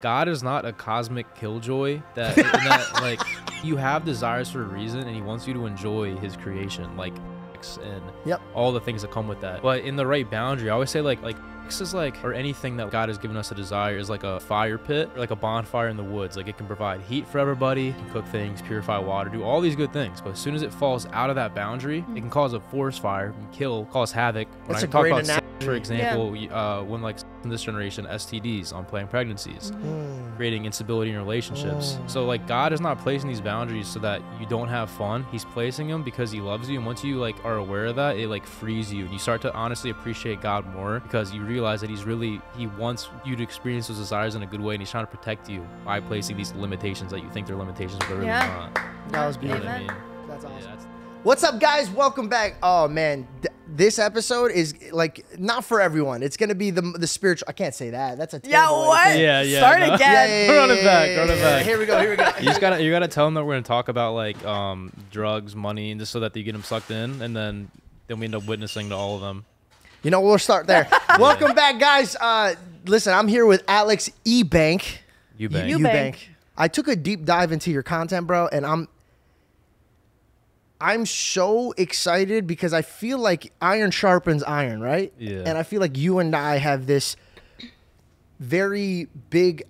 God is not a cosmic killjoy that like you have desires for a reason, and he wants you to enjoy his creation, like sex and all the things that come with that, but in the right boundary. I always say like sex is like, or anything that God has given us a desire is like a fire pit or like a bonfire in the woods. Like it can provide heat for everybody, can cook things, purify water, do all these good things, but as soon as it falls out of that boundary, it can cause a forest fire and cause havoc. When I talk about sex, for example, when like in this generation, STDs, unplanned pregnancies, creating instability in relationships. So like God is not placing these boundaries so that you don't have fun. He's placing them because he loves you, and once you like are aware of that, it like frees you, and you start to honestly appreciate God more because you realize that he wants you to experience those desires in a good way, and he's trying to protect you by placing these limitations that you think they're limitations, but they're really not. That was beautiful. You know what I mean? That's awesome. Yeah, what's up, guys? Welcome back. Oh man, this episode is like not for everyone. It's gonna be the spiritual. I can't say that. That's a terrible way. Yeah. Start again. Run it back. Here we go. You just gotta tell them that we're gonna talk about like drugs, money, and just so that they get them sucked in, and then we end up witnessing to all of them. You know, we'll start there. Welcome back, guys. Listen, I'm here with Alex Eubank. Eubank. I took a deep dive into your content, bro, and I'm so excited because I feel like iron sharpens iron, right? Yeah. And I feel like you and I have this very big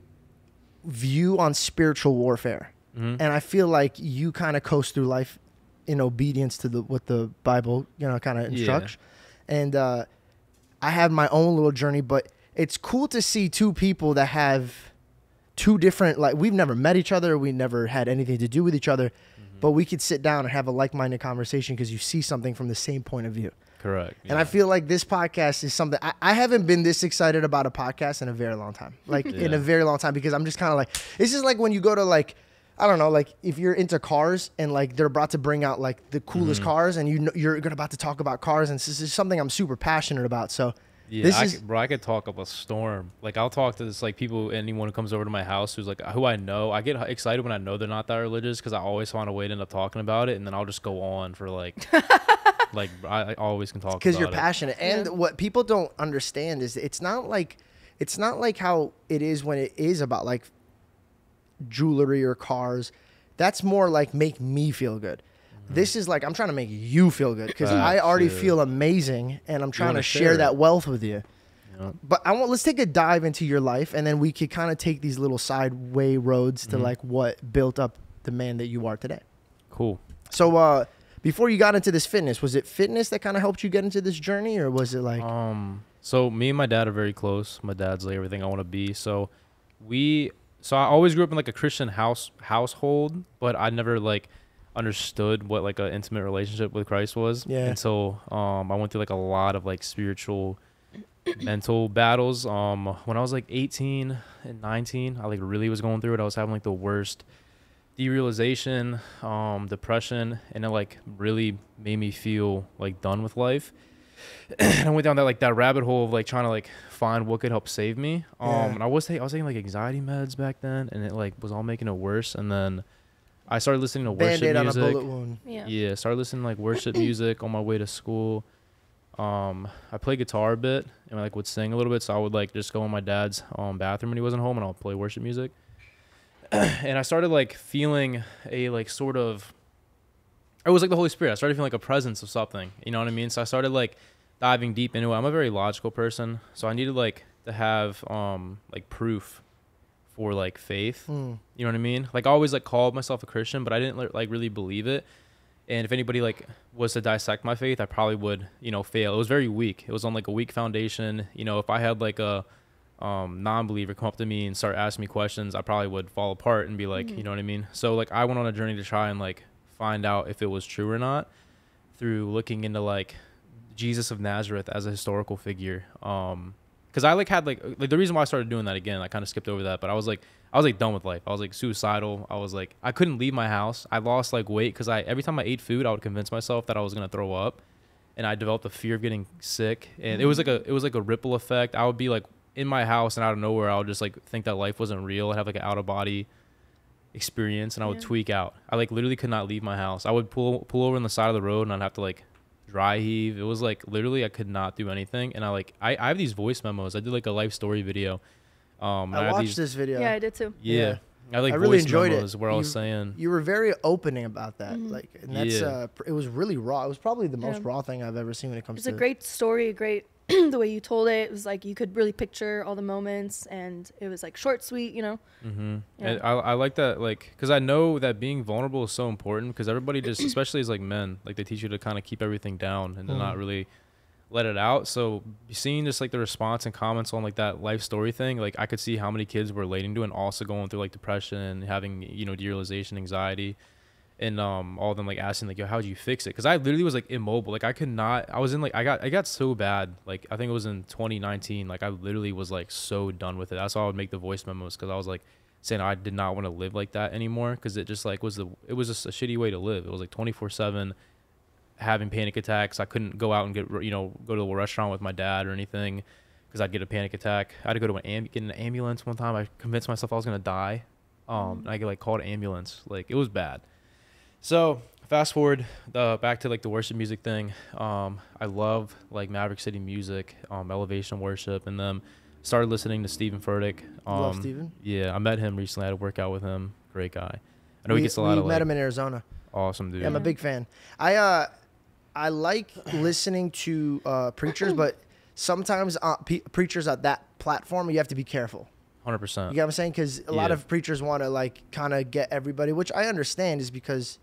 view on spiritual warfare. Mm-hmm. And I feel like you kind of coast through life in obedience to what the Bible, kind of instructs. Yeah. And I have my own little journey, but it's cool to see two people that have two different, like, we've never met each other. We never had anything to do with each other. But we could sit down and have a like-minded conversation because you see something from the same point of view. Correct. Yeah. And I feel like this podcast is something... I haven't been this excited about a podcast in a very long time. Like, in a very long time, because I'm just kind of like... This is like when you go to like... I don't know, like if you're into cars and like they're about to bring out like the coolest cars, and you're about to talk about cars, and this is something I'm super passionate about, so... Yeah, I could talk up a storm. Like, I'll talk to this, like, anyone who comes over to my house who's, like, who I know. I get excited when I know they're not that religious because I always find a way to end up talking about it, and then I'll just go on for, like, like, I always can talk about it. Because you're passionate. And what people don't understand is it's not like how it is when it is about, like, jewelry or cars. That's more, like, make me feel good. This is like, I'm trying to make you feel good because I already feel amazing, and I'm trying to share that wealth with you. Yeah. But let's take a dive into your life, and then we could kind of take these little sideway roads to like what built up the man that you are today. Cool. So before you got into this fitness, was it fitness that kind of helped you get into this journey, or was it like... So me and my dad are very close. My dad's like everything I want to be. So I always grew up in like a Christian household, but I never like... understood what like an intimate relationship with Christ was, and so I went through like a lot of like spiritual mental battles. When I was like 18 and 19, I like really was going through it. I was having like the worst derealization, depression, and it like really made me feel like done with life. And I went down that like that rabbit hole of like trying to like find what could help save me. And I was taking like anxiety meds back then, and it like was all making it worse. And then I started listening to worship music. Started listening to like worship music on my way to school. I play guitar a bit, and I like would sing a little bit. So I would like just go in my dad's bathroom when he wasn't home, and I'll play worship music. And I started like feeling a like sort of, it was like the Holy Spirit. I started feeling like a presence of something. You know what I mean? So I started like diving deep into it. I'm a very logical person, so I needed like to have like proof or like faith. You know what I mean? Like I always like called myself a Christian, but I didn't like really believe it. And if anybody like was to dissect my faith, I probably would, fail. It was very weak. It was on like a weak foundation. You know, if I had like a non-believer come up to me and start asking me questions, I probably would fall apart and be like, you know what I mean? So like I went on a journey to try and like find out if it was true or not through looking into like Jesus of Nazareth as a historical figure. Cause I like had like the reason why I started doing that again, I kind of skipped over that, but I was like done with life. I was like suicidal. I was like, I couldn't leave my house. I lost like weight. Cause every time I ate food, I would convince myself that I was going to throw up, and I developed a fear of getting sick. And it was like a ripple effect. I would be like in my house, and out of nowhere, I would just like think that life wasn't real. I'd have like an out of body experience, and I would tweak out. I like literally could not leave my house. I would pull over on the side of the road, and I'd have to like dry heave. It was like literally I could not do anything. And I have these voice memos. I did like a life story video I watched this video. Yeah, I did too. Yeah. I really enjoyed it. Is what I was saying. You were very opening about that. Mm-hmm. Like, and that's it was really raw. It was probably the most raw thing I've ever seen when it comes to. It's a great story, great the way you told it. It was like you could really picture all the moments, and it was like short, sweet, you know. Mm-hmm. Yeah. And I like that, like, because I know that being vulnerable is so important, because everybody just, especially as like men, like they teach you to kind of keep everything down and to not really let it out. So seeing just like the response and comments on like that life story thing, like I could see how many kids were relating to it and also going through like depression and having, you know, derealization, anxiety, and all of them like asking like, yo, how'd you fix it? Because I literally was like immobile, like I could not, I was in like, I got so bad, like I think it was in 2019, like I literally was like so done with it. That's why I would make the voice memos, because I was like saying I did not want to live like that anymore, because it just like was it was just a shitty way to live. It was like 24/7 having panic attacks. I couldn't go out and get, you know, go to a restaurant with my dad or anything, because I'd get a panic attack. I had to go to get an ambulance one time. I convinced myself I was gonna die. And I like called an ambulance. Like it was bad. So fast forward back to like the worship music thing. I love like Maverick City Music, Elevation Worship, and them. Started listening to Stephen Furtick. Love Stephen. Yeah, I met him recently. I had a workout with him. Great guy. I know he gets a lot of. We met him in Arizona. Awesome dude. Yeah, I'm a big fan. I like listening to preachers, but sometimes preachers at that platform, you have to be careful. 100%. You get what I'm saying? Because a lot of preachers want to like kind of get everybody, which I understand is because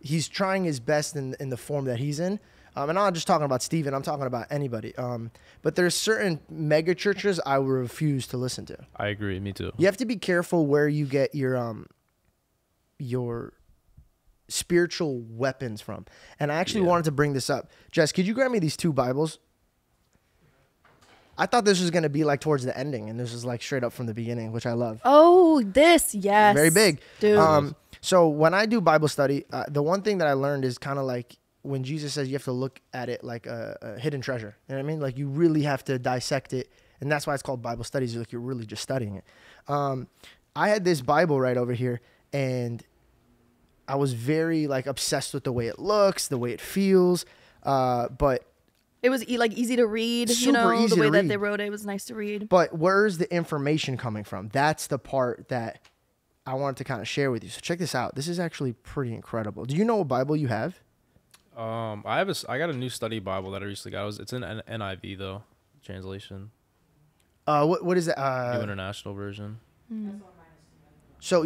he's trying his best in the form that he's in. And I'm not just talking about Stephen. I'm talking about anybody. But there's certain mega churches I would refuse to listen to. I agree. Me too. You have to be careful where you get your spiritual weapons from. And I actually wanted to bring this up. Jess, could you grab me these two Bibles? I thought this was going to be like towards the ending, and this is like straight up from the beginning, which I love. Oh, this, yes. Very big. Dude. So when I do Bible study, the one thing that I learned is kind of like when Jesus says you have to look at it like a hidden treasure. You know what I mean? Like you really have to dissect it, and that's why it's called Bible studies. Like you're really just studying it. I had this Bible right over here, and I was very like obsessed with the way it looks, the way it feels, but it was like easy to read. You know, the way that they wrote it was nice to read. But where's the information coming from? That's the part that I wanted to kind of share with you. So check this out. This is actually pretty incredible. Do you know what Bible you have? I got a new study Bible that I recently got. It's in NIV though, translation. What is that? New International Version. Mm. So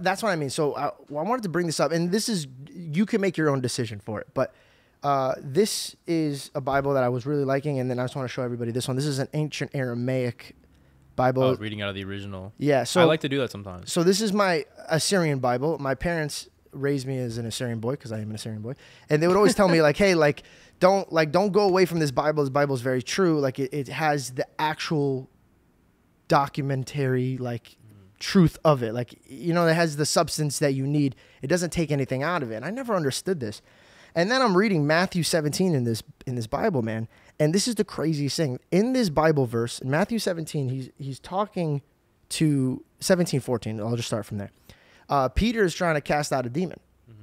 that's what I mean. So I wanted to bring this up, and this is, you can make your own decision for it, but this is a Bible that I was really liking, and then I just want to show everybody this one. This is an ancient Aramaic Bible. Oh, reading out of the original. Yeah. So I like to do that sometimes. So this is my Assyrian Bible. My parents raised me as an Assyrian boy, because I am an Assyrian boy, and they would always tell me like, hey, like don't go away from this Bible. This Bible is very true. Like it has the actual documentary like truth of it, like, you know, it has the substance that you need. It doesn't take anything out of it. And I never understood this, and then I'm reading Matthew 17 in this Bible, man, and this is the craziest thing. In this Bible verse in Matthew 17, he's talking to 17:14. I'll just start from there. Peter is trying to cast out a demon,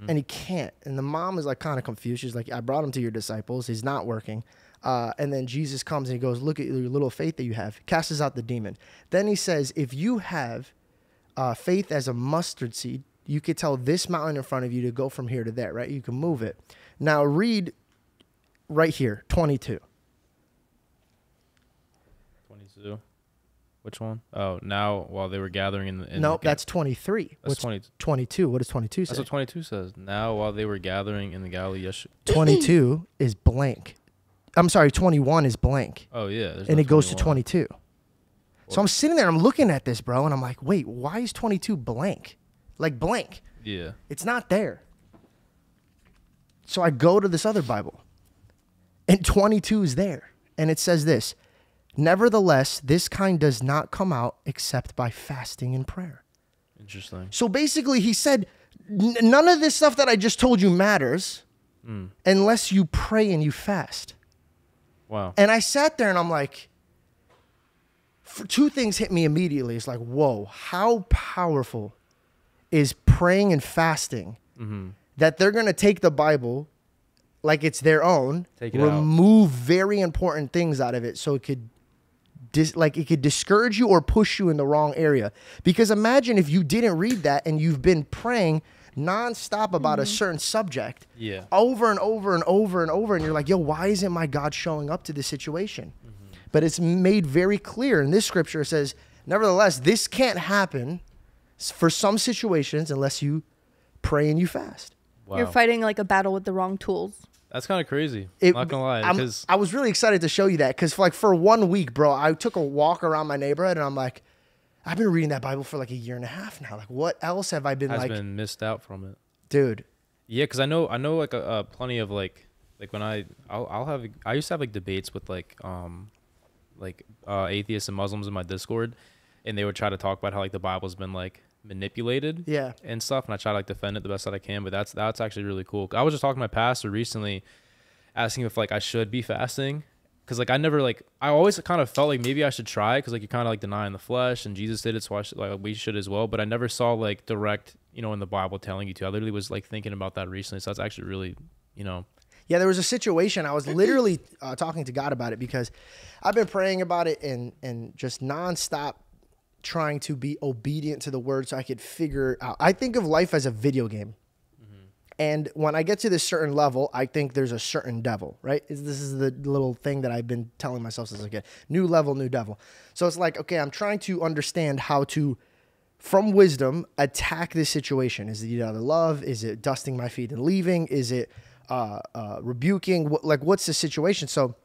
and he can't, and the mom is like kind of confused. She's like, I brought him to your disciples, he's not working. And then Jesus comes and he goes, look at your little faith that you have. Casts out the demon. Then he says, if you have faith as a mustard seed, you could tell this mountain in front of you to go from here to there, right? You can move it. Now read right here, 22. 22. Which one? Oh, now while they were gathering in the... No, that's 23. That's 22. What does 22 say? That's what 22 says. Now while they were gathering in the Galilee... 22 is blank. I'm sorry, 21 is blank. Oh, yeah. And it goes to 22. So I'm sitting there, I'm looking at this, bro, and I'm like, wait, why is 22 blank? Like blank. Yeah. It's not there. So I go to this other Bible, and 22 is there. And it says this, nevertheless, this kind does not come out except by fasting and prayer. Interesting. So basically he said, none of this stuff that I just told you matters unless you pray and you fast. Wow. And I sat there and I'm like, two things hit me immediately. It's like, whoa, how powerful is praying and fasting that they're going to take the Bible like it's their own, remove very important things out of it so it could it could discourage you or push you in the wrong area. Because imagine if you didn't read that and you've been praying nonstop about a certain subject over and over and over and over, and you're like, yo, why isn't my God showing up to this situation? But it's made very clear in this scripture. It says, nevertheless, this can't happen for some situations unless you pray and you fast. Wow. You're fighting like a battle with the wrong tools. That's kind of crazy. Not gonna lie, because I was really excited to show you that, because for like 1 week, bro, I took a walk around my neighborhood and I'm like, I've been reading that Bible for like 1.5 years now. Like, what else have I been like? I've been missed out from it, dude. Yeah, because I know like plenty of like when I used to have like debates with like atheists and Muslims in my Discord, and they would try to talk about how like the Bible's been like manipulated and stuff, and I try to like defend it the best that I can. But that's actually really cool. I was just talking to my pastor recently, asking if like I should be fasting, because like I never like I always kind of felt like maybe I should try, because like you're kind of like denying the flesh, and Jesus did it, so I should, like we should as well. But I never saw like direct, you know, in the Bible telling you to. I literally was like thinking about that recently, so that's actually really, you know. Yeah, there was a situation I was literally talking to God about it, because I've been praying about it and just nonstop, trying to be obedient to the word so I could figure out. I think of life as a video game. And when I get to this certain level, I think there's a certain devil, right? This is the little thing that I've been telling myself since I get new level, new devil. So it's like, okay, I'm trying to understand how to, from wisdom, attack this situation. Is it eat out of love? Is it dusting my feet and leaving? Is it rebuking? Like, what's the situation? So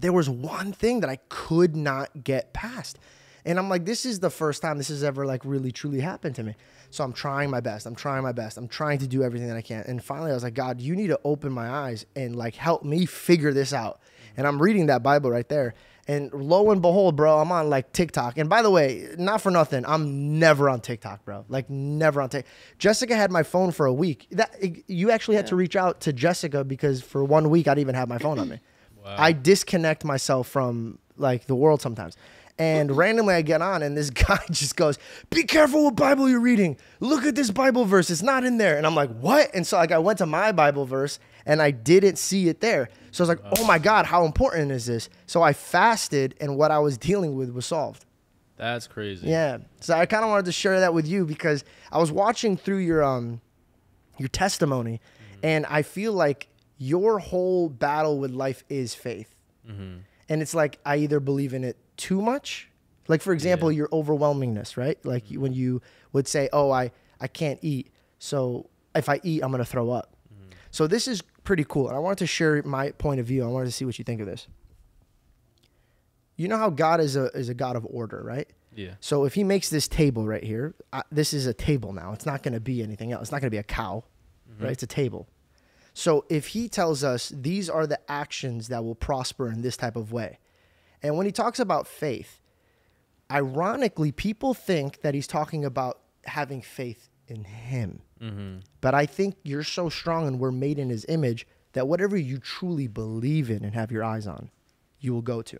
there was one thing that I could not get past. And I'm like, this is the first time this has ever like really truly happened to me. So I'm trying my best. I'm trying my best. I'm trying to do everything that I can. And finally I was like, God, you need to open my eyes and like help me figure this out. And I'm reading that Bible right there. And lo and behold, bro, I'm on like TikTok. And by the way, not for nothing, I'm never on TikTok, bro. Like never on TikTok. Jessica had my phone for a week. You actually had to reach out to Jessica, because for 1 week I didn't even have my phone on me. Wow. I disconnect myself from like the world sometimes. And randomly I get on and this guy just goes, be careful what Bible you're reading. Look at this Bible verse. It's not in there. And I'm like, what? And so like I went to my Bible verse and I didn't see it there. So I was like, oh my God, how important is this? So I fasted and what I was dealing with was solved. That's crazy. Yeah. So I kind of wanted to share that with you, because I was watching through your testimony and I feel like your whole battle with life is faith. And it's like, I either believe in it too much, like for example your overwhelmingness, right? Like when you would say, oh, I can't eat, so if I eat I'm gonna throw up. So this is pretty cool, and I wanted to share my point of view. I wanted to see what you think of this. You know how God is a God of order, right? Yeah. So if he makes this table right here, this is a table now. It's not going to be anything else. It's not going to be a cow, right? It's a table. So if he tells us these are the actions that will prosper in this type of way. And when he talks about faith, ironically, people think that he's talking about having faith in him. But I think you're so strong and we're made in his image that whatever you truly believe in and have your eyes on, you will go to.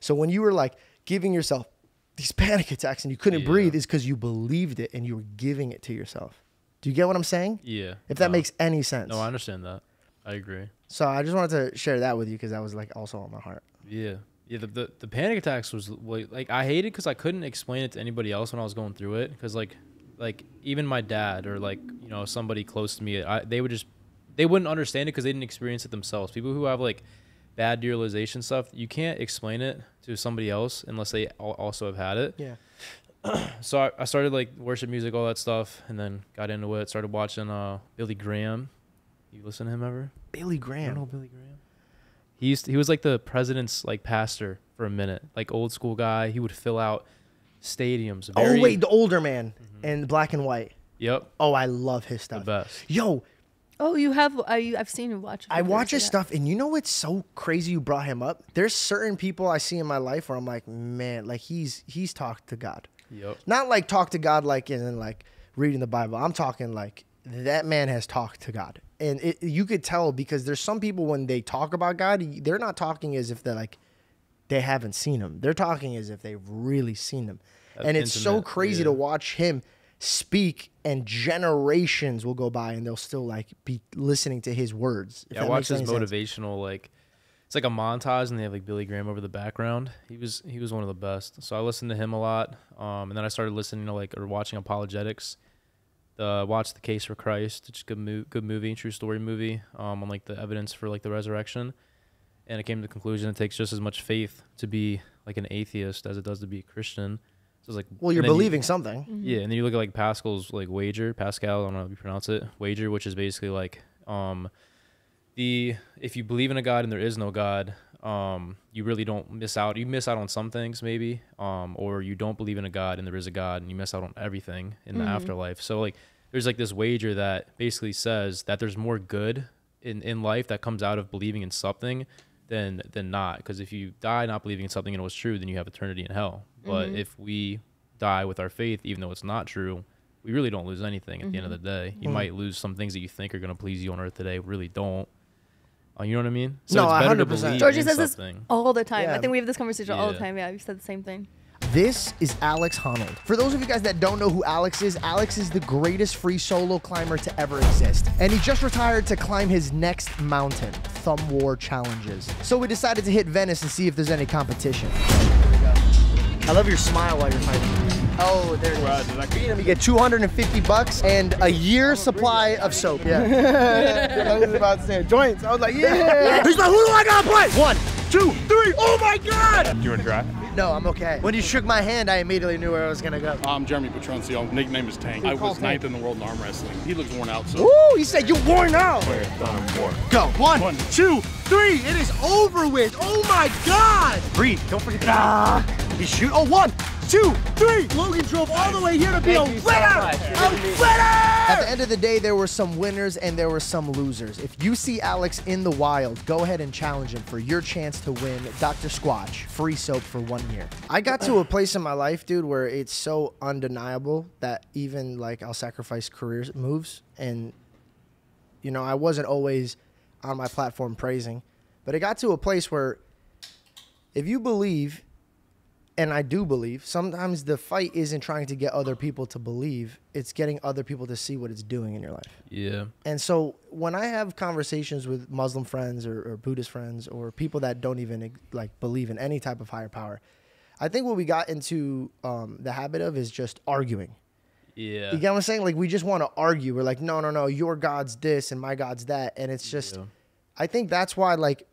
So when you were like giving yourself these panic attacks and you couldn't breathe, is because you believed it and you were giving it to yourself. Do you get what I'm saying? Yeah. If that makes any sense. No, I understand that. I agree. So I just wanted to share that with you, because that was like also on my heart. Yeah. Yeah, the panic attacks was like I hated, because I couldn't explain it to anybody else when I was going through it, because like even my dad or like, you know, somebody close to me, they wouldn't understand it because they didn't experience it themselves. People who have like bad derealization stuff, you can't explain it to somebody else unless they also have had it. Yeah. So I started like worship music, all that stuff, and then got into it. Started watching Billy Graham. You listen to him ever? Billy Graham. I don't know Billy Graham. He was like the president's like pastor for a minute, like old school guy. He would fill out stadiums. Oh wait, the older man in black and white. Yep. Oh, I love his stuff. The best. Yo. Oh, you have? I've seen you watch. I watch his stuff, and you know what's so crazy? You brought him up. There's certain people I see in my life where I'm like, man, like he's talked to God. Yep. Not like talk to God like and then like reading the Bible. I'm talking like that man has talked to God. And you could tell, because there's some people when they talk about God, they're not talking as if they're like, they haven't seen him. They're talking as if they've really seen him. And it's so crazy to watch him speak, and generations will go by and they'll still like be listening to his words. Yeah, I watch his motivational like it's like a montage, and they have like Billy Graham over the background. He was one of the best. So I listened to him a lot. And then I started listening to like, or watching apologetics. Watched The Case for Christ, which is a good movie, true story movie, on like the evidence for like the resurrection. And I came to the conclusion it takes just as much faith to be like an atheist as it does to be a Christian. So it's like, well, you're believing something. Yeah, and then you look at like Pascal's like wager, Pascal, I don't know how you pronounce it, wager, which is basically like if you believe in a God and there is no God, you really don't miss out. You miss out on some things maybe, or you don't believe in a God and there is a God and you miss out on everything in the afterlife. So like there's like this wager that basically says that there's more good in life that comes out of believing in something than not, because if you die not believing in something and it was true, then you have eternity in hell. But if we die with our faith, even though it's not true, we really don't lose anything at the end of the day. You might lose some things that you think are going to please you on earth today, really don't. You know what I mean? So no, it's better 100%. To believe George in says something. This all the time. Yeah. I think we have this conversation all the time. Yeah, we've said the same thing. This is Alex Honnold. For those of you guys that don't know who Alex is the greatest free solo climber to ever exist. And he just retired to climb his next mountain, Thumb War Challenges. So we decided to hit Venice and see if there's any competition. Here we go. I love your smile while you're fighting. Oh, there it is. You get $250 and a year's supply of soap. Yeah. I was about to say joints. I was like, yeah. He's like, who do I gotta play? 1, 2, 3. Oh my God. Do you want to drive? No, I'm okay. When you shook my hand, I immediately knew where I was gonna go. I'm Jeremy Patroncio. Nickname is Tank. I was 9th in the world in arm wrestling. He looks worn out, so. Woo, he said, you're worn out. Go. 1, 2, 3. It is over with. Oh my God. Breathe. Don't forget that. You shoot. Oh, 1, 2, 3. Logan drove all the way here to be a winner. A winner! At the end of the day, there were some winners and there were some losers. If you see Alex in the wild, go ahead and challenge him for your chance to win Dr. Squatch free soap for 1 year. I got to a place in my life, dude, where it's so undeniable that even like I'll sacrifice career moves, and you know, I wasn't always on my platform praising, but it got to a place where if you believe, and I do believe, sometimes the fight isn't trying to get other people to believe, it's getting other people to see what it's doing in your life. Yeah. And so when I have conversations with Muslim friends or Buddhist friends or people that don't even like believe in any type of higher power, I think what we got into the habit of is just arguing. Yeah. You get what I'm saying? Like, we just want to argue. We're like, no, no, no, your God's this and my God's that. And it's just, I think that's why like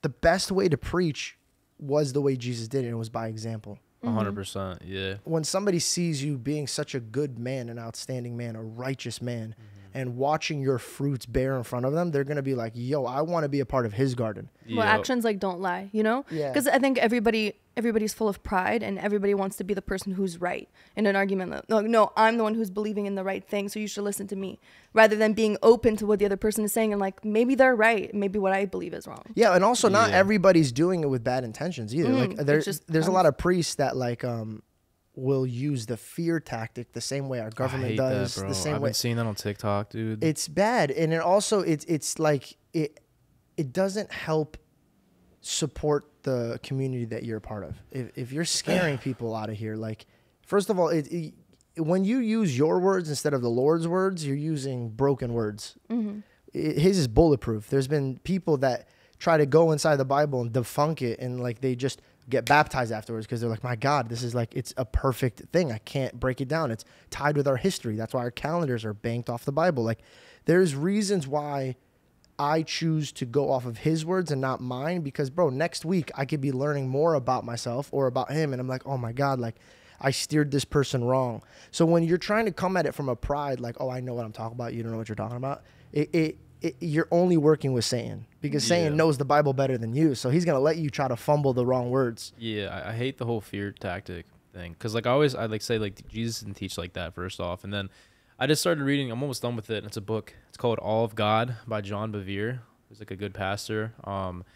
the best way to preach was the way Jesus did it, and it was by example. 100%, yeah. When somebody sees you being such a good man, an outstanding man, a righteous man, and watching your fruits bear in front of them, they're going to be like, yo, I want to be a part of his garden. Yep. Well, actions like don't lie, you know? Because I think everybody's full of pride, and everybody wants to be the person who's right in an argument. Like, no, I'm the one who's believing in the right thing, so you should listen to me, rather than being open to what the other person is saying and like, maybe they're right, maybe what I believe is wrong. Yeah, and also not everybody's doing it with bad intentions either. Like there's a lot of priests that like will use the fear tactic the same way our government does. The same way. I've been seeing that on TikTok, dude. It's bad, and it also it's like it doesn't help support the community that you're a part of. If you're scaring people out of here, like, first of all, when you use your words instead of the Lord's words, you're using broken words. His is bulletproof. There's been people that try to go inside the Bible and debunk it, and like they just get baptized afterwards because they're like, my God, this is like, it's a perfect thing. I can't break it down. It's tied with our history. That's why our calendars are banked off the Bible. Like, there's reasons why I choose to go off of his words and not mine, because, bro, next week I could be learning more about myself or about him, and I'm like, oh my God, like, I steered this person wrong. So when you're trying to come at it from a pride, like, oh, I know what I'm talking about, you don't know what you're talking about, you're only working with Satan, because Satan knows the Bible better than you, so he's going to let you try to fumble the wrong words. Yeah, I hate the whole fear tactic thing, because, like, I like say, like, Jesus didn't teach like that, first off, and then I just started reading, I'm almost done with it, and it's a book. It's called All of God by John Bevere, who's like a good pastor. And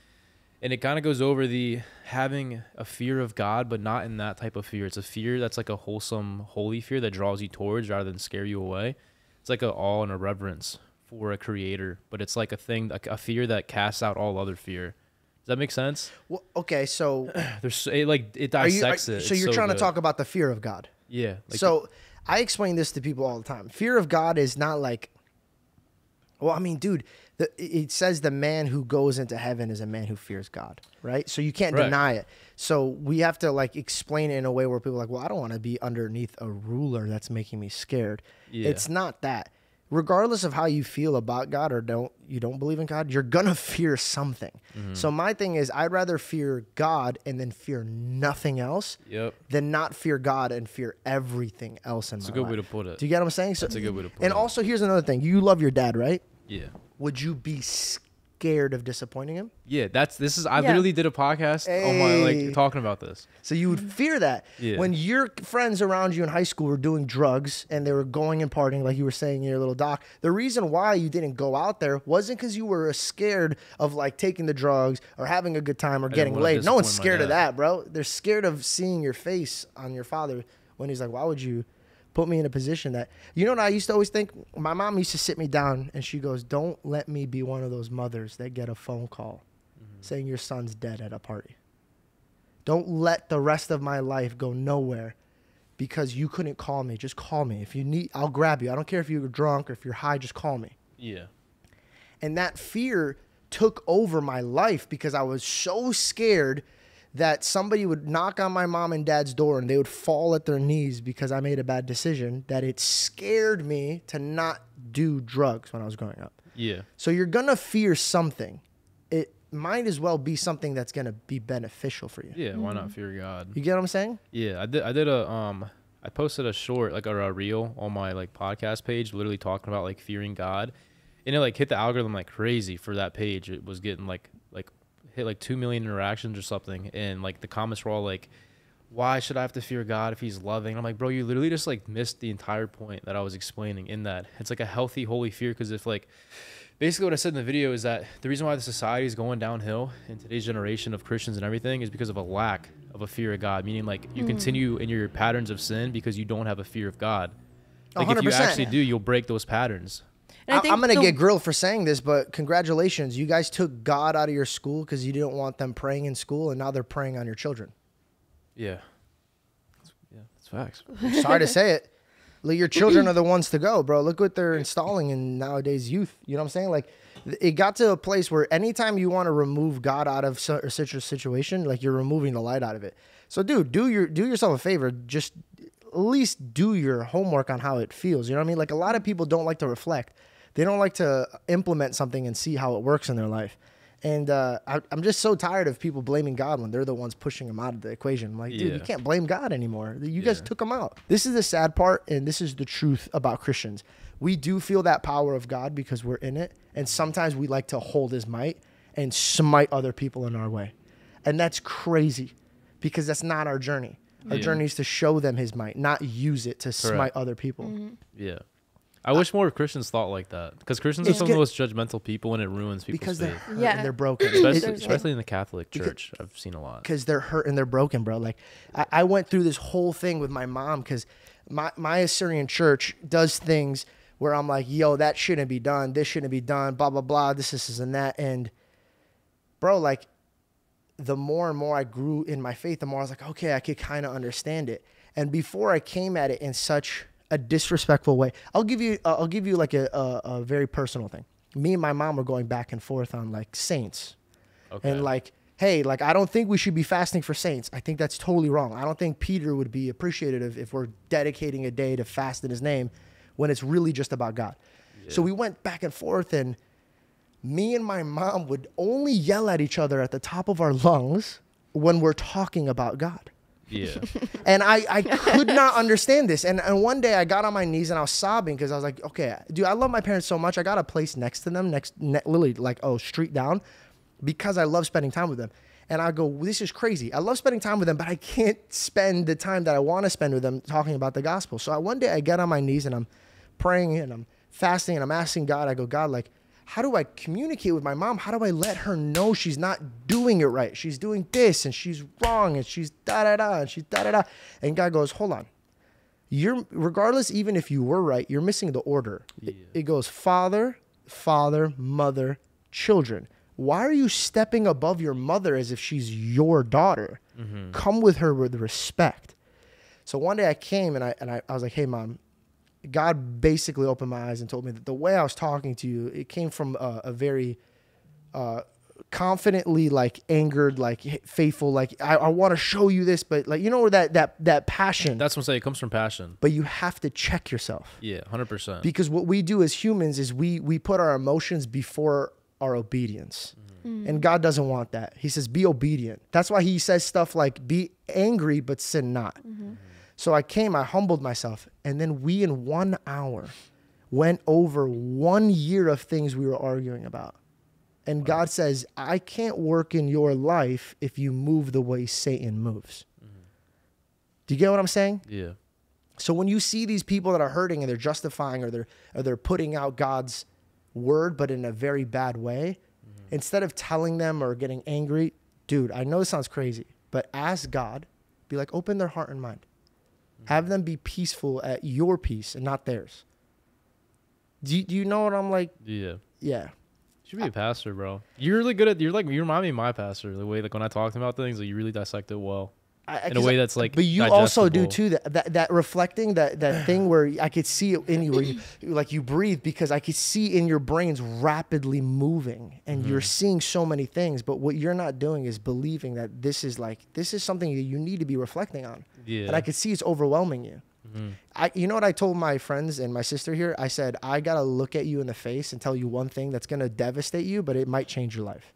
it kind of goes over the having a fear of God, but not in that type of fear. It's a fear that's like a wholesome, holy fear that draws you towards rather than scare you away. It's like an awe and a reverence for a creator, but it's like a thing, like a fear that casts out all other fear. Does that make sense? Well, okay, so there's it dissects it. So you're trying to talk about the fear of God. Yeah. Like, so I explain this to people all the time. Fear of God is not like Well, I mean, dude, it says the man who goes into heaven is a man who fears God, right? So you can't deny it. So we have to, like, explain it in a way where people are like, well, I don't want to be underneath a ruler that's making me scared. Yeah. It's not that. Regardless of how you feel about God or you don't believe in God, you're going to fear something. Mm-hmm. So my thing is, I'd rather fear God and then fear nothing else than not fear God and fear everything else in my life. That's a good way to put it. Do you get what I'm saying? So, that's a good way to put it. And also, here's another thing. You love your dad, right? Yeah. Would you be scared of disappointing him? Yeah, I literally did a podcast on my, like, talking about this. So you would fear that. Yeah. When your friends around you in high school were doing drugs and they were going and partying, like you were saying in your little doc, the reason why you didn't go out there wasn't because you were scared of, like, taking the drugs or having a good time or getting laid. No one's scared of that, bro. They're scared of seeing your face on your father when he's like, why would you put me in a position that, you know what I used to always think? My mom used to sit me down and she goes, don't let me be one of those mothers that get a phone call saying your son's dead at a party. Don't let the rest of my life go nowhere because you couldn't call me. Just call me. If you need, I'll grab you. I don't care if you're drunk or if you're high, just call me. Yeah. And that fear took over my life because I was so scared that somebody would knock on my mom and dad's door and they would fall at their knees because I made a bad decision, that it scared me to not do drugs when I was growing up. Yeah. So you're going to fear something. It might as well be something that's going to be beneficial for you. Yeah, why not fear God? You get what I'm saying? Yeah, I posted a short, like, or a reel on my, like, podcast page literally talking about, like, fearing God. And it, like, hit the algorithm like crazy for that page. It was getting hit like 2 million interactions or something, and, like, the comments were all like, why should I have to fear God if he's loving? And I'm like, bro, you literally just, like, missed the entire point that I was explaining in that. It's like a healthy, holy fear, because if, like, basically what I said in the video is that the reason why the society is going downhill in today's generation of Christians and everything is because of a lack of a fear of God, meaning, like, you continue in your patterns of sin because you don't have a fear of God. Like, 100%. If you actually do, you'll break those patterns. I'm going to get grilled for saying this, but congratulations. You guys took God out of your school because you didn't want them praying in school, and now they're preying on your children. Yeah. That's facts. I'm sorry to say it. Like, your children are the ones to go, bro. Look what they're installing in nowadays youth. You know what I'm saying? Like, it got to a place where anytime you want to remove God out of such a situation, like, you're removing the light out of it. So, dude, do yourself a favor. Just at least do your homework on how it feels. You know what I mean? Like, a lot of people don't like to reflect. They don't like to implement something and see how it works in their life. And I'm just so tired of people blaming God when they're the ones pushing him out of the equation. I'm like, dude, you can't blame God anymore. You guys took him out. This is the sad part, and this is the truth about Christians. We do feel that power of God because we're in it, and sometimes we like to hold his might and smite other people in our way. And that's crazy because that's not our journey. Our journey is to show them his might, not use it to smite other people. Yeah. I wish more Christians thought like that, because Christians are some of the most judgmental people, and it ruins people's faith. Because they're hurt and they're broken. Especially in the Catholic Church, I've seen a lot. Because they're hurt and they're broken, bro. Like, I went through this whole thing with my mom, because my Assyrian church does things where I'm like, yo, that shouldn't be done, this shouldn't be done, blah, blah, blah, this, and that. And, bro, like, the more and more I grew in my faith, the more I was like, okay, I could kind of understand it. And before I came at it in such a disrespectful way. I'll give you like a very personal thing. Me and my mom were going back and forth on, like, saints. Okay. And, like, hey, like, I don't think we should be fasting for saints. I think that's totally wrong. I don't think Peter would be appreciative if we're dedicating a day to fast in his name when it's really just about God. Yeah. So we went back and forth, and me and my mom would only yell at each other at the top of our lungs when we're talking about God. Yeah. And I could not understand this. And one day I got on my knees and I was sobbing because I was like, okay, dude, I love my parents so much. I got a place next to them, literally, like, street down, because I love spending time with them. And I go, this is crazy. I love spending time with them, but I can't spend the time that I want to spend with them talking about the gospel. So one day I get on my knees and I'm praying and I'm fasting and I'm asking God. I go, God, like, how do I communicate with my mom? How do I let her know she's not doing it right? She's doing this, and she's wrong, and she's da-da-da, and she's da-da-da. And God goes, hold on. Regardless, even if you were right, you're missing the order. Yeah. It goes father, mother, children. Why are you stepping above your mother as if she's your daughter? Come with her with respect. So one day I came, and I was like, hey, Mom, God basically opened my eyes and told me that the way I was talking to you, it came from a very confidently, like, angered, like, faithful, like, I want to show you this, but, like, you know, that passion. That's what I'm saying. It comes from passion. But you have to check yourself. Yeah, 100%. Because what we do as humans is we put our emotions before our obedience. Mm-hmm. And God doesn't want that. He says, be obedient. That's why he says stuff like, be angry, but sin not. Mm-hmm. So I came, I humbled myself, and then we in 1 hour went over 1 year of things we were arguing about. And wow. God says, I can't work in your life if you move the way Satan moves. Mm-hmm. Do you get what I'm saying? Yeah. So when you see these people that are hurting and they're justifying or they're putting out God's word, but in a very bad way, mm-hmm. instead of telling them or getting angry, dude, I know this sounds crazy, but ask God, be like, open their heart and mind. Have them be peaceful at your peace and not theirs. Do you know what I'm like? Yeah. Yeah. You should be a pastor, bro. You're really good at, you remind me of my pastor. The way, like, when I talked about things, like, you really dissect it well. In a way that's, like, but you digestible. Also do, too, that reflecting, that thing where I could see it in you, where you, like, you breathe, because I could see in your brains rapidly moving, and mm-hmm. you're seeing so many things, but what you're not doing is believing that this is something that you need to be reflecting on. Yeah. And I could see it's overwhelming you. Mm-hmm. You know what I told my friends and my sister here? I said, I got to look at you in the face and tell you one thing that's going to devastate you, but it might change your life.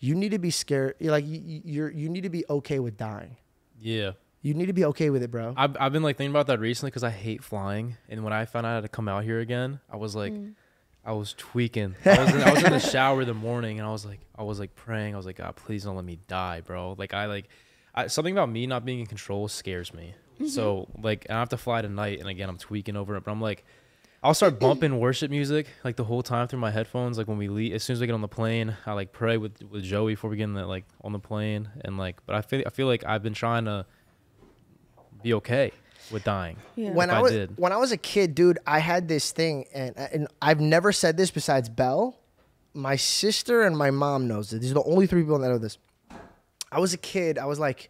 You need to be scared. Like, you need to be okay with dying. Yeah. You need to be okay with it, bro. I've been, like, thinking about that recently because I hate flying. And when I found out I had to come out here again, I was like, I was tweaking. I was in the shower the morning, and I was like praying. I was like, God, please don't let me die, bro. Like, something about me not being in control scares me. Mm-hmm. So, like, I have to fly tonight, and again, I'm tweaking over it, but I'm like, I'll start bumping worship music, like, the whole time through my headphones. Like, when we leave, as soon as we get on the plane, I, like, pray with Joey before we get in the, like, on the plane, and, like, but I feel like I've been trying to be okay with dying. Yeah. When I was a kid, dude, I had this thing, and I've never said this besides Belle. My sister and my mom knows it. These are the only three people that know this. I was a kid. I was like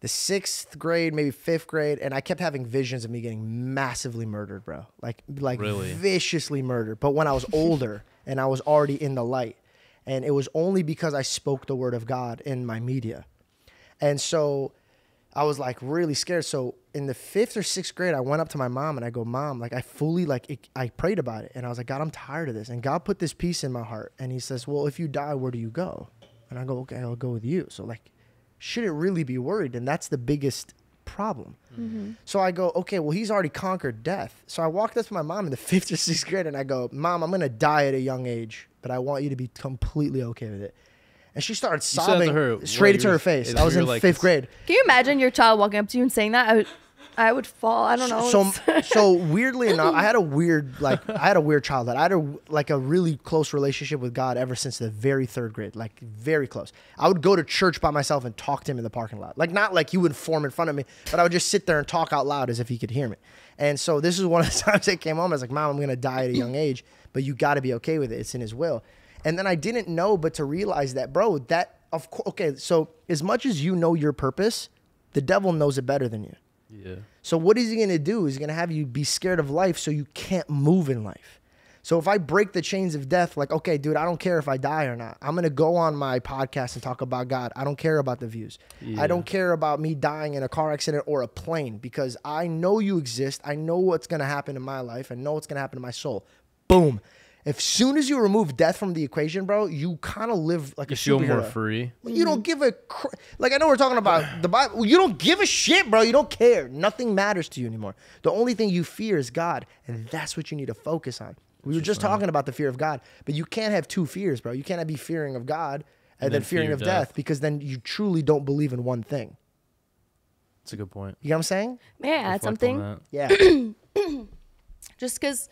the 6th grade, maybe 5th grade, and I kept having visions of me getting massively murdered, bro. Like really? Viciously murdered. But when I was older and I was already in the light, and it was only because I spoke the word of God in my media. And so I was, like, really scared. So in the 5th or 6th grade, I went up to my mom and I go, Mom, like, I fully, like, I prayed about it. And I was like, God, I'm tired of this. And God put this peace in my heart. And he says, well, if you die, where do you go? And I go, okay, I'll go with you. So, like, shouldn't really be worried, and that's the biggest problem. Mm-hmm. So I go, okay, well, he's already conquered death. So I walked up to my mom in the 5th or 6th grade, and I go, Mom, I'm gonna die at a young age, but I want you to be completely okay with it. And she started sobbing straight into her face. I was in, like, 5th grade. Can you imagine your child walking up to you and saying that? I would fall. I don't know. So weirdly enough, I had a weird childhood. I had a really close relationship with God ever since the very 3rd grade, like, very close. I would go to church by myself and talk to him in the parking lot. Like, not like he would form in front of me, but I would just sit there and talk out loud as if he could hear me. And so this is one of the times I came home. I was like, Mom, I'm going to die at a young age, but you got to be okay with it. It's in his will. And then I didn't know, but to realize that, bro, that of course, okay. So as much as you know your purpose, the devil knows it better than you. Yeah. So what is he going to do? He's going to have you be scared of life so you can't move in life. So if I break the chains of death, like, okay, dude, I don't care if I die or not. I'm going to go on my podcast and talk about God. I don't care about the views. Yeah. I don't care about me dying in a car accident or a plane, because I know you exist. I know what's going to happen in my life. I know what's going to happen to my soul. Boom. As soon as you remove death from the equation, bro, you kind of live like a superhero. You feel more free. You don't give a like. I know we're talking about the Bible. You don't give a shit, bro. You don't care. Nothing matters to you anymore. The only thing you fear is God, and that's what you need to focus on. We were just talking about the fear of God, but you can't have two fears, bro. You cannot be fearing of God and then fearing of death, because then you truly don't believe in one thing. That's a good point. You know what I'm saying? May I add something? Yeah. Just because.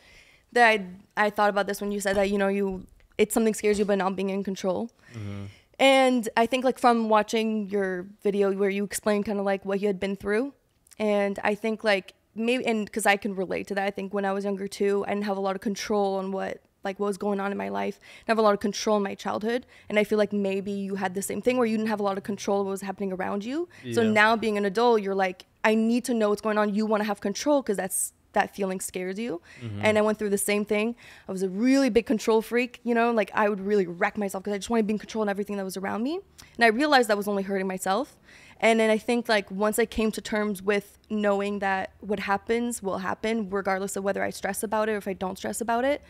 I thought about this when you said that, you know, it's something scares you, but not being in control. Mm-hmm. And I think, like, from watching your video where you explained kind of, like, what you had been through. And I think, like, maybe, and because I can relate to that. I think when I was younger too, I didn't have a lot of control on what was going on in my life. I didn't have a lot of control in my childhood. And I feel like maybe you had the same thing where you didn't have a lot of control of what was happening around you. Yeah. So now being an adult, you're like, I need to know what's going on. You want to have control because that's that feeling scares you. Mm-hmm. And I went through the same thing. I was a really big control freak, you know, like I would really wreck myself because I just wanted to be in control of everything that was around me. And I realized that was only hurting myself. And then I think like once I came to terms with knowing that what happens will happen, regardless of whether I stress about it or if I don't stress about it,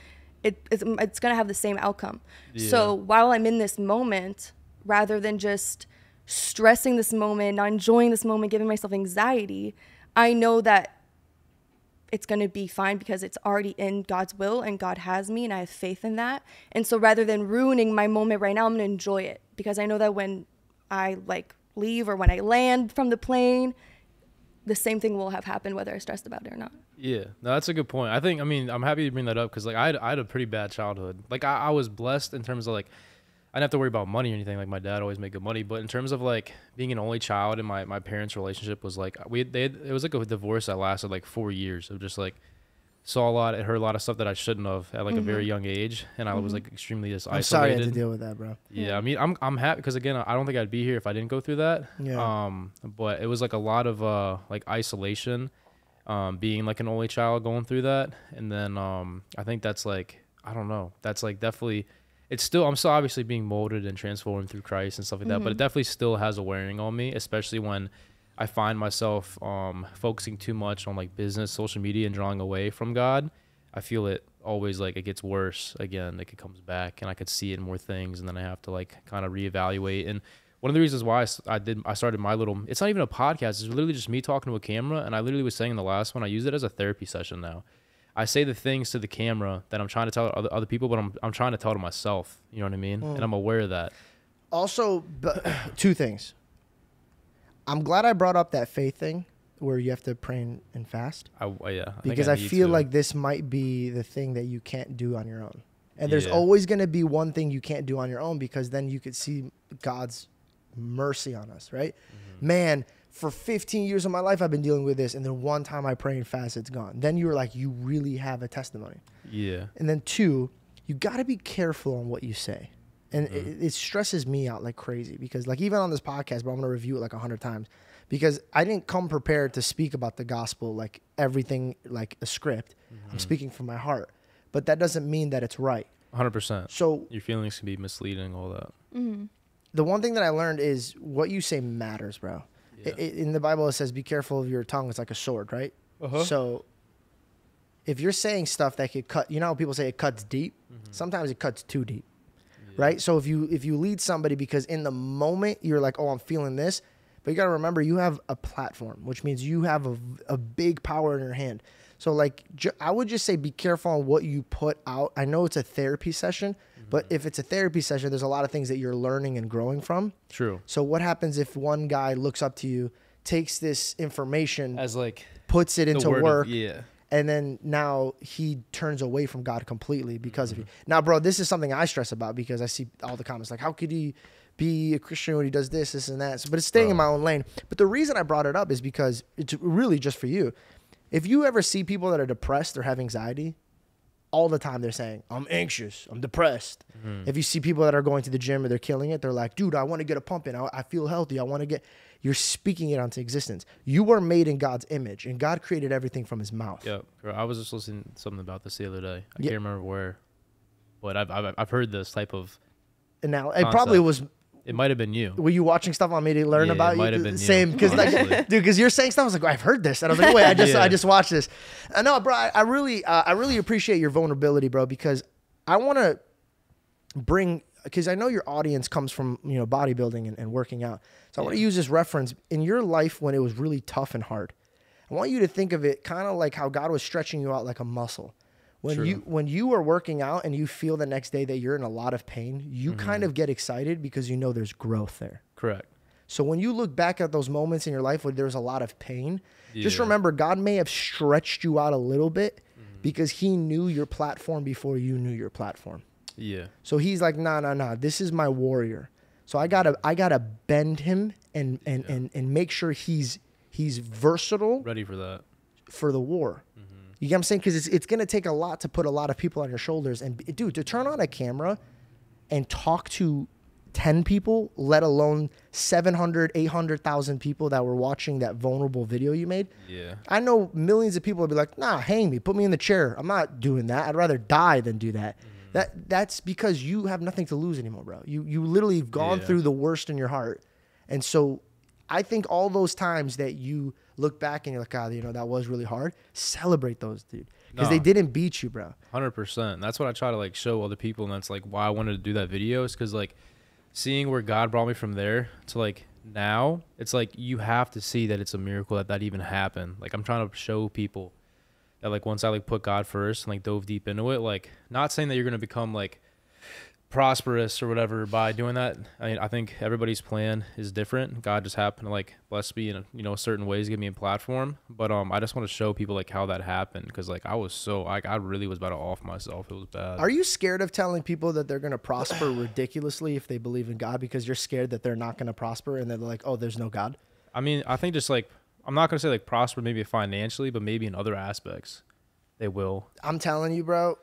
it's going to have the same outcome. Yeah. So while I'm in this moment, rather than just stressing this moment, not enjoying this moment, giving myself anxiety, I know that it's going to be fine because it's already in God's will and God has me and I have faith in that. And so rather than ruining my moment right now, I'm going to enjoy it because I know that when I like leave or when I land from the plane, the same thing will have happened whether I stressed about it or not. Yeah, no, that's a good point. I think, I mean, I'm happy you bring that up because like I had a pretty bad childhood. Like I was blessed in terms of like, I didn't have to worry about money or anything. Like my dad always made good money, but in terms of like being an only child and my parents' relationship was like, it was like a divorce that lasted like 4 years of just like saw a lot and heard a lot of stuff that I shouldn't have at like a very young age. And I was like extremely just isolated. I'm sorry I had to deal with that, bro. Yeah. I mean, I'm happy because again, I don't think I'd be here if I didn't go through that. Yeah. But it was like a lot of, like isolation, being like an only child going through that. And then, I think that's like, I don't know. That's like definitely, it's still, I'm still obviously being molded and transformed through Christ and stuff like that, but it definitely still has a wearing on me, especially when I find myself focusing too much on like business, social media, and drawing away from God. I feel it always like it gets worse again, like it comes back and I could see it in more things. And then I have to like kind of reevaluate. And one of the reasons why I started my little, it's not even a podcast, it's literally just me talking to a camera. And I literally was saying in the last one, I use it as a therapy session now. I say the things to the camera that I'm trying to tell other people, but I'm trying to tell to myself, you know what I mean? Mm. And I'm aware of that. Also, two things. I'm glad I brought up that faith thing where you have to pray and fast. I feel like this might be the thing that you can't do on your own. And there's always going to be one thing you can't do on your own because then you could see God's mercy on us, right? Mm-hmm. Man, for 15 years of my life, I've been dealing with this. And then one time I pray and fast, it's gone. Then you were like, you really have a testimony. Yeah. And then two, you got to be careful on what you say. And it stresses me out like crazy because like even on this podcast, but I'm going to review it like 100 times because I didn't come prepared to speak about the gospel, like everything, like a script. I'm speaking from my heart, but that doesn't mean that it's right. 100%. So your feelings can be misleading, all that. The one thing that I learned is what you say matters, bro. Yeah. In the Bible, it says, be careful of your tongue. It's like a sword, right? So if you're saying stuff that could cut, you know how people say it cuts deep? Sometimes it cuts too deep. Right? So if you lead somebody because in the moment you're like, oh, I'm feeling this, but you got to remember you have a platform, which means you have a big power in your hand. So like, I would just say, be careful on what you put out. I know it's a therapy session, but if it's a therapy session, there's a lot of things that you're learning and growing from. True. So what happens if one guy looks up to you, takes this information as like, puts it into work. And then now he turns away from God completely because of you. Now, bro, this is something I stress about because I see all the comments like, how could he be a Christian when he does this, this, and that? So, but it's staying in my own lane. But the reason I brought it up is because it's really just for you. If you ever see people that are depressed or have anxiety, all the time they're saying, I'm anxious, I'm depressed. If you see people that are going to the gym or they're killing it, they're like, dude, I want to get a pump in. I feel healthy. I want to get... You're speaking it onto existence. You were made in God's image, and God created everything from his mouth. Yeah, I was just listening to something about this the other day. I can't remember where, but I've heard this type of concept. It probably was... It might have been you. Were you watching stuff on me to learn about it? Might have been same, because like, dude, because you're saying stuff. I was like, I've heard this, and I was like, wait, I just watched this. No, bro, I really appreciate your vulnerability, bro, because I want to bring, because I know your audience comes from bodybuilding and working out. So I want to use this reference in your life when it was really tough and hard. I want you to think of it kind of like how God was stretching you out like a muscle. When you are working out and you feel the next day that you're in a lot of pain, you kind of get excited because you know there's growth there. Correct. So when you look back at those moments in your life where there's a lot of pain, just remember God may have stretched you out a little bit because he knew your platform before you knew your platform. Yeah. So he's like, nah, nah, nah, this is my warrior. So I gotta bend him and make sure he's versatile. Ready for that. For the war. You get what I'm saying? Because it's going to take a lot to put a lot of people on your shoulders. And, dude, to turn on a camera and talk to 10 people, let alone 700, 800,000 people that were watching that vulnerable video you made. Yeah. I know millions of people would be like, nah, hang me, put me in the chair. I'm not doing that. I'd rather die than do that. Mm. That's because you have nothing to lose anymore, bro. You literally have gone through the worst in your heart. And so I think all those times that you look back and you're like, God, you know, that was really hard. Celebrate those, dude. Because they didn't beat you, bro. 100%. That's what I try to, like, show other people. And that's, like, why I wanted to do that video, is because, like, seeing where God brought me from there to, like, now, it's, like, you have to see that it's a miracle that that even happened. Like, I'm trying to show people that, like, once I, like, put God first and, like, dove deep into it, like, not saying that you're going to become, like, prosperous or whatever by doing that. I mean, I think everybody's plan is different. God just happened to, like, bless me in, you know, certain ways, give me a platform. But I just want to show people, like, how that happened, because, like, I was so, like, I really was about to off myself. It was bad. Are you scared of telling people that they're going to prosper ridiculously if they believe in God, because you're scared that they're not going to prosper and they're like, oh, there's no God? I mean, I think just, like, I'm not going to say, like, prosper maybe financially, but maybe in other aspects they will. I'm telling you, bro,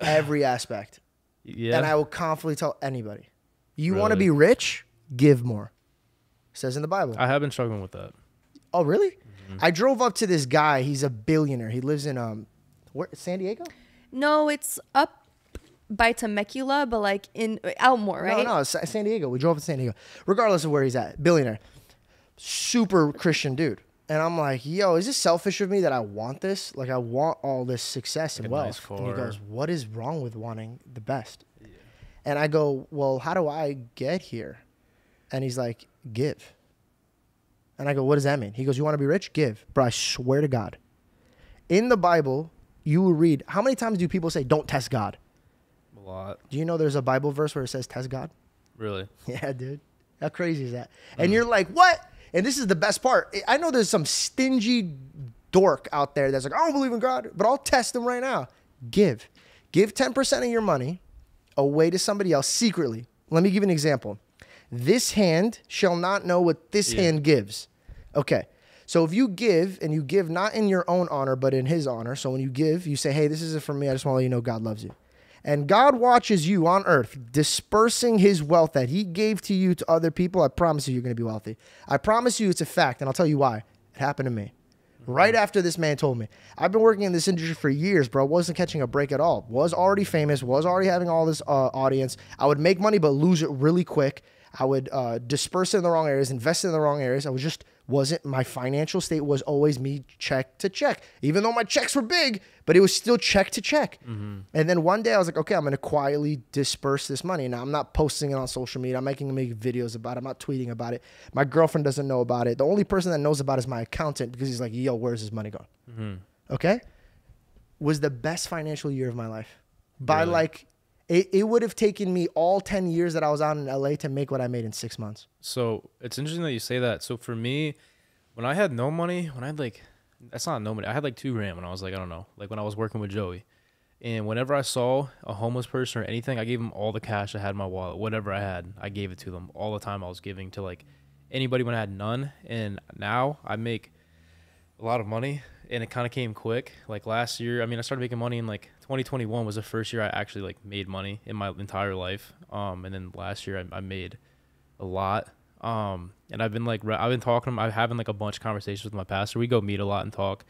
every aspect. Yeah. And I will confidently tell anybody, you want to be rich, give more. It says in the Bible. I have been struggling with that. Oh, really? Mm-hmm. I drove up to this guy. He's a billionaire. He lives in where, San Diego? No, it's up by Temecula, but, like, in Elmore, right? No, no, San Diego. We drove up to San Diego. Regardless of where he's at, billionaire, super Christian dude. And I'm like, yo, is this selfish of me that I want this? Like, I want all this success, like, and wealth. Nice. And he goes, what is wrong with wanting the best? Yeah. And I go, well, how do I get here? And he's like, give. And I go, what does that mean? He goes, you want to be rich? Give. Bro, I swear to God, in the Bible, you will read, how many times do people say, don't test God? A lot. Do you know there's a Bible verse where it says, test God? Really? Yeah, dude. How crazy is that? Mm. And you're like, what? And this is the best part. I know there's some stingy dork out there that's like, I don't believe in God, but I'll test them right now. Give. Give 10% of your money away to somebody else secretly. Let me give you an example. This hand shall not know what this hand gives. Okay. So if you give, and you give not in your own honor, but in his honor. So when you give, you say, hey, this isn't for me. I just want to let you know God loves you. And God watches you on earth dispersing his wealth that he gave to you to other people. I promise you, you're going to be wealthy. I promise you, it's a fact. And I'll tell you why. It happened to me. Right after this man told me. I've been working in this industry for years, bro. Wasn't catching a break at all. Was already famous. Was already having all this audience. I would make money, but lose it really quick. I would disperse it in the wrong areas, invest it in the wrong areas. I was just... wasn't, my financial state was always me check to check, even though my checks were big, but it was still check to check. Mm-hmm. And then one day I was like, okay, I'm going to quietly disperse this money. Now I'm not posting it on social media. I'm making videos about it. I'm not tweeting about it. My girlfriend doesn't know about it. The only person that knows about it is my accountant, because he's like, yo, where's this money going? Mm-hmm. Okay. Was the best financial year of my life. By like, it would have taken me all 10 years that I was out in LA to make what I made in 6 months. So it's interesting that you say that. So for me, when I had no money, when I had like, that's not no money, I had like $2 grand when I was like, I don't know, like when I was working with Joey. And whenever I saw a homeless person or anything, I gave them all the cash I had in my wallet, whatever I had, I gave it to them all the time. I was giving to like anybody when I had none. And now I make a lot of money, and it kind of came quick. Like last year, I mean, I started making money in like 2021 was the first year I actually like made money in my entire life. And then last year I made a lot. And I've been like, I'm having like a bunch of conversations with my pastor. We go meet a lot and talk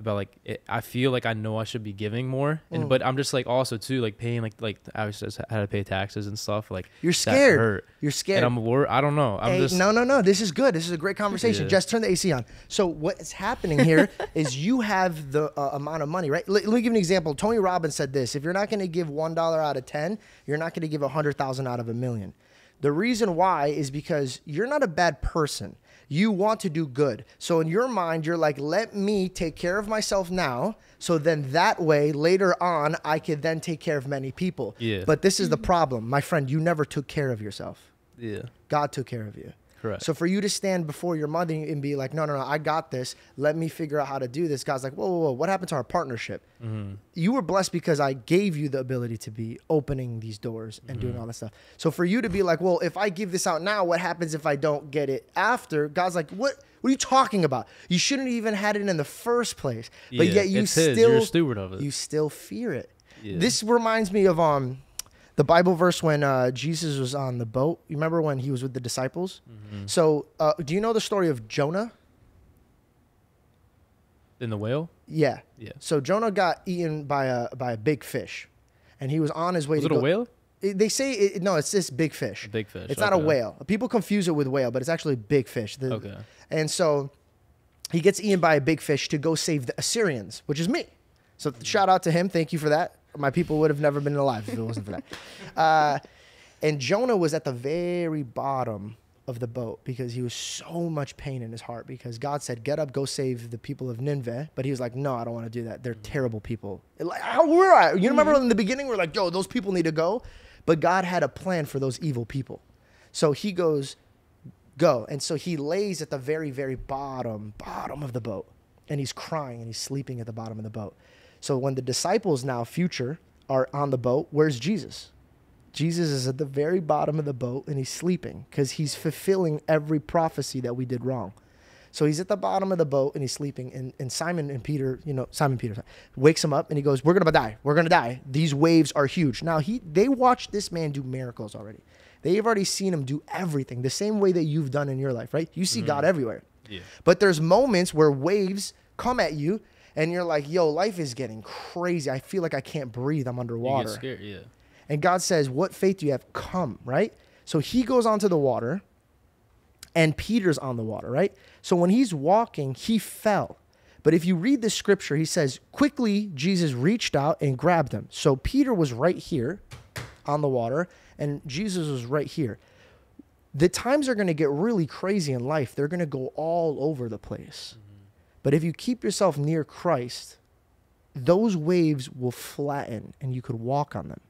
about like, I feel like I know I should be giving more. And, but I'm just like also too, like paying, like I was just had to pay taxes and stuff. Like you're scared. You're scared. And I'm worried. I don't know. I'm just, no. This is good. This is a great conversation. Yeah. Just turn the AC on. So what's happening here is you have the amount of money, right? Let me give an example. Tony Robbins said this: if you're not going to give $1 out of 10, you're not going to give 100,000 out of a million. The reason why is because you're not a bad person. You want to do good. So in your mind, you're like, let me take care of myself now. So then that way, later on, I could then take care of many people. Yeah. But this is the problem. My friend, you never took care of yourself. Yeah. God took care of you. Correct. So for you to stand before your mother and be like, no, no, no, I got this. Let me figure out how to do this. God's like, whoa, whoa, whoa. What happened to our partnership? Mm-hmm. You were blessed because I gave you the ability to be opening these doors and doing all that stuff. So for you to be like, well, if I give this out now, what happens if I don't get it after? God's like, what are you talking about? You shouldn't even had it in the first place. But yet you still, you're a steward of it. You still fear it. Yeah. This reminds me of the Bible verse when Jesus was on the boat. You remember when he was with the disciples? Mm-hmm. So do you know the story of Jonah? In the whale? Yeah. Yeah. So Jonah got eaten by a big fish, and he was on his way. Was it a whale? They say it, no. It's this big fish. A big fish. It's not a whale. People confuse it with whale, but it's actually a big fish. And so he gets eaten by a big fish to go save the Assyrians, which is me. So shout out to him. Thank you for that. My people would have never been alive if it wasn't for that. And Jonah was at the very bottom of the boat because he was so much pain in his heart because God said, get up, go save the people of Nineveh. But he was like, no, I don't want to do that. They're terrible people. Like, how were I? You remember in the beginning, we're like, yo, those people need to go. But God had a plan for those evil people. So he goes, go. And so he lays at the very, very bottom of the boat. And he's crying and he's sleeping at the bottom of the boat. So when the disciples now, future, are on the boat, where's Jesus? Jesus is at the very bottom of the boat and he's sleeping because he's fulfilling every prophecy that we did wrong. So he's at the bottom of the boat and he's sleeping. And Simon Peter wakes him up and he goes, we're going to die. We're going to die. These waves are huge. Now, they watched this man do miracles already. They've already seen him do everything the same way that you've done in your life, right? You see God everywhere. Yeah. But there's moments where waves come at you and you're like, yo, life is getting crazy. I feel like I can't breathe. I'm underwater. You get scared, yeah. And God says, what faith do you have? Come, right? So he goes onto the water and Peter's on the water, right? So when he's walking, he fell. But if you read the scripture, he says, quickly, Jesus reached out and grabbed him. So Peter was right here on the water and Jesus was right here. The times are going to get really crazy in life. They're going to go all over the place. Mm-hmm. But if you keep yourself near Christ, those waves will flatten and you could walk on them.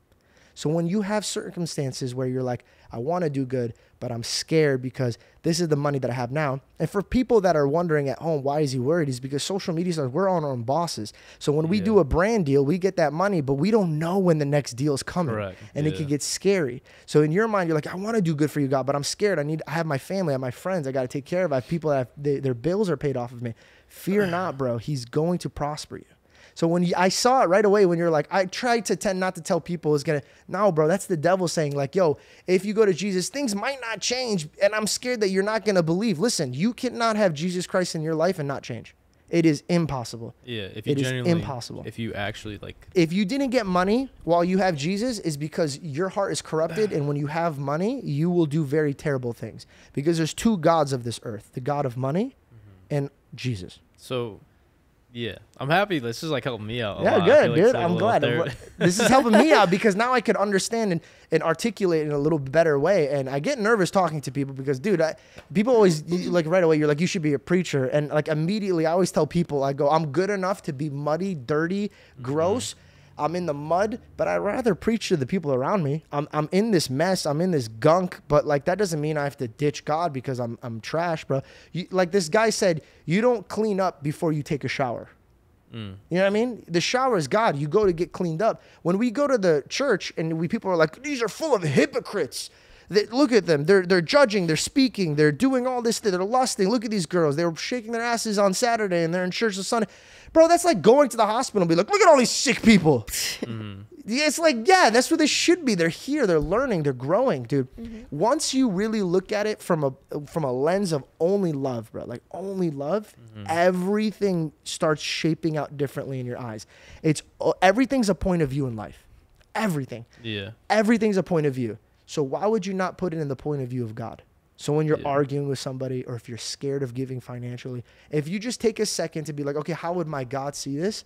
So when you have circumstances where you're like, I want to do good, but I'm scared because this is the money that I have now. And for people that are wondering at home, why is he worried? It's because social media stars, we're on our own bosses. So when we do a brand deal, we get that money, but we don't know when the next deal is coming. Correct. And it can get scary. So in your mind, you're like, I want to do good for you, God, but I'm scared. I have my family, I have my friends. I got to take care of. I have people that their bills are paid off of me. Fear not, bro. He's going to prosper you. So when I saw it right away, when you're like, I tried to tend not to tell people it's going to, no, bro, that's the devil saying like, yo, if you go to Jesus, things might not change. And I'm scared that you're not going to believe. Listen, you cannot have Jesus Christ in your life and not change. It is impossible. Yeah. If you didn't get money while you have Jesus is because your heart is corrupted. And when you have money, you will do very terrible things because there's two gods of this earth, the God of money and Jesus. So yeah, I'm happy. This is like helping me out. Yeah, good, dude. I'm glad. This is helping me out because now I can understand and articulate in a little better way. And I get nervous talking to people because, dude, people always like right away. You're like, you should be a preacher, and like immediately, I always tell people, I go, I'm good enough to be muddy, dirty, gross. I'm in the mud, but I'd rather preach to the people around me. I'm in this mess. I'm in this gunk, but like that doesn't mean I have to ditch God because I'm trash, bro. Like this guy said, you don't clean up before you take a shower. You know what I mean? The shower is God. You go to get cleaned up. When we go to the church and people are like, these are full of hypocrites. Look at them. They're judging. They're speaking. They're doing all this. They're lusting. Look at these girls. They were shaking their asses on Saturday, and they're in church on Sunday. Bro, that's like going to the hospital and be like, look at all these sick people. It's like, yeah, that's where they should be. They're here. They're learning. They're growing, dude. Once you really look at it from a lens of only love, bro, like only love, everything starts shaping out differently in your eyes. Everything's a point of view in life. Everything. Yeah. Everything's a point of view. So why would you not put it in the point of view of God? So when you're arguing with somebody or if you're scared of giving financially, if you just take a second to be like, okay, how would my God see this?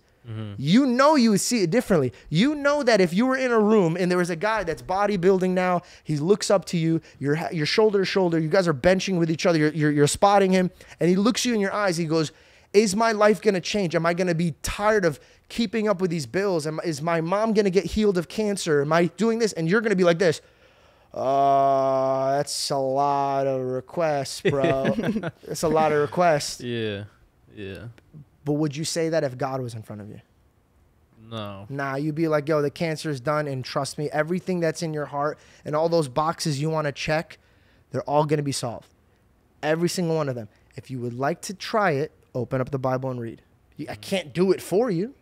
You know you would see it differently. You know that if you were in a room and there was a guy that's bodybuilding now, he looks up to you, you're shoulder to shoulder, you guys are benching with each other, you're spotting him, and he looks you in your eyes, he goes, is my life going to change? Am I going to be tired of keeping up with these bills? Is my mom going to get healed of cancer? Am I doing this? And you're going to be like this. That's a lot of requests, bro. That's a lot of requests. Yeah, yeah. But would you say that if God was in front of you? No. Nah, you'd be like, yo, the cancer's done, and trust me, everything that's in your heart and all those boxes you want to check, they're all going to be solved. Every single one of them. If you would like to try it, open up the Bible and read. I can't do it for you.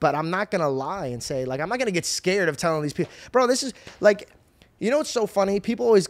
But I'm not going to lie and say, like, I'm not going to get scared of telling these people. Bro, this is, like, you know what's so funny? People always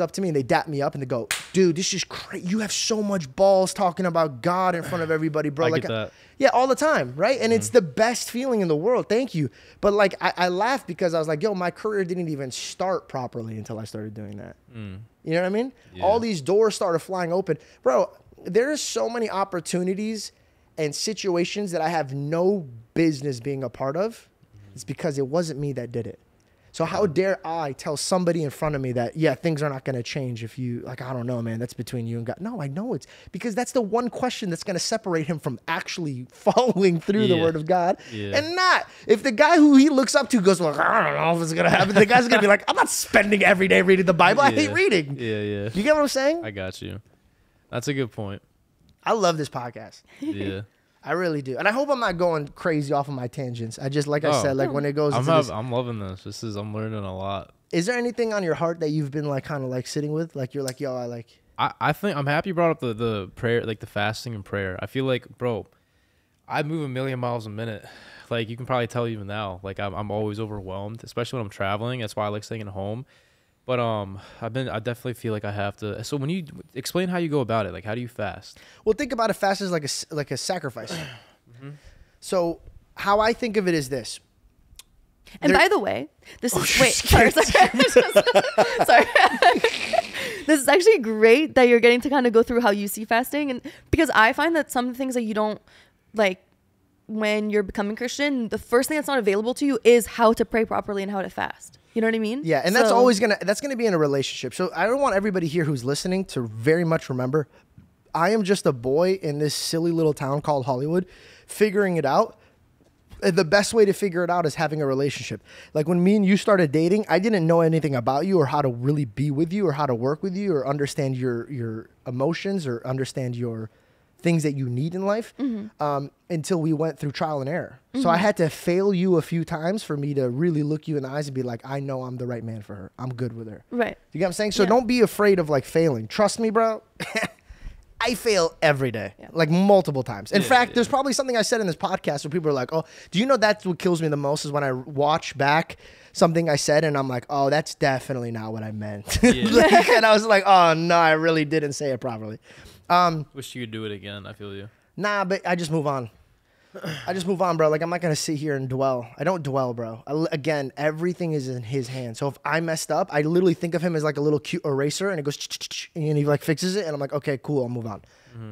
up to me and they dap me up and they go, dude, this is crazy. You have so much balls talking about God in front of everybody, bro. I get that. Yeah, all the time, right? And it's the best feeling in the world. Thank you. But, like, I laughed because I was like, yo, my career didn't even start properly until I started doing that. You know what I mean? Yeah. All these doors started flying open. Bro, there are so many opportunities and situations that I have no business being a part of. It's because it wasn't me that did it. So how dare I tell somebody in front of me that, yeah, things are not going to change if you, like, I don't know, man, that's between you and God. No, I know it's because that's the one question that's going to separate him from actually following through the word of God. And not if the guy who he looks up to goes, well, I don't know if it's going to happen. The guy's going to be like, I'm not spending every day reading the Bible. I hate reading. Yeah. You get what I'm saying? I got you. That's a good point. I love this podcast. Yeah. I really do. And I hope I'm not going crazy off of my tangents. I just, like I said, like when it goes into this, I'm loving this. This is, I'm learning a lot. Is there anything on your heart that you've been like kind of like sitting with? Like you're like, yo, I think I'm happy you brought up the prayer, like the fasting and prayer. I feel like, bro, I move a million miles a minute. Like you can probably tell even now, like I'm always overwhelmed, especially when I'm traveling. That's why I like staying at home. But I definitely feel like I have to. So when you explain how you go about it, like how do you fast? Well, think about it. Fast is like a sacrifice. So how I think of it is this. And by the way, this is sorry. This is actually great that you're getting to kind of go through how you see fasting, and because I find that some things that you don't like when you're becoming Christian, the first thing that's not available to you is how to pray properly and how to fast. You know what I mean? Yeah, and that's always gonna be in a relationship. So I don't want everybody here who's listening to very much remember, I am just a boy in this silly little town called Hollywood, figuring it out. The best way to figure it out is having a relationship. Like when me and you started dating, I didn't know anything about you or how to really be with you or how to work with you or understand your emotions or understand your things that you need in life until we went through trial and error. So I had to fail you a few times for me to really look you in the eyes and be like, I know I'm the right man for her. I'm good with her. Right. You get what I'm saying? So don't be afraid of like failing. Trust me, bro. I fail every day, like multiple times. In fact, there's probably something I said in this podcast where people are like, oh, do you know that's what kills me the most is when I watch back something I said and I'm like, oh, that's definitely not what I meant. Like, and I was like, oh no, I really didn't say it properly. Wish you could do it again. I feel you. Nah, but I just move on. I just move on, bro. Like, I'm not going to sit here and dwell. I don't dwell, bro. Again, everything is in his hand. So if I messed up, I literally think of him as like a little cute eraser and it goes and he like fixes it. And I'm like, okay, cool. I'll move on.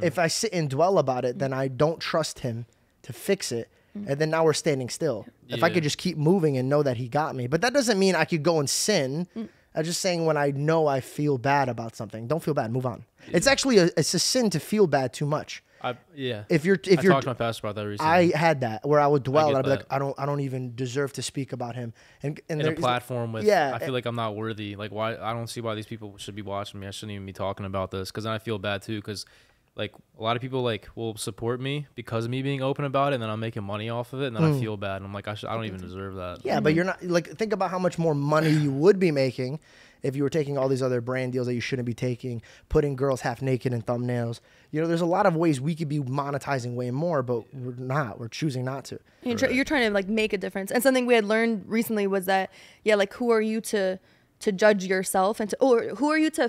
If I sit and dwell about it, then I don't trust him to fix it. And then now we're standing still. If I could just keep moving and know that he got me. But that doesn't mean I could go and sin. I'm just saying when I know I feel bad about something, don't feel bad. Move on. It's actually it's a sin to feel bad too much. If you're talked to my pastor about that recently. I had that where I would dwell and I'd be like, I don't even deserve to speak about him. And in a platform with I feel like I'm not worthy. Like why I don't see why these people should be watching me. I shouldn't even be talking about this because then I feel bad too because like a lot of people like will support me because of me being open about it and then I'm making money off of it and then I feel bad and I'm like I don't even deserve that. Yeah, but you're not like think about how much more money you would be making if you were taking all these other brand deals that you shouldn't be taking, putting girls half naked in thumbnails. You know, there's a lot of ways we could be monetizing way more, but we're not. We're choosing not to. You're trying to like make a difference. And something we had learned recently was that, yeah, like who are you to judge yourself and to, or who are you to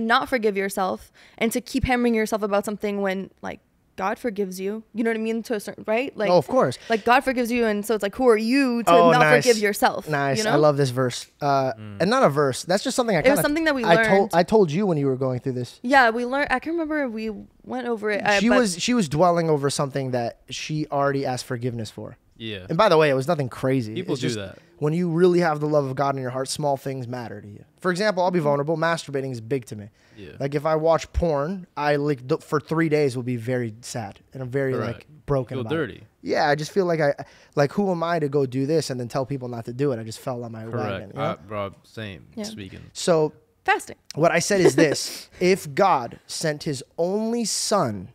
not forgive yourself and to keep hammering yourself about something when like God forgives you. You know what I mean? To a certain, right? Like, oh, of course. Like God forgives you. And so it's like, who are you to not forgive yourself? Nice. You know? I love this verse. And not a verse. That's just something I kind of, it was something that we learned. I told you when you were going through this. Yeah, we learned. I can remember we went over it. She was dwelling over something that she already asked forgiveness for. Yeah. And by the way, it was nothing crazy. People do that. When you really have the love of God in your heart, small things matter to you. For example, I'll be vulnerable. Masturbating is big to me. Yeah. Like if I watch porn, I like for 3 days will be very sad and I'm very like broken about it. Feel dirty. Yeah, I just feel like who am I to go do this and then tell people not to do it? I just fell on my wagon. You know? Bro, same. Yeah. Speaking. So fasting. What I said is this: if God sent His only Son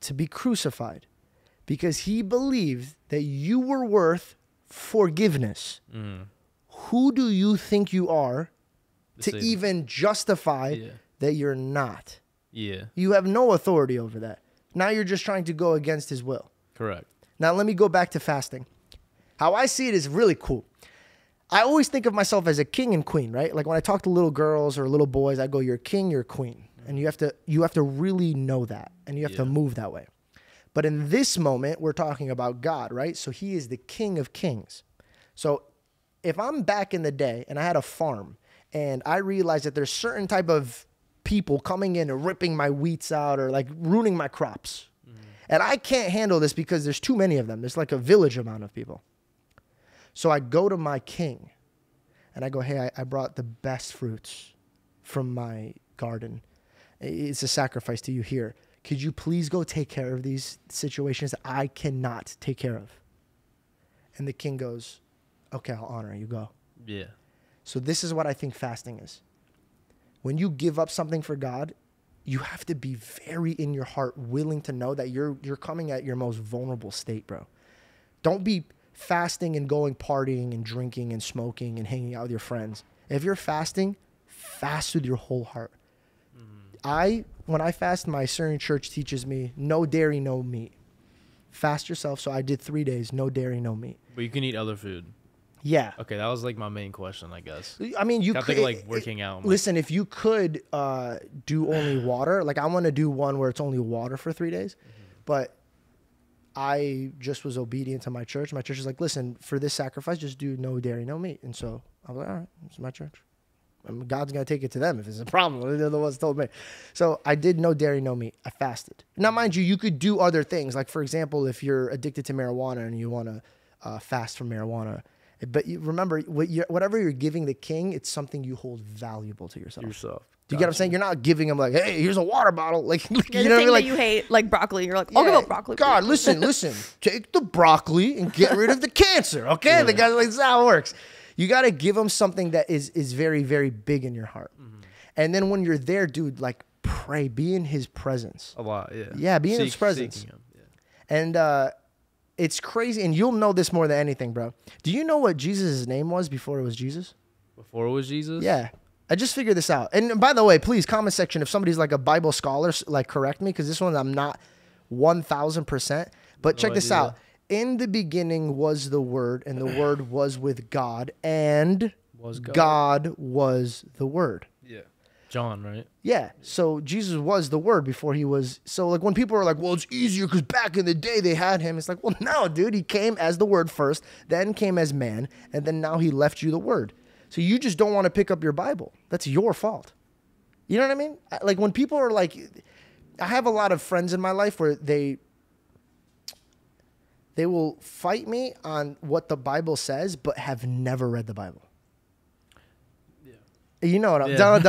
to be crucified, because He believed that you were worth forgiveness. Who do you think you are to even justify that you're not? Yeah. You have no authority over that. Now you're just trying to go against His will. Correct. Now let me go back to fasting. How I see it is really cool. I always think of myself as a king and queen, right? Like when I talk to little girls or little boys, I go, you're a king, you're a queen. And you have to really know that, and you have to move that way. But in this moment, we're talking about God, right? So he is the King of Kings. So if I'm back in the day and I had a farm and I realized that there's certain type of people coming in and ripping my wheats out or like ruining my crops, and I can't handle this because there's too many of them. There's like a village amount of people. So I go to my king and I go, hey, I brought the best fruits from my garden. It's a sacrifice to you here. Could you please go take care of these situations that I cannot take care of? And the king goes, okay, I'll honor you. Go. Yeah. So this is what I think fasting is. When you give up something for God, you have to be very in your heart willing to know that you're coming at your most vulnerable state, bro. Don't be fasting and going partying and drinking and smoking and hanging out with your friends. If you're fasting, fast with your whole heart. When I fast, my Assyrian church teaches me no dairy, no meat. Fast yourself. So I did 3 days, no dairy, no meat. But you can eat other food. Yeah. Okay, that was like my main question, I guess. I mean, you could like working out. Listen, like, if you could do only water, like I want to do one where it's only water for 3 days, but I just was obedient to my church. My church is like, listen, for this sacrifice, just do no dairy, no meat. And so I was like, all right, it's my church. God's going to take it to them if it's a problem. They're the ones told me. So I did no dairy, no meat. I fasted. Now, mind you, you could do other things. Like, for example, if you're addicted to marijuana and you want to fast from marijuana. But you remember, whatever you're giving the king, it's something you hold valuable to yourself. Do you get what I'm saying? You're not giving him like, hey, here's a water bottle. Like, you know what I mean? Like, you hate, like broccoli. You're like, I'll give up broccoli. God, listen, listen. Take the broccoli and get rid of the cancer, okay? Yeah. The guy's like, that's how it works. You got to give them something that is very, very big in your heart. And then when you're there, dude, like pray, be in his presence. A lot, yeah. Yeah, be in his presence. And it's crazy. And you'll know this more than anything, bro. Do you know what Jesus' name was before it was Jesus? Before it was Jesus? Yeah. I just figured this out. And by the way, please, comment section, if somebody's like a Bible scholar, like correct me, because this one I'm not 1,000%. But check this out. In the beginning was the Word, and the Word was with God, and God was the Word. Yeah. John, right? Yeah. So Jesus was the Word before he was. So like when people are like, well, it's easier because back in the day they had him. It's like, well, no, dude. He came as the Word first, then came as man, and then now he left you the Word. So you just don't want to pick up your Bible. That's your fault. You know what I mean? Like when people are like, I have a lot of friends in my life where they will fight me on what the Bible says, but have never read the Bible. Yeah. You know what I'm done.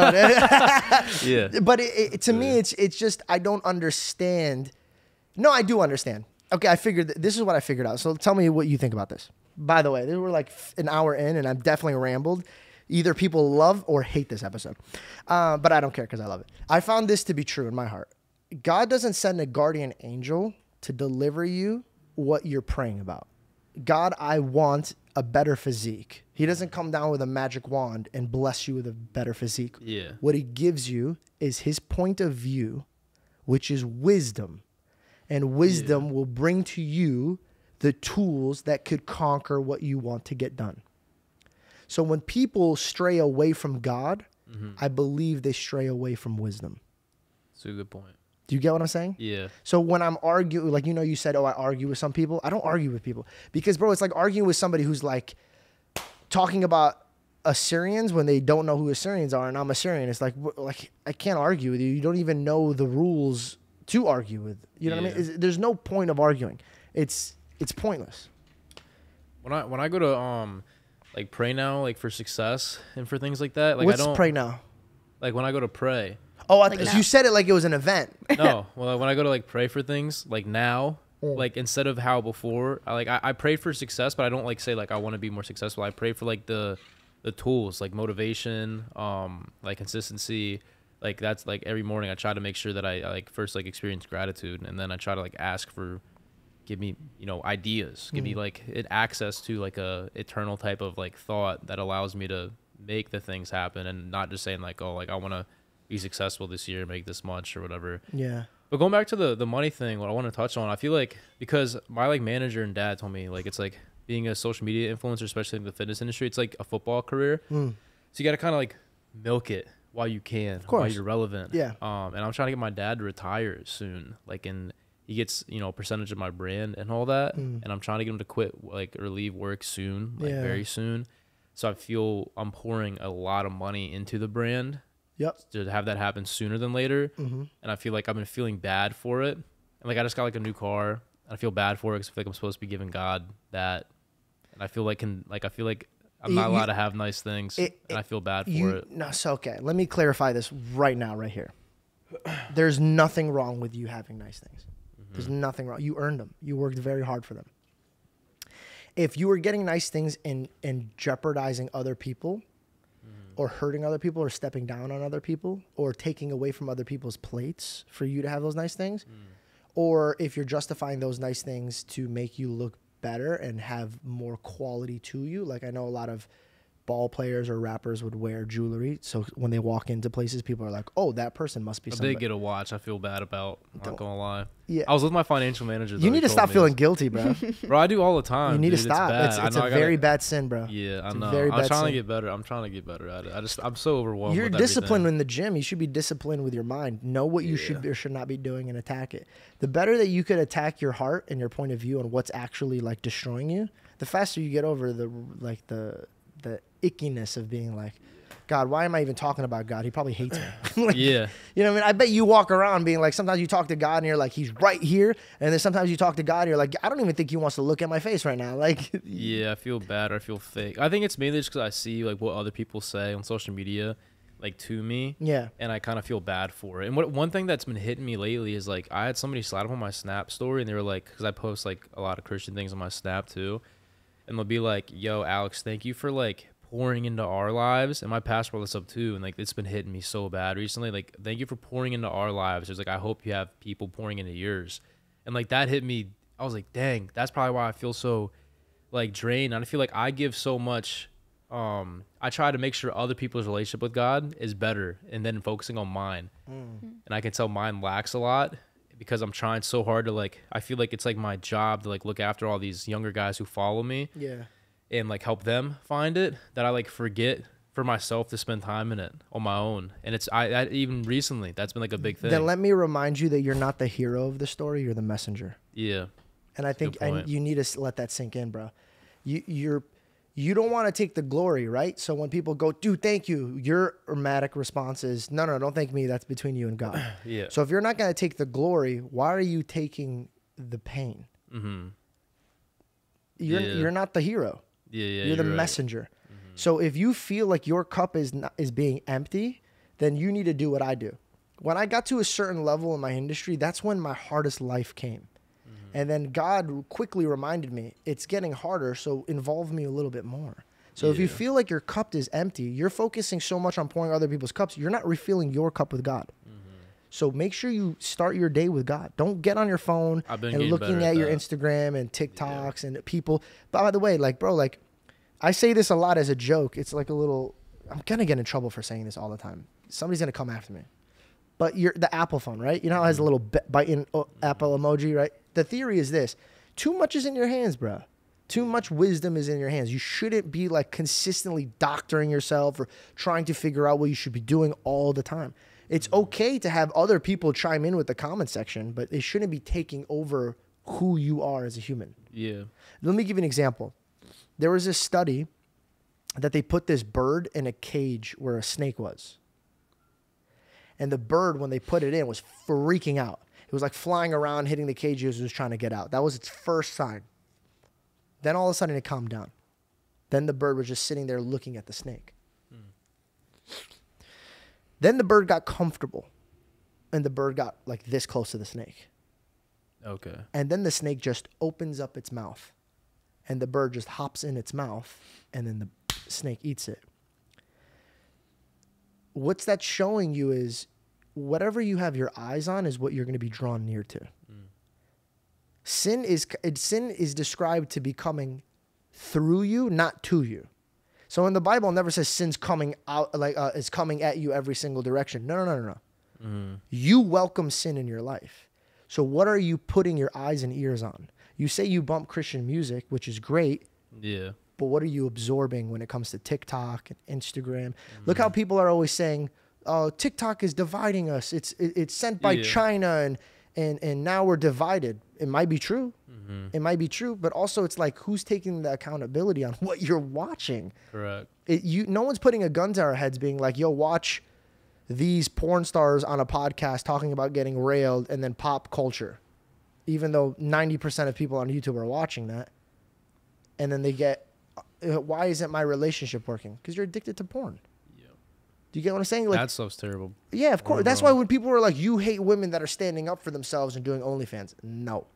Yeah. But to me, it's just, I don't understand. No, I do understand. Okay, I figured, this is what I figured out. So tell me what you think about this. By the way, we were like an hour in and I've definitely rambled. Either people love or hate this episode. But I don't care because I love it. I found this to be true in my heart. God doesn't send a guardian angel to deliver you what you're praying about. God, I want a better physique. He doesn't come down with a magic wand and bless you with a better physique. Yeah. What he gives you is his point of view, which is wisdom. And wisdom will bring to you the tools that could conquer what you want to get done. So when people stray away from God, I believe they stray away from wisdom. That's a good point. Do you get what I'm saying? Yeah. So when I'm arguing, like, you know, you said, oh, I argue with some people. I don't argue with people because, bro, it's like arguing with somebody who's like talking about Assyrians when they don't know who Assyrians are and I'm Assyrian. It's like I can't argue with you. You don't even know the rules to argue with. You know what I mean? There's no point of arguing. It's pointless. When I go to like pray now, like for success and for things like that, like What's pray now? Like when I go to pray. Oh, I you said it like it was an event. No, well, when I go to like pray for things, like now, like instead of how before, I pray for success, but I don't like say like I want to be more successful. I pray for like the tools, like motivation, like consistency, like that's like every morning I try to make sure that I like first like experience gratitude, and then I try to like ask for, give me ideas, give me like access to like a eternal type of like thought that allows me to make the things happen, and not just saying like, oh, like I want to be successful this year, make this much or whatever. Yeah. But going back to the money thing, what I want to touch on, I feel like because my like manager and dad told me like it's like being a social media influencer, especially in the fitness industry, it's like a football career. Mm. So you got to kind of like milk it while you can, while you're relevant. Yeah. And I'm trying to get my dad to retire soon, like in. He gets, you know, a percentage of my brand and all that. Mm. And I'm trying to get him to quit, like, or leave work soon, like, very soon. So I feel I'm pouring a lot of money into the brand. Yep. To have that happen sooner than later. Mm-hmm. And I feel like I've been feeling bad for it. And, like, I just got, like, a new car. And I feel bad for it because I feel like I'm supposed to be giving God that. And I feel like, I'm not allowed to have nice things. And I feel bad for it. No, so, okay. Let me clarify this right now, right here. There's nothing wrong with you having nice things. There's nothing wrong. You earned them. You worked very hard for them. If you were getting nice things and jeopardizing other people or hurting other people or stepping down on other people or taking away from other people's plates for you to have those nice things, or if you're justifying those nice things to make you look better and have more quality to you, like I know a lot of ball players or rappers would wear jewelry, so when they walk into places, people are like, "Oh, that person must be." I did get a watch. I feel bad about. I'm not gonna lie. Yeah, I was with my financial manager. You need to stop feeling guilty, bro. Bro, I do all the time. You need to stop. It's a very bad sin, bro. Yeah, I know. I'm trying to get better. I'm trying to get better at it. I'm so overwhelmed. You're disciplined in the gym. You should be disciplined with your mind. Know what you should or should not be doing and attack it. The better that you could attack your heart and your point of view on what's actually like destroying you, the faster you get over the ickiness of being like, God, why am I even talking about God? He probably hates me. Like, yeah. You know what I mean? I bet you walk around being like, sometimes you talk to God and you're like, he's right here. And then sometimes you talk to God and you're like, I don't even think he wants to look at my face right now. Like, yeah, I feel bad or I feel fake. I think it's mainly just because I see like what other people say on social media, like to me. Yeah. And I kind of feel bad for it. And what one thing that's been hitting me lately is like, I had somebody slide up on my Snap story and they were like, because I post like a lot of Christian things on my Snap too. And they'll be like, yo, Alex, thank you for like pouring into our lives. And my past brought this up too. And like, it's been hitting me so bad recently. Like, thank you for pouring into our lives. It's like, I hope you have people pouring into yours. And like, that hit me. I was like, dang, that's probably why I feel so like drained. And I feel like I give so much. I try to make sure other people's relationship with God is better and then focusing on mine. And I can tell mine lacks a lot. Because I'm trying so hard to like, I feel like it's like my job to like look after all these younger guys who follow me, and like help them find it, that I like forget for myself to spend time in it on my own. And it's I even recently that's been like a big thing. Then let me remind you that you're not the hero of the story; you're the messenger. Yeah, and I think you need to let that sink in, bro. You don't want to take the glory, right? So when people go, dude, thank you, your dramatic response is, no, no, don't thank me. That's between you and God. Yeah. So if you're not going to take the glory, why are you taking the pain? You're not the hero. You're the messenger. So if you feel like your cup is being empty, then you need to do what I do. When I got to a certain level in my industry, that's when my hardest life came. And then God quickly reminded me, it's getting harder, so involve me a little bit more. So if you feel like your cup is empty, you're focusing so much on pouring other people's cups, you're not refilling your cup with God. So make sure you start your day with God. Don't get on your phone and looking at your Instagram and TikToks and people. By the way, like, bro, like, I say this a lot as a joke. It's like a little, I'm going to get in trouble for saying this all the time. Somebody's going to come after me. But you're the Apple phone, right? You know how it has a little bite-in Apple emoji, right? The theory is this. Too much is in your hands, bro. Too much wisdom is in your hands. You shouldn't be like consistently doctoring yourself or trying to figure out what you should be doing all the time. It's okay to have other people chime in with the comment section, but it shouldn't be taking over who you are as a human. Yeah. Let me give you an example. There was a study that they put this bird in a cage where a snake was. And the bird, when they put it in, was freaking out. It was like flying around, hitting the cages, it was trying to get out. That was its first sign. Then all of a sudden it calmed down. Then the bird was just sitting there looking at the snake. Then the bird got comfortable. And the bird got like this close to the snake. Okay. And then the snake just opens up its mouth. And the bird just hops in its mouth. And then the snake eats it. What's that showing you is, whatever you have your eyes on is what you're going to be drawn near to. Sin is described to be coming through you, not to you. So in the Bible, it never says sin's coming out like is coming at you every single direction. No, no, no, no, no. Mm. You welcome sin in your life. So what are you putting your eyes and ears on? You say you bump Christian music, which is great. Yeah. But what are you absorbing when it comes to TikTok and Instagram? Mm. Look how people are always saying, "Oh, TikTok is dividing us. It's sent by China and now we're divided." It might be true. Mm-hmm. It might be true, but also it's like, who's taking the accountability on what you're watching? Correct. No one's putting a gun to our heads being like, yo, watch these porn stars on a podcast talking about getting railed and then pop culture, even though 90% of people on YouTube are watching that. And then they get, why isn't my relationship working? Because you're addicted to porn. Do you get what I'm saying? Like, that stuff's terrible. Yeah, of course. Overall. That's why when people are like, you hate women that are standing up for themselves and doing OnlyFans. No.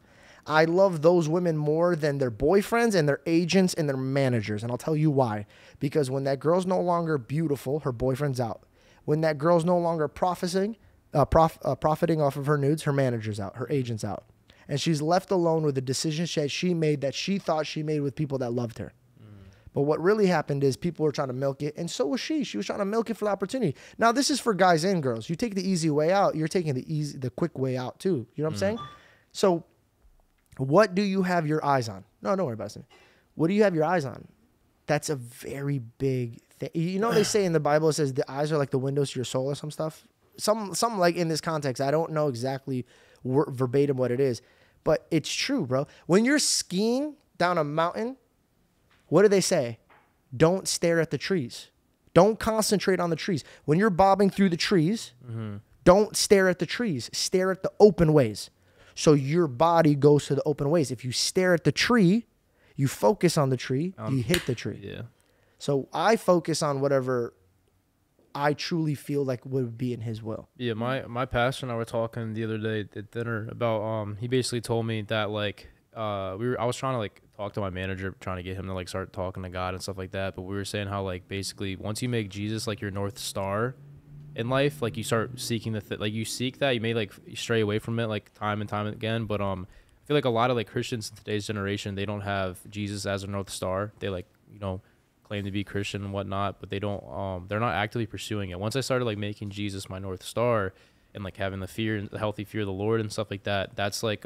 I love those women more than their boyfriends and their agents and their managers. And I'll tell you why. Because when that girl's no longer beautiful, her boyfriend's out. When that girl's no longer profiting off of her nudes, her manager's out, her agent's out. And she's left alone with the decisions that she made that she thought she made with people that loved her. But what really happened is people were trying to milk it, and so was she. She was trying to milk it for the opportunity. Now, this is for guys and girls. You take the easy way out, you're taking the quick way out too. You know what I'm saying? So what do you have your eyes on? No, don't worry about it. What do you have your eyes on? That's a very big thing. You know what they say in the Bible? It says the eyes are like the windows to your soul or some stuff. Some like in this context. I don't know exactly verbatim what it is, but it's true, bro. When you're skiing down a mountain, what do they say? Don't stare at the trees. Don't concentrate on the trees. When you're bobbing through the trees, don't stare at the trees. Stare at the open ways. So your body goes to the open ways. If you stare at the tree, you focus on the tree, you hit the tree. Yeah. So I focus on whatever I truly feel like would be in his will. Yeah, my pastor and I were talking the other day at dinner about, he basically told me that, like, I was trying to, like, talk to my manager, trying to get him to, like, start talking to God and stuff like that. But we were saying how, like, basically once you make Jesus like your North Star in life, like, you start seeking you may, like, stray away from it, like, time and time again. But I feel like a lot of, like, Christians in today's generation, they don't have Jesus as a North Star. They, like, you know, claim to be Christian and whatnot, but they don't, they're not actively pursuing it. Once I started, like, making Jesus my North Star and, like, having the fear and the healthy fear of the Lord and stuff like that, that's, like,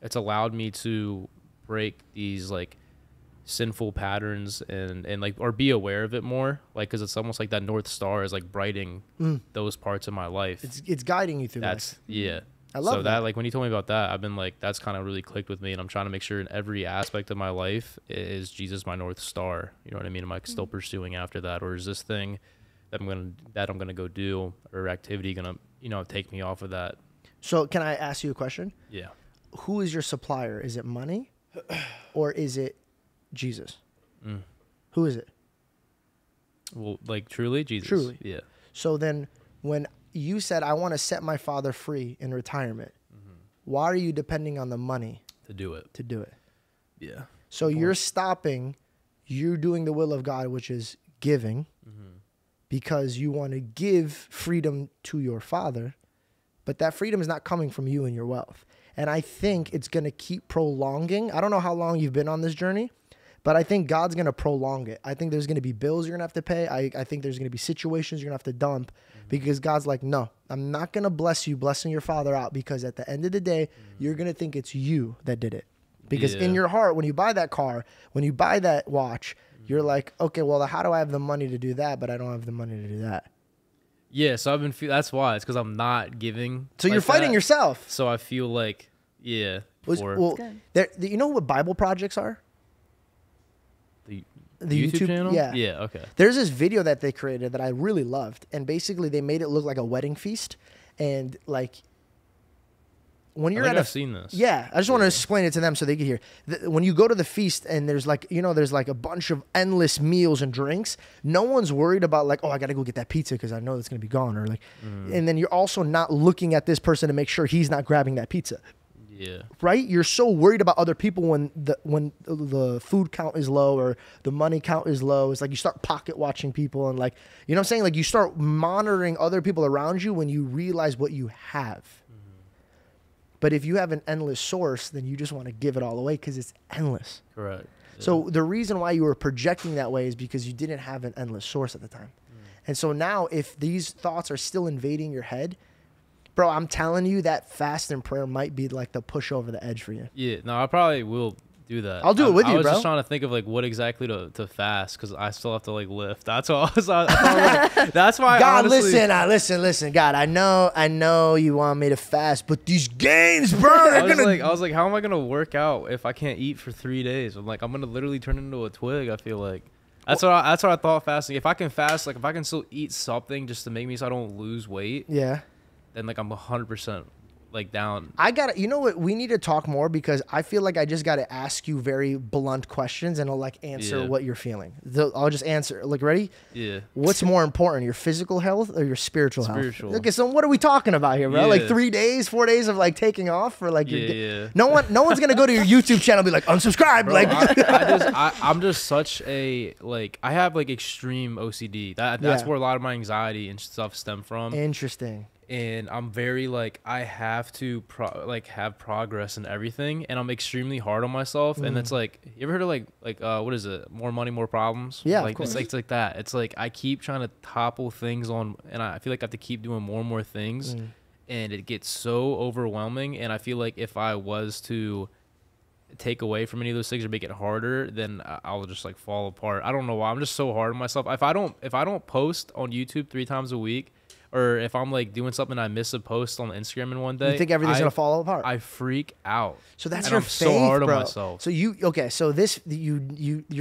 it's allowed me to break these, like, sinful patterns and like, or be aware of it more, like, because it's almost like that North Star is, like, brightening those parts of my life. It's guiding you through that. Yeah. I love that. Like, when you told me about that, I've been like, that's kind of really clicked with me, and I'm trying to make sure in every aspect of my life is Jesus my North Star. You know what I mean? Am I still pursuing after that, or is this thing that I'm gonna go do or activity gonna, you know, take me off of that? So can I ask you a question? Yeah. Who is your supplier? Is it money? Or is it Jesus? Who is it? Well, like, truly Jesus. Truly. Yeah. So then when you said, I want to set my father free in retirement, why are you depending on the money? To do it. To do it. Yeah. So you're stopping, you're doing the will of God, which is giving, because you want to give freedom to your father, but that freedom is not coming from you and your wealth. And I think it's going to keep prolonging. I don't know how long you've been on this journey, but I think God's going to prolong it. I think there's going to be bills you're going to have to pay. I think there's going to be situations you're going to have to dump, because God's like, no, I'm not going to bless you blessing your father out, because at the end of the day, you're going to think it's you that did it. Because in your heart, when you buy that car, when you buy that watch, you're like, okay, well, how do I have the money to do that? But I don't have the money to do that. Yeah, so I've been, that's why, it's because I'm not giving. So, like, you're fighting yourself. So I feel like, yeah. Well, you know what Bible projects are? The YouTube channel? Yeah. Yeah, okay. There's this video that they created that I really loved. And basically, they made it look like a wedding feast. And, like, when you're I've seen this. Yeah, I just want to explain it to them so they can hear. When you go to the feast and there's, like, you know, there's, like, a bunch of endless meals and drinks, no one's worried about, like, oh, I got to go get that pizza because I know it's going to be gone, or, like, and then you're also not looking at this person to make sure he's not grabbing that pizza. Yeah. Right? You're so worried about other people when the food count is low or the money count is low. It's like you start pocket watching people and, like, you know what I'm saying? Like, you start monitoring other people around you when you realize what you have. But if you have an endless source, then you just want to give it all away because it's endless. Correct. Yeah. So the reason why you were projecting that way is because you didn't have an endless source at the time. And so now if these thoughts are still invading your head, Bro, I'm telling you that fast and prayer might be like the push over the edge for you. Yeah, no, I probably will do that. I'll do it with you, bro. I was just trying to think of like what exactly to fast because I still have to like lift. That's all. That's why. God, honestly, listen, God. I know you want me to fast, but these games, bro. I was like, how am I gonna work out if I can't eat for 3 days? I'm like, I'm gonna literally turn into a twig. I feel like. That's what I thought fasting. If I can fast, like if I can still eat something just to make me so I don't lose weight. Yeah. Then like I'm 100% like down. I gotta, you know what? We need to talk more because I feel like I just gotta ask you very blunt questions and I'll like answer what you're feeling. I'll just answer. Like, ready? Yeah. What's more important, your physical health or your spiritual health? Okay, so what are we talking about here, bro? Yeah. Like 3 days, 4 days of like taking off for like your no one's gonna go to your YouTube channel and be like unsubscribe. Bro, like I'm just such a like I have like extreme OCD. That's where a lot of my anxiety and stuff stem from. Interesting. And I'm very like I have to have progress in everything, and I'm extremely hard on myself. And it's like, you ever heard of like what is it? More money, more problems. Yeah, like, of course. It's like that. It's like I keep trying to topple things on, and I feel like I have to keep doing more and more things, and it gets so overwhelming. And I feel like if I was to take away from any of those things or make it harder, then I'll just like fall apart. I don't know why. I'm just so hard on myself. If I don't post on YouTube 3 times a week. Or if I'm like doing something, I miss a post on Instagram in one day. You think everything's gonna fall apart? I freak out. So that's your faith, bro. I'm so hard on myself. So your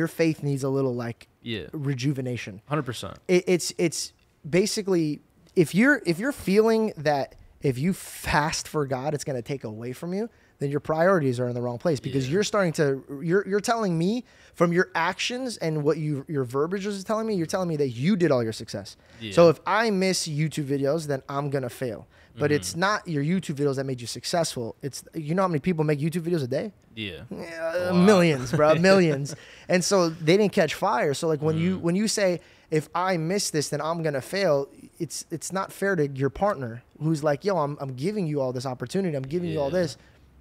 faith needs a little like rejuvenation. 100%. It's basically if you're feeling that if you fast for God, it's gonna take away from you. Then your priorities are in the wrong place because you're starting to you're telling me from your actions and what your verbiage is telling me, you're telling me that you did all your success. Yeah. So if I miss YouTube videos, then I'm gonna fail. But it's not your YouTube videos that made you successful. It's you know how many people make YouTube videos a day? Yeah, millions, bro, millions. And so they didn't catch fire. So like when you say if I miss this, then I'm gonna fail. It's not fair to your partner who's like, yo, I'm giving you all this opportunity. I'm giving you all this.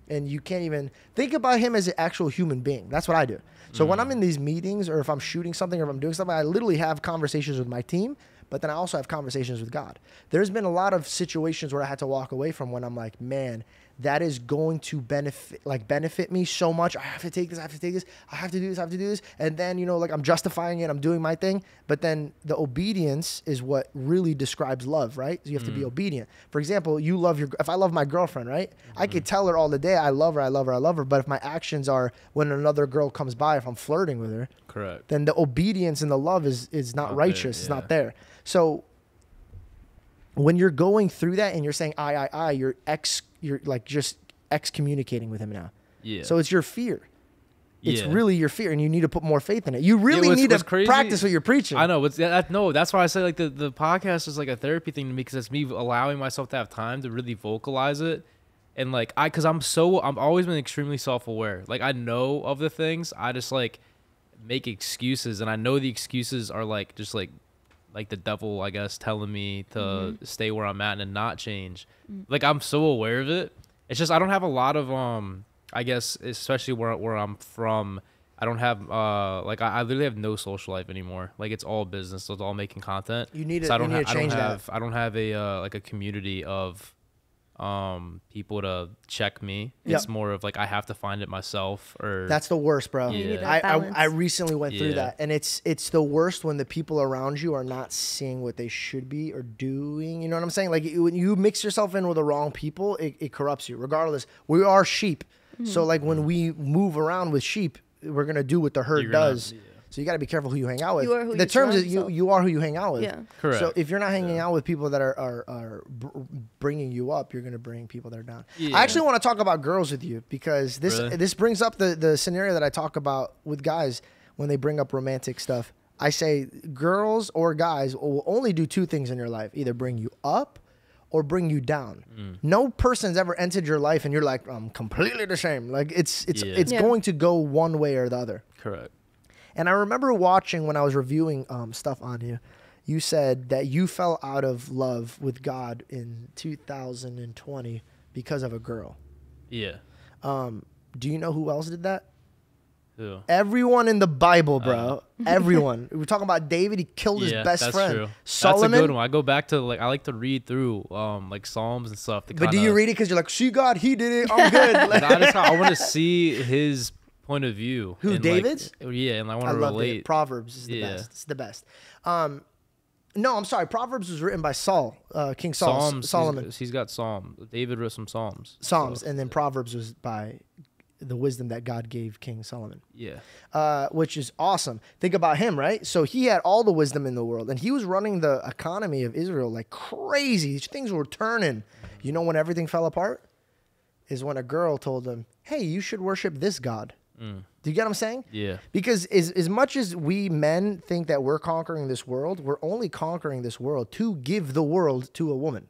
And you can't even think about him as an actual human being. That's what I do. So when I'm in these meetings or if I'm shooting something or if I'm doing something, I literally have conversations with my team, but then I also have conversations with God. There's been a lot of situations where I had to walk away from when I'm like, man, that is going to benefit me so much. I have to take this, I have to take this, I have to do this, I have to do this. And then, you know, like I'm justifying it, I'm doing my thing. But then the obedience is what really describes love, right? So you have to be obedient. For example, you love if I love my girlfriend, right? I could tell her all the day, I love her, I love her, I love her. But if my actions are when another girl comes by, if I'm flirting with her, correct, then the obedience and the love is not righteous, it's not there. So when you're going through that and you're saying, I, you're like just excommunicating with him now. Yeah. So it's your fear. It's really your fear, and you need to put more faith in it. You really need to practice what you're preaching. I know. That's why I say like the podcast is like a therapy thing to me because it's me allowing myself to have time to really vocalize it. And like I've always been extremely self-aware. Like I know of the things. I just like make excuses, and I know the excuses are like just like the devil, I guess, telling me to stay where I'm at and not change. Like, I'm so aware of it. It's just, I don't have a lot of, I guess, especially where I'm from, I don't have, like, I literally have no social life anymore. Like, it's all business. So it's all making content. You need to change that. I don't have a, like, a community of people to check me. It's more of, like, I have to find it myself. Or that's the worst, bro. Yeah. I recently went through that, and it's the worst when the people around you are not seeing what they should be or doing. You know what I'm saying? Like, when you mix yourself in with the wrong people, it corrupts you. Regardless, we are sheep. So, like, when we move around with sheep, we're going to do what the herd does. So you got to be careful who you hang out with. You are who the terms is you are who you hang out with. Yeah. Correct. So if you're not hanging out with people that are bringing you up, you're going to bring people that are down. Yeah. I actually want to talk about girls with you because this brings up the scenario that I talk about with guys when they bring up romantic stuff. I say girls or guys will only do 2 things in your life, either bring you up or bring you down. No person's ever entered your life and you're like, I'm completely the same. Like it's going to go one way or the other. Correct. And I remember watching when I was reviewing stuff on you, you said that you fell out of love with God in 2020 because of a girl. Yeah. Do you know who else did that? Who? Everyone in the Bible, bro. Everyone. We're talking about David. He killed his best friend. True. Solomon. That's a good one. I go back to, like, I like to read through like Psalms and stuff. But do you read it because you're like, she got, he did it, I'm good. I want to see his point of view. Who, David's? Like, yeah, and I want to relate. It. Proverbs is the best. It's the best. No, I'm sorry. Proverbs was written by Saul, King Saul, Solomon. He's got Psalms. David wrote some Psalms. And then Proverbs was by the wisdom that God gave King Solomon. Yeah. Which is awesome. Think about him, right? So he had all the wisdom in the world, and he was running the economy of Israel like crazy. Things were turning. You know when everything fell apart? Is when a girl told him, hey, you should worship this God. Mm. Do you get what I'm saying? Yeah. Because as much as we men think that we're conquering this world, we're only conquering this world to give the world to a woman.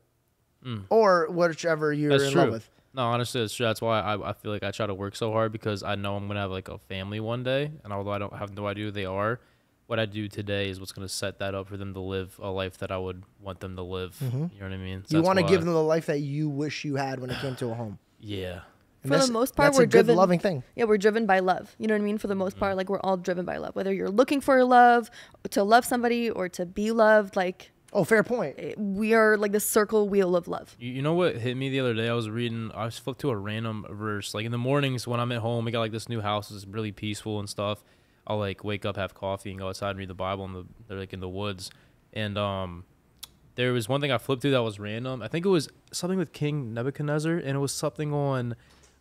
Mm. Or whichever you're in love with. No, honestly, that's true. That's why I feel like I try to work so hard, because I know I'm going to have like a family one day. And although I don't have no idea who they are, what I do today is what's going to set that up for them to live a life that I would want them to live. Mm-hmm. You know what I mean? So you want to give them the life that you wish you had when it came to a home. Yeah. For the most part, we're driven. That's a good loving thing. Yeah, we're driven by love. You know what I mean? For the most part, like, we're all driven by love. Whether you're looking for love, to love somebody, or to be loved, like... Oh, fair point. We are like the circle wheel of love. You know what hit me the other day? I was reading, I just flipped to a random verse. Like, in the mornings when I'm at home, we got like this new house. It's really peaceful and stuff. I'll like wake up, have coffee, and go outside and read the Bible. And they're like in the woods. And there was one thing I flipped through that was random. I think it was something with King Nebuchadnezzar, and it was something on...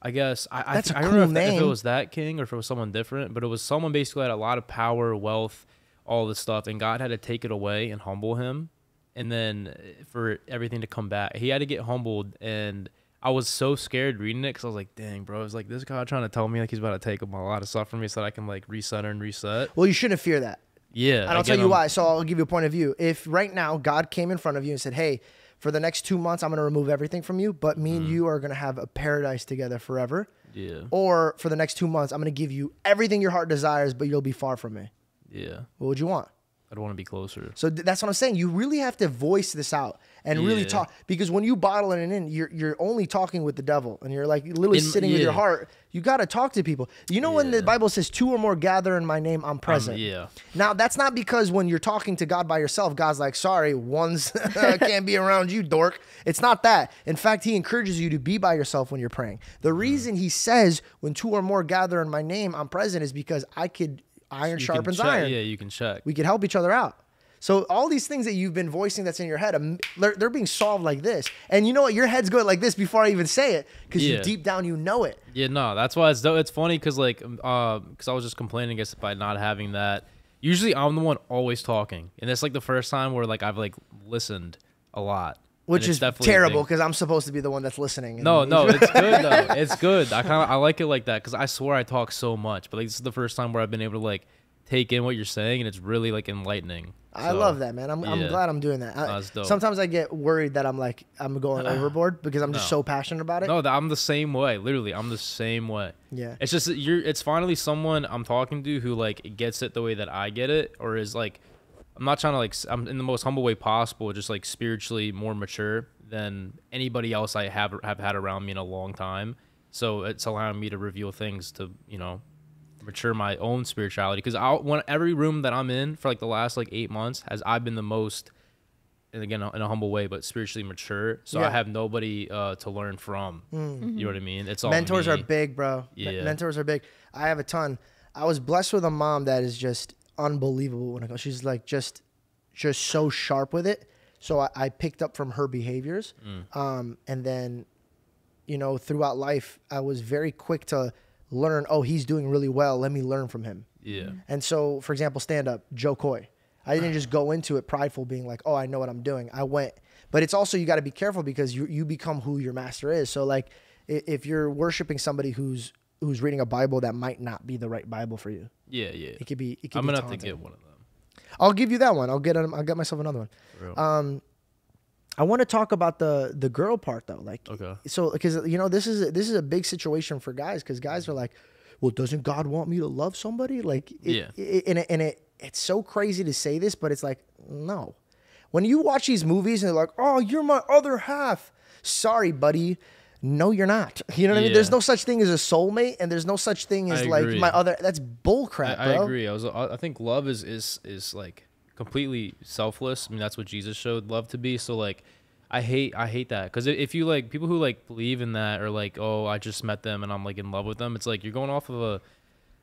I guess I don't know if it was that king or if it was someone different, but it was someone basically had a lot of power, wealth, all this stuff, and God had to take it away and humble him, and then for everything to come back, he had to get humbled. And I was so scared reading it because I was like, dang, bro, it's like this God trying to tell me like he's about to take a lot of stuff from me so that I can like recenter and reset. Well, you shouldn't fear that. Yeah, and I'll tell you why. So I'll give you a point of view. If right now God came in front of you and said, hey, for the next 2 months, I'm going to remove everything from you, but me and you are going to have a paradise together forever. Yeah. Or for the next 2 months, I'm going to give you everything your heart desires, but you'll be far from me. Yeah. What would you want? I'd want to be closer. So that's what I'm saying. You really have to voice this out and really talk, because when you bottle it in, you're only talking with the devil, and you're like literally sitting with your heart. You got to talk to people. You know when the Bible says 2 or more gather in my name, I'm present. Now that's not because when you're talking to God by yourself, God's like, sorry, one's can't be around you, dork. It's not that. In fact, he encourages you to be by yourself when you're praying. The reason he says when 2 or more gather in my name, I'm present is because I could... Iron sharpens iron. Yeah, you can check. We could help each other out. So all these things that you've been voicing that's in your head, they're being solved like this. And you know what? Your head's going like this before I even say it, because you deep down, you know it. Yeah, no, that's why it's funny, because like, because I was just complaining, I guess, by not having that. Usually I'm the one always talking. And it's like the first time where like I've like listened a lot. Which is terrible, because I'm supposed to be the one that's listening. No, no, it's good though. It's good. I like it like that, because I swear I talk so much, but like this is the first time where I've been able to like take in what you're saying, and it's really like enlightening. So, I love that, man. I'm glad I'm doing that. That's dope. Sometimes I get worried that I'm like I'm going overboard, because I'm just so passionate about it. No, I'm the same way. Literally, I'm the same way. Yeah. It's just it's finally someone I'm talking to who like gets it the way that I get it, or is like. I'm not trying to like, I'm in the most humble way possible, just like spiritually more mature than anybody else I have had around me in a long time. So it's allowing me to reveal things to, you know, mature my own spirituality. Cause every room that I'm in for like the last like 8 months has, I've been the most, and again, in a humble way, but spiritually mature. So I have nobody to learn from. Mm-hmm. You know what I mean? It's all mentors are big, bro. Yeah. Mentors are big. I have a ton. I was blessed with a mom that is just unbelievable when I go. She's like just so sharp with it. So I picked up from her behaviors, and then, you know, throughout life I was very quick to learn. Oh, he's doing really well. Let me learn from him. Yeah. And so, for example, stand up, Joe Koy. I didn't just go into it prideful, being like, oh, I know what I'm doing. I went, but it's also you got to be careful, because you become who your master is. So like if you're worshiping somebody who's reading a Bible that might not be the right Bible for you. Yeah, yeah. It could be. It could I'm gonna be have to get one of them. I'll give you that one. I'll get myself another one. Real. I want to talk about the girl part though. Like, okay. So, because you know, this is a big situation for guys, because guys are like, well, doesn't God want me to love somebody? Like, it's so crazy to say this, but it's like, no. When you watch these movies and they're like, oh, you're my other half. Sorry, buddy. no, you're not. You know what I mean? There's no such thing as a soulmate, and there's no such thing as like my other. That's bullcrap, bro. I agree. I think love is like completely selfless. I mean, that's what Jesus showed love to be. So like, I hate that, because if you like people who like believe in that, or like, oh, I just met them and I'm like in love with them, it's like you're going off of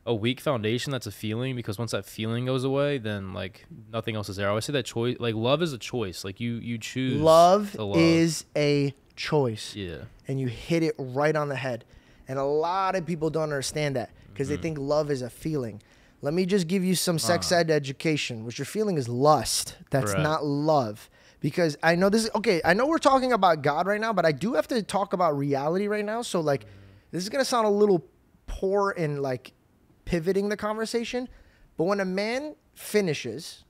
a weak foundation. That's a feeling, because once that feeling goes away, then like nothing else is there. I always say that choice, like love is a choice. Like you choose. Love is a choice. Yeah. And you hit it right on the head. And a lot of people don't understand that, because they think love is a feeling. Let me just give you some sex ed education. What you're feeling is lust. That's not love. Because I know this is, okay, I know we're talking about God right now, but I do have to talk about reality right now. So like, this is going to sound a little poor in like pivoting the conversation, but when a man finishes,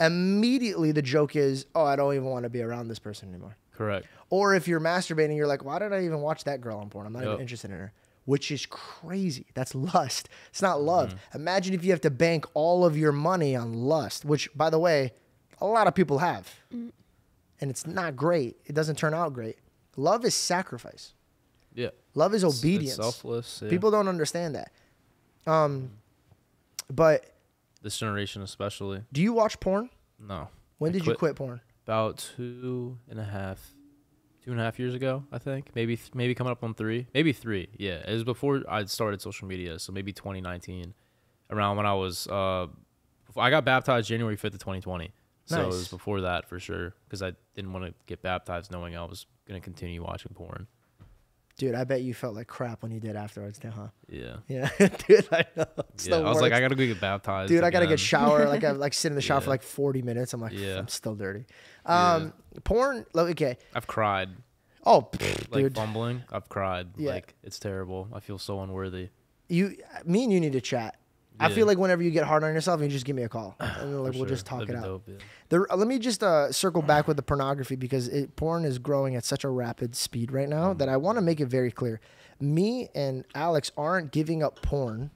immediately the joke is, oh, I don't even want to be around this person anymore. Correct. Or if you're masturbating, you're like, why did I even watch that girl on porn? I'm not even interested in her, which is crazy. That's lust. It's not love. Imagine if you have to bank all of your money on lust, which, by the way, a lot of people have. And it's not great. It doesn't turn out great. Love is sacrifice. Yeah. Love is obedience. It's selfless. Yeah. People don't understand that. But this generation especially. Do you watch porn? No. When did you quit porn? About 2.5 years ago, I think. Maybe coming up on 3. Maybe 3. Yeah. It was before I started social media, so maybe 2019, around when I was I got baptized January 5th of 2020. So it was before that for sure, because I didn't want to get baptized knowing I was going to continue watching porn. Dude, I bet you felt like crap when you did afterwards, too, huh? Yeah. Yeah, dude, I know. Yeah, I was like, I got to go get baptized. Dude, again. I got to get showered. Like, I like sit in the shower for like 40 minutes. I'm like, I'm still dirty. Porn, okay. I've cried. Oh, like dude. Fumbling, I've cried. Yeah. Like, it's terrible. I feel so unworthy. Me and you need to chat. Yeah. I feel like whenever you get hard on yourself, you just give me a call, and like we'll just talk That'd it out. Dope, yeah. Let me just circle back with the pornography, because porn is growing at such a rapid speed right now that I want to make it very clear. Me and Alex aren't giving up porn.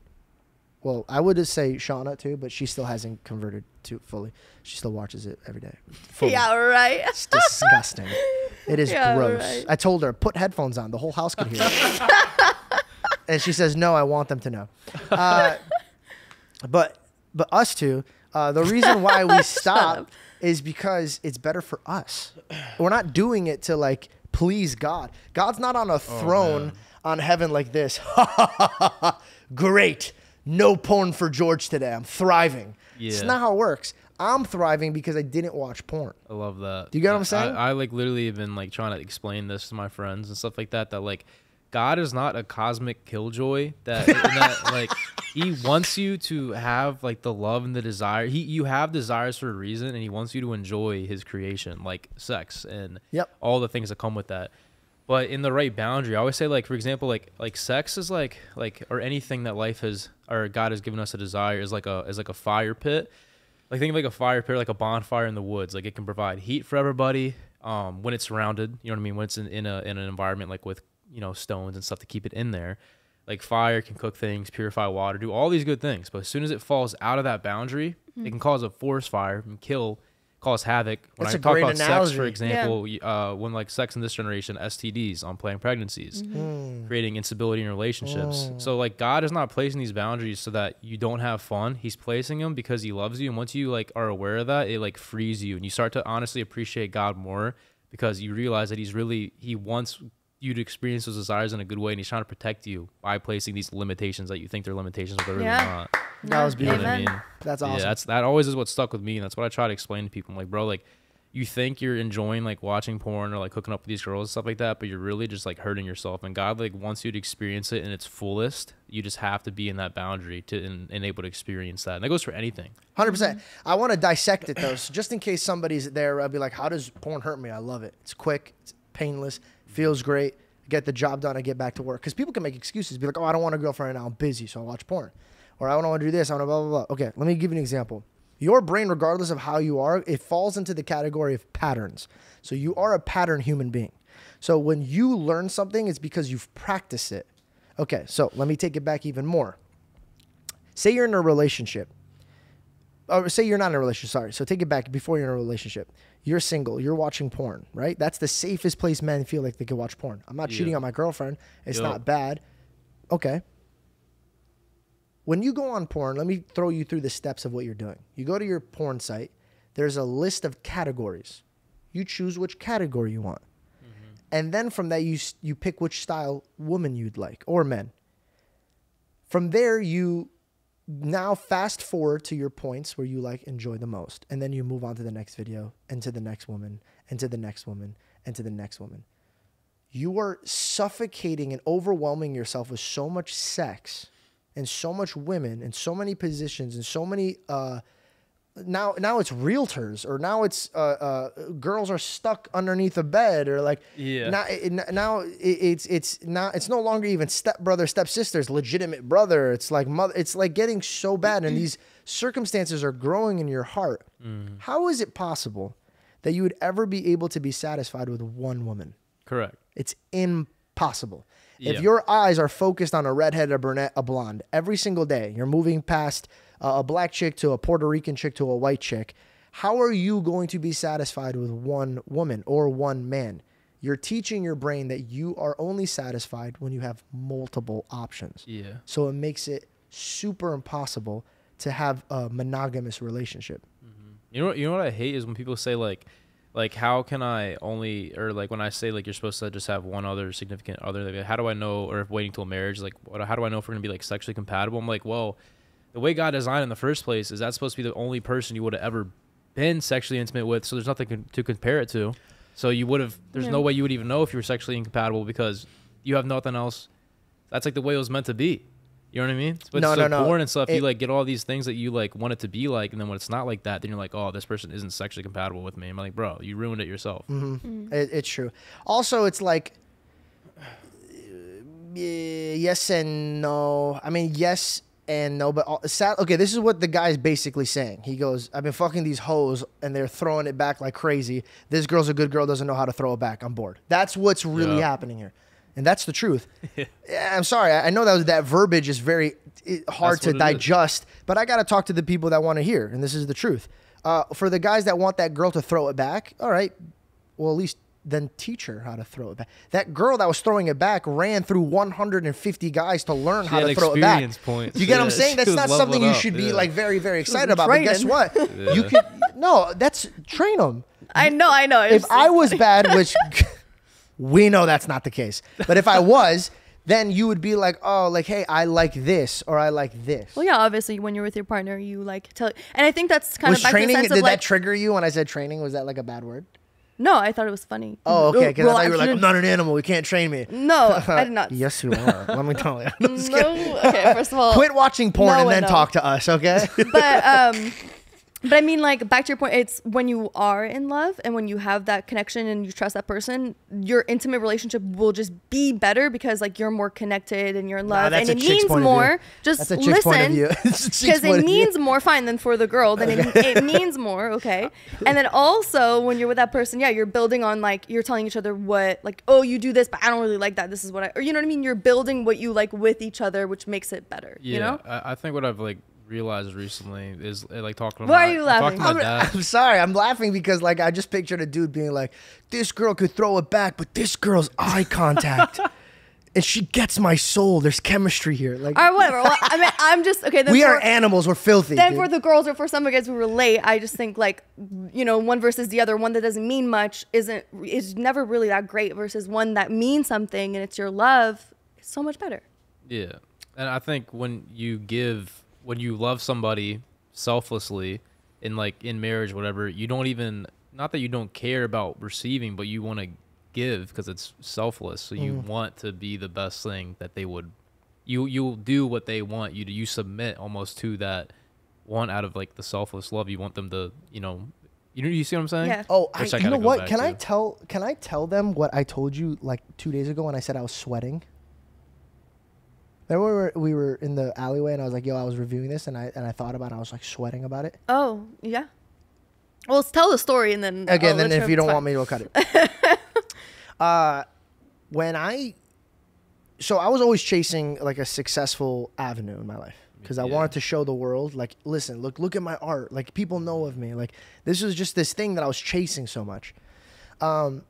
Well, I would just say Shauna too, but she still hasn't converted to it fully. She still watches it every day. Fully. Yeah, right. It's disgusting. It is gross. Right. I told her put headphones on. The whole house could hear it. And she says no. I want them to know. But us two, the reason why we stopped is because it's better for us. We're not doing it to like please God. God's not on a throne on heaven like this. Great. No porn for George today. I'm thriving. Yeah. It's not how it works. I'm thriving because I didn't watch porn. I love that. Do you get what I'm saying? I like literally have been like trying to explain this to my friends and stuff like that, that like God is not a cosmic killjoy that like he wants you to have like the love and the desire. You have desires for a reason, and he wants you to enjoy his creation, like sex and all the things that come with that. But in the right boundary, I always say, like, for example, like sex is like or anything that life has or God has given us a desire is like a fire pit. Like think of like a fire pit, like a bonfire in the woods. Like it can provide heat for everybody when it's surrounded. You know what I mean? When it's in an environment like with stones and stuff to keep it in there. Like fire can cook things, purify water, do all these good things. But as soon as it falls out of that boundary, it can cause a forest fire and cause havoc. When I talk about sex, for example, when like sex in this generation, STDs, unplanned pregnancies, creating instability in relationships. So like God is not placing these boundaries so that you don't have fun. He's placing them because he loves you. And once you like are aware of that, it like frees you. And you start to honestly appreciate God more because you realize that he wants you to experience those desires in a good way, and he's trying to protect you by placing these limitations that you think they're limitations, but they're really not. That was beautiful. You know what I mean? That's awesome. Yeah, that always is what stuck with me, and that's what I try to explain to people. I'm like, bro, like you think you're enjoying like watching porn or like hooking up with these girls and stuff like that, but you're really just like hurting yourself. And God like wants you to experience it in its fullest. You just have to be in that boundary to and able to experience that. And that goes for anything. 100%. I want to dissect it though, so just in case somebody's there, I'll be like, how does porn hurt me? I love it. It's quick. It's painless. Feels great. Get the job done. I get back to work. Because people can make excuses. Be like, oh, I don't want a girlfriend right now. I'm busy, so I watch porn. Or I don't want to do this. I want to blah, blah, blah. Okay, let me give you an example. Your brain, regardless of how you are, it falls into the category of patterns. So you are a pattern human being. So when you learn something, it's because you've practiced it. Okay, so let me take it back even more. Say you're in a relationship. or say you're not in a relationship, sorry. So take it back, before you're in a relationship, you're single, you're watching porn, right? That's the safest place men feel like they can watch porn. I'm not cheating on my girlfriend. It's not bad. Okay. When you go on porn, let me throw you through the steps of what you're doing. You go to your porn site. There's a list of categories. You choose which category you want. And then from that, you pick which style woman you'd like, or men. From there, you now fast forward to your points where you like enjoy the most, and then you move on to the next video, and to the next woman, and to the next woman, and to the next woman. You are suffocating and overwhelming yourself with so much sex and so much women and so many positions and so many now it's realtors, or now it's girls are stuck underneath a bed, or like now it's no longer even stepbrother, stepsisters, legitimate brother. It's like mother. It's like getting so bad, and these circumstances are growing in your heart. How is it possible that you would ever be able to be satisfied with one woman? Correct. It's impossible. If your eyes are focused on a redhead, a brunette, a blonde every single day, you're moving past a black chick to a Puerto Rican chick to a white chick, how are you going to be satisfied with one woman or one man? You're teaching your brain that you are only satisfied when you have multiple options. Yeah. So it makes it super impossible to have a monogamous relationship. You know what I hate is when people say like how can I only, or like when I say like you're supposed to just have one other significant other, like how do I know, or if waiting till marriage, like how do I know if we're gonna be like sexually compatible? I'm like, well, the way God designed in the first place is that's supposed to be the only person you would have ever been sexually intimate with. So there's nothing to compare it to. So you would have, there's no way you would even know if you were sexually incompatible because you have nothing else. That's like the way it was meant to be. You know what I mean? But no, it's like porn and stuff. You like get all these things that you like want it to be like, and then when it's not like that, then you're like, oh, this person isn't sexually compatible with me. I'm like, bro, you ruined it yourself. It's true. Also, it's like, yes and no. I mean, yes and no, but okay, this is what the guy's basically saying. He goes, I've been fucking these hoes and they're throwing it back like crazy. This girl's a good girl, doesn't know how to throw it back. I'm bored. That's what's really happening here. And that's the truth. I'm sorry. I know that verbiage is very hard to digest, but I got to talk to the people that want to hear. And this is the truth. For the guys that want that girl to throw it back, all right, well, at least then teach her how to throw it back. That girl that was throwing it back ran through 150 guys to learn how to throw it back. You get what I'm saying? That's not something you should be like very, very excited about. But guess what? You could that's train them. I know. If I was bad, which we know that's not the case, but if I was, then you would be like, oh, like, hey, I like this, or I like this. Well, yeah, obviously, when you're with your partner, you like tell. And I think that's kind of back to the sense of like, did that trigger you when I said training? Was that like a bad word? No, I thought it was funny. Oh, okay, because I thought you were like, I'm not an animal, you can't train me. No, I did not. Yes, you are. Let me tell you. No, okay, first of all. Quit watching porn and then talk to us, okay? But I mean, like, back to your point, it's when you are in love and when you have that connection and you trust that person, your intimate relationship will just be better because, like, you're more connected and you're in love. And it means more. Just listen, because it means more, fine, than for the girl. Then it means more, okay? And then also, when you're with that person, yeah, you're building on, like, you're telling each other what, like, oh, you do this, but I don't really like that. This is what I, or you know what I mean? You're building what you like with each other, which makes it better, you know? I think what I've, like, realized recently is like talking. Why are you laughing? I'm sorry, I'm laughing because like I just pictured a dude being like, this girl could throw it back, but this girl's eye contact and she gets my soul. There's chemistry here. Like, all right, whatever. Well, I mean, I'm just okay. Then we are animals. We're filthy. Then dude, for the girls or for some of you guys who relate, I just think like, you know, one versus the other, one that doesn't mean much is never really that great versus one that means something and it's your love. It's so much better. Yeah, and I think when you give. When you love somebody selflessly in like in marriage, whatever, you don't even, not that you don't care about receiving, but you want to give because it's selfless. So you want to be the best thing that they would, you'll do what they want you to, you submit almost to that one out of like the selfless love. You want them to, you see what I'm saying? Yeah. Oh, you know what? Can I tell them what I told you like 2 days ago when I said I was sweating? Remember we were in the alleyway and I was like, yo, I was reviewing this and I thought about it. I was like sweating about it. Oh, yeah. Well, let's tell the story and then... Okay, and then if you don't want me to, we'll cut it. So I was always chasing like a successful avenue in my life. because I wanted to show the world, like, listen, look at my art. Like, people know of me. Like, this was just this thing that I was chasing so much. And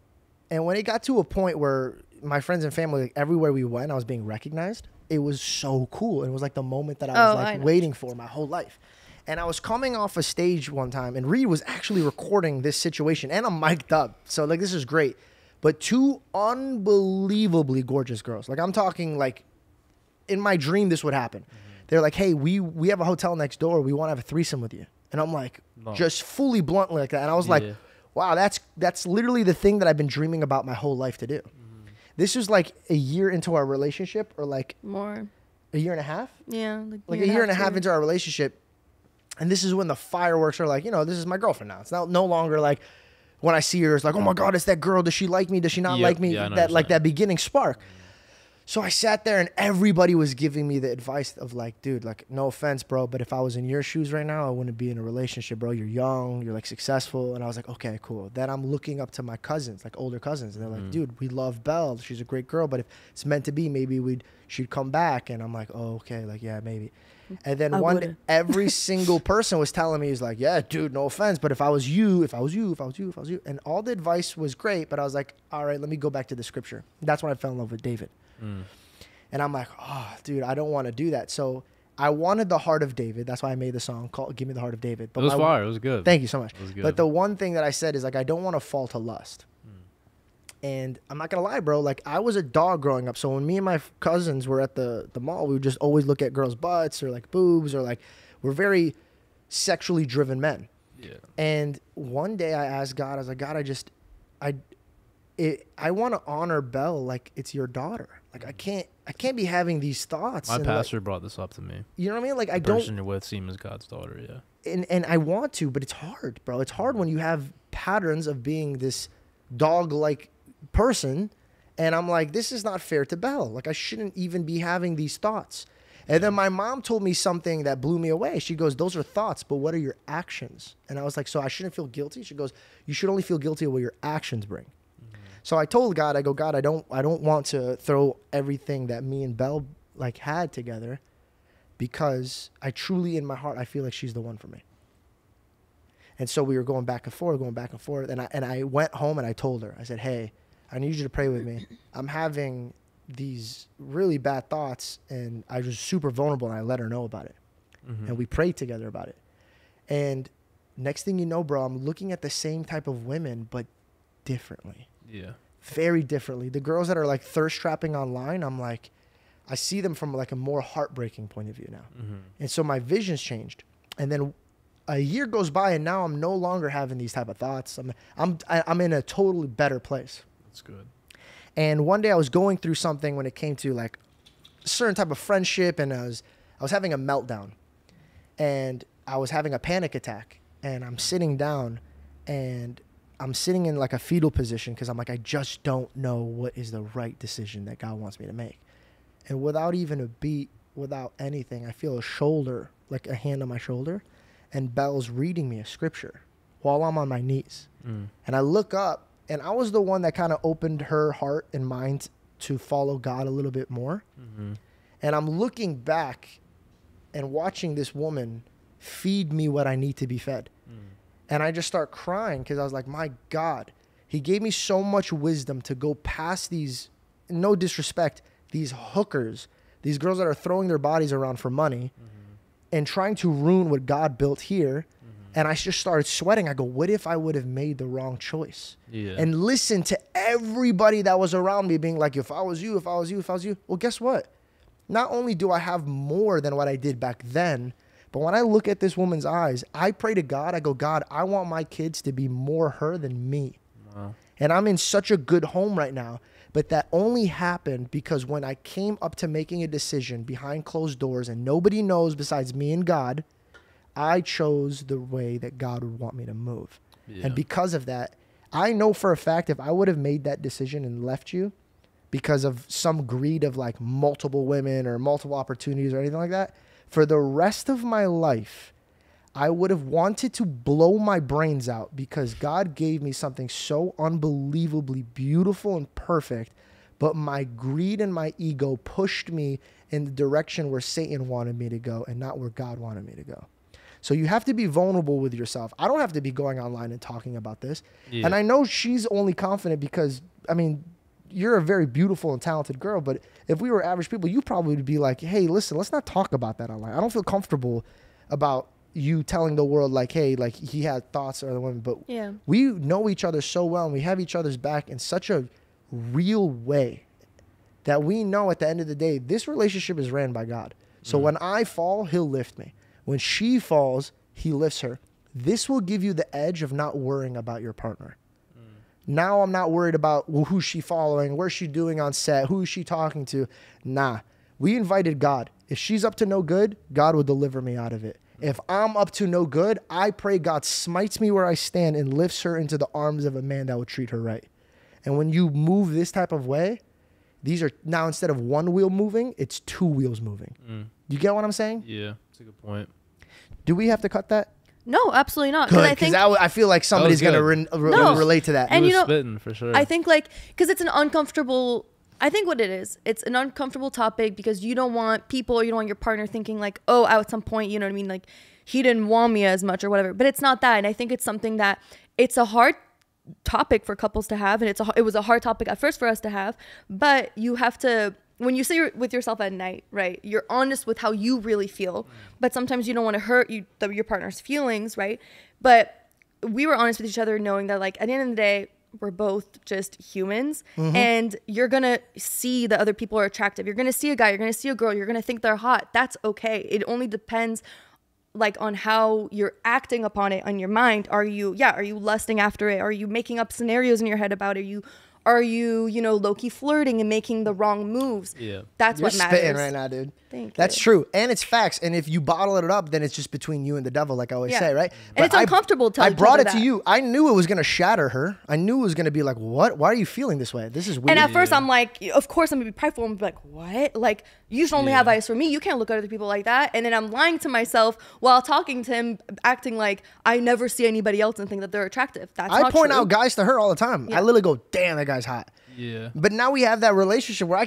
when it got to a point where my friends and family, like, everywhere we went, I was being recognized. It was so cool. It was like the moment that I was like waiting for my whole life. And I was coming off a stage one time, and Reed was actually recording this situation, and I'm mic'd up. So, like, this is great. But two unbelievably gorgeous girls. Like, I'm talking, like, in my dream this would happen. They're like, hey, we have a hotel next door. We want to have a threesome with you. And I'm like, just fully bluntly like that. And I was like, wow, that's literally the thing that I've been dreaming about my whole life to do. This was like a year into our relationship, or like more, a year and a half. Yeah, like a year and a half into our relationship. And this is when the fireworks are like, you know, this is my girlfriend now. It's not no longer like when I see her, it's like, oh my God, it's that girl. Does she like me? Does she not like me? Yeah, that like that beginning spark. So I sat there and everybody was giving me the advice of like, dude, like, no offense, bro, but if I was in your shoes right now, I wouldn't be in a relationship, bro. You're young, you're like successful. And I was like, okay, cool. Then I'm looking up to my cousins, like older cousins. And they're like, dude, we love Belle. She's a great girl, but if it's meant to be, maybe she'd come back. And I'm like, oh, okay. Like, yeah, maybe. And then every single person was telling me, he's like, yeah, dude, no offense, but if I was you, if I was you, if I was you, if I was you. And all the advice was great, but I was like, all right, let me go back to the scripture. That's when I fell in love with David. And I'm like, oh, dude, I don't want to do that. So I wanted the heart of David. That's why I made the song called Give Me the Heart of David. But it was fire. It was good. Thank you so much. But the one thing that I said is, like, I don't want to fall to lust. And I'm not going to lie, bro. Like, I was a dog growing up. So when me and my cousins were at the mall, we would just always look at girls' butts or, like, boobs, or, like, we're very sexually driven men. And one day I asked God, I was like, God, I want to honor Belle like it's your daughter. Like, I can't be having these thoughts. My pastor, like, brought this up to me. You know what I mean? Like, the person you're with seems as God's daughter, And I want to, but it's hard, bro. It's hard when you have patterns of being this dog-like person, and I'm like, this is not fair to Belle. Like, I shouldn't even be having these thoughts. And then my mom told me something that blew me away. She goes, those are thoughts, but what are your actions? And I was like, so I shouldn't feel guilty? She goes, you should only feel guilty of what your actions bring. So I told God, I go, God, I don't want to throw everything that me and Belle, like, had together, because I truly, in my heart, I feel like she's the one for me. And so we were going back and forth. And I went home and I told her, I said, hey, I need you to pray with me. I'm having these really bad thoughts, and I was super vulnerable, and I let her know about it. And we prayed together about it. And next thing you know, bro, I'm looking at the same type of women, but differently. Very differently. The girls that are, like, thirst trapping online, I'm like, I see them from, like, a more heartbreaking point of view now. And so my vision's changed. And then a year goes by, and now I'm no longer having these type of thoughts. I'm in a totally better place. That's good. And one day I was going through something when it came to, like, a certain type of friendship, and I was having a meltdown, and I was having a panic attack, and I'm sitting down, and I'm sitting in, like, a fetal position, because I'm like, I just don't know what is the right decision that God wants me to make. And without even a beat, without anything, I feel a shoulder, like a hand on my shoulder, and Belle's reading me a scripture while I'm on my knees. And I look up, and I was the one that kind of opened her heart and mind to follow God a little bit more. And I'm looking back and watching this woman feed me what I need to be fed. And I just start crying, because I was like, my God, he gave me so much wisdom to go past these, no disrespect, these hookers, these girls that are throwing their bodies around for money and trying to ruin what God built here. And I just started sweating. I go, what if I would have made the wrong choice? And listen to everybody that was around me being like, if I was you, if I was you, if I was you. Well, guess what? Not only do I have more than what I did back then, but when I look at this woman's eyes, I pray to God. I go, God, I want my kids to be more her than me. And I'm in such a good home right now. But that only happened because when I came up to making a decision behind closed doors, and nobody knows besides me and God, I chose the way that God would want me to move. And because of that, I know for a fact, if I would have made that decision and left you because of some greed of, like, multiple women or multiple opportunities or anything like that, for the rest of my life, I would have wanted to blow my brains out, because God gave me something so unbelievably beautiful and perfect, but my greed and my ego pushed me in the direction where Satan wanted me to go and not where God wanted me to go. So you have to be vulnerable with yourself. I don't have to be going online and talking about this. Yeah. And I know she's only confident because, I mean, you're a very beautiful and talented girl, but if we were average people, you probably would be like, hey, listen, let's not talk about that online. I don't feel comfortable about you telling the world like, hey, like he had thoughts or other women, but yeah. We know each other so well and we have each other's back in such a real way that we know at the end of the day, this relationship is ran by God. So when I fall, he'll lift me. When she falls, he lifts her. This will give you the edge of not worrying about your partner. Now I'm not worried about, well, who's she following? Where's she doing on set? Who's she talking to? Nah, we invited God. If she's up to no good, God will deliver me out of it. If I'm up to no good, I pray God smites me where I stand and lifts her into the arms of a man that will treat her right. And when you move this type of way, these are now, instead of one wheel moving, it's two wheels moving. You get what I'm saying? Yeah, that's a good point. Do we have to cut that? No, absolutely not. Because I feel like somebody's going to relate to that. And you know, spitting, for sure. I think like, because it's an uncomfortable, I think what it is, it's an uncomfortable topic because you don't want people, you don't want your partner thinking like, oh, at some point, you know what I mean? Like he didn't want me as much or whatever, but it's not that. And I think it's something that it's a hard topic for couples to have. And it was a hard topic at first for us to have, but you have to, when you sit with yourself at night, right, you're honest with how you really feel, but sometimes you don't want to hurt your partner's feelings, right? But we were honest with each other knowing that, like, at the end of the day, we're both just humans, and you're going to see that other people are attractive. You're going to see a guy, you're going to see a girl, you're going to think they're hot. That's okay. It only depends, like, on how you're acting upon it on your mind. Are you lusting after it? Are you making up scenarios in your head about it? Are you, you know, low-key flirting and making the wrong moves? Yeah. That's what matters. You're spitting right now, dude. That's true. And it's facts. And if you bottle it up, then it's just between you and the devil, like I always say, right? And it's uncomfortable to tell each other that. I brought it to you. I knew it was going to shatter her. I knew it was going to be like, what? Why are you feeling this way? This is weird. And at first, I'm like, of course, I'm going to be prideful. I'm going to be like, what? Like, you should only have eyes for me. You can't look at other people like that. And then I'm lying to myself while talking to him, acting like I never see anybody else and think that they're attractive. That's not true. I point out guys to her all the time. I literally go, damn, that guy. Hot. Yeah. But now we have that relationship where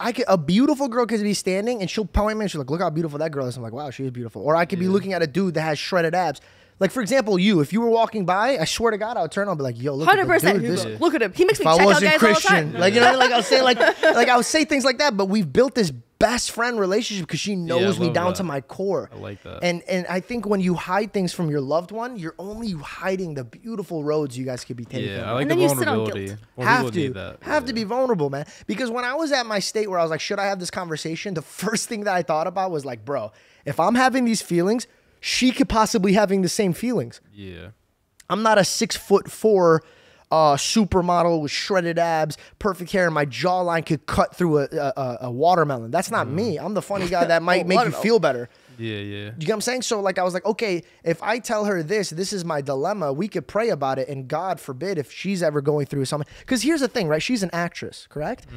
a beautiful girl could be standing and she'll point me and she's like, look how beautiful that girl is. I'm like, wow, she is beautiful. Or I could be looking at a dude that has shredded abs. Like, for example, if you were walking by, I swear to God, I would turn on and be like, yo, look 100%, at this dude. Look at him. He makes me check out guys Christian, all the time. Like, you know, like I'll say like I'll say things like that, but we've built this best friend relationship because she knows me down to my core. I like that. And I think when you hide things from your loved one, you're only hiding the beautiful roads you guys could be taking. Yeah, I like the vulnerability. Have to be vulnerable, man. Because when I was at my state where I was like, should I have this conversation? The first thing that I thought about was like, bro, if I'm having these feelings, she could possibly be having the same feelings. Yeah. I'm not a 6'4" supermodel with shredded abs, perfect hair, and my jawline could cut through a watermelon. That's not me. I'm the funny guy that might make you feel better. Yeah, yeah. You get what I'm saying? So, like, I was like, okay, if I tell her this is my dilemma, we could pray about it, and God forbid if she's ever going through something. Because here's the thing, right? She's an actress, correct?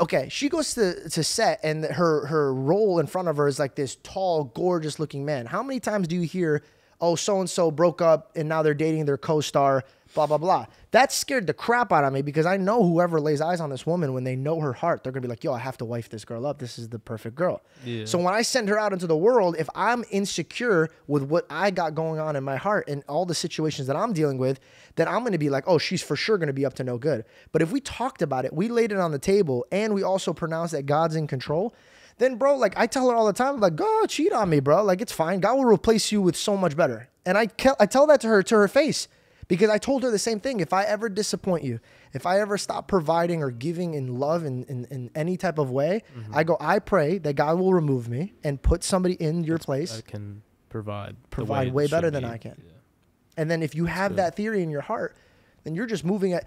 Okay, she goes to set, and her role in front of her is like this tall, gorgeous-looking man. How many times do you hear, oh, so-and-so broke up, and now they're dating their co-star, blah, blah, blah? That scared the crap out of me because I know whoever lays eyes on this woman, when they know her heart, they're going to be like, yo, I have to wife this girl up. This is the perfect girl. Yeah. So when I send her out into the world, if I'm insecure with what I got going on in my heart and all the situations that I'm dealing with, then I'm going to be like, oh, she's for sure going to be up to no good. But if we talked about it, we laid it on the table, and we also pronounced that God's in control, then, bro, like, I tell her all the time, I'm like, go cheat on me, bro. Like, it's fine. God will replace you with so much better. And I tell that to her face. Because I told her the same thing. If I ever disappoint you, if I ever stop providing or giving in love in any type of way, I pray that God will remove me and put somebody in your place. I can provide way better than I can. Yeah. And then if you have that theory in your heart, then you're just moving at.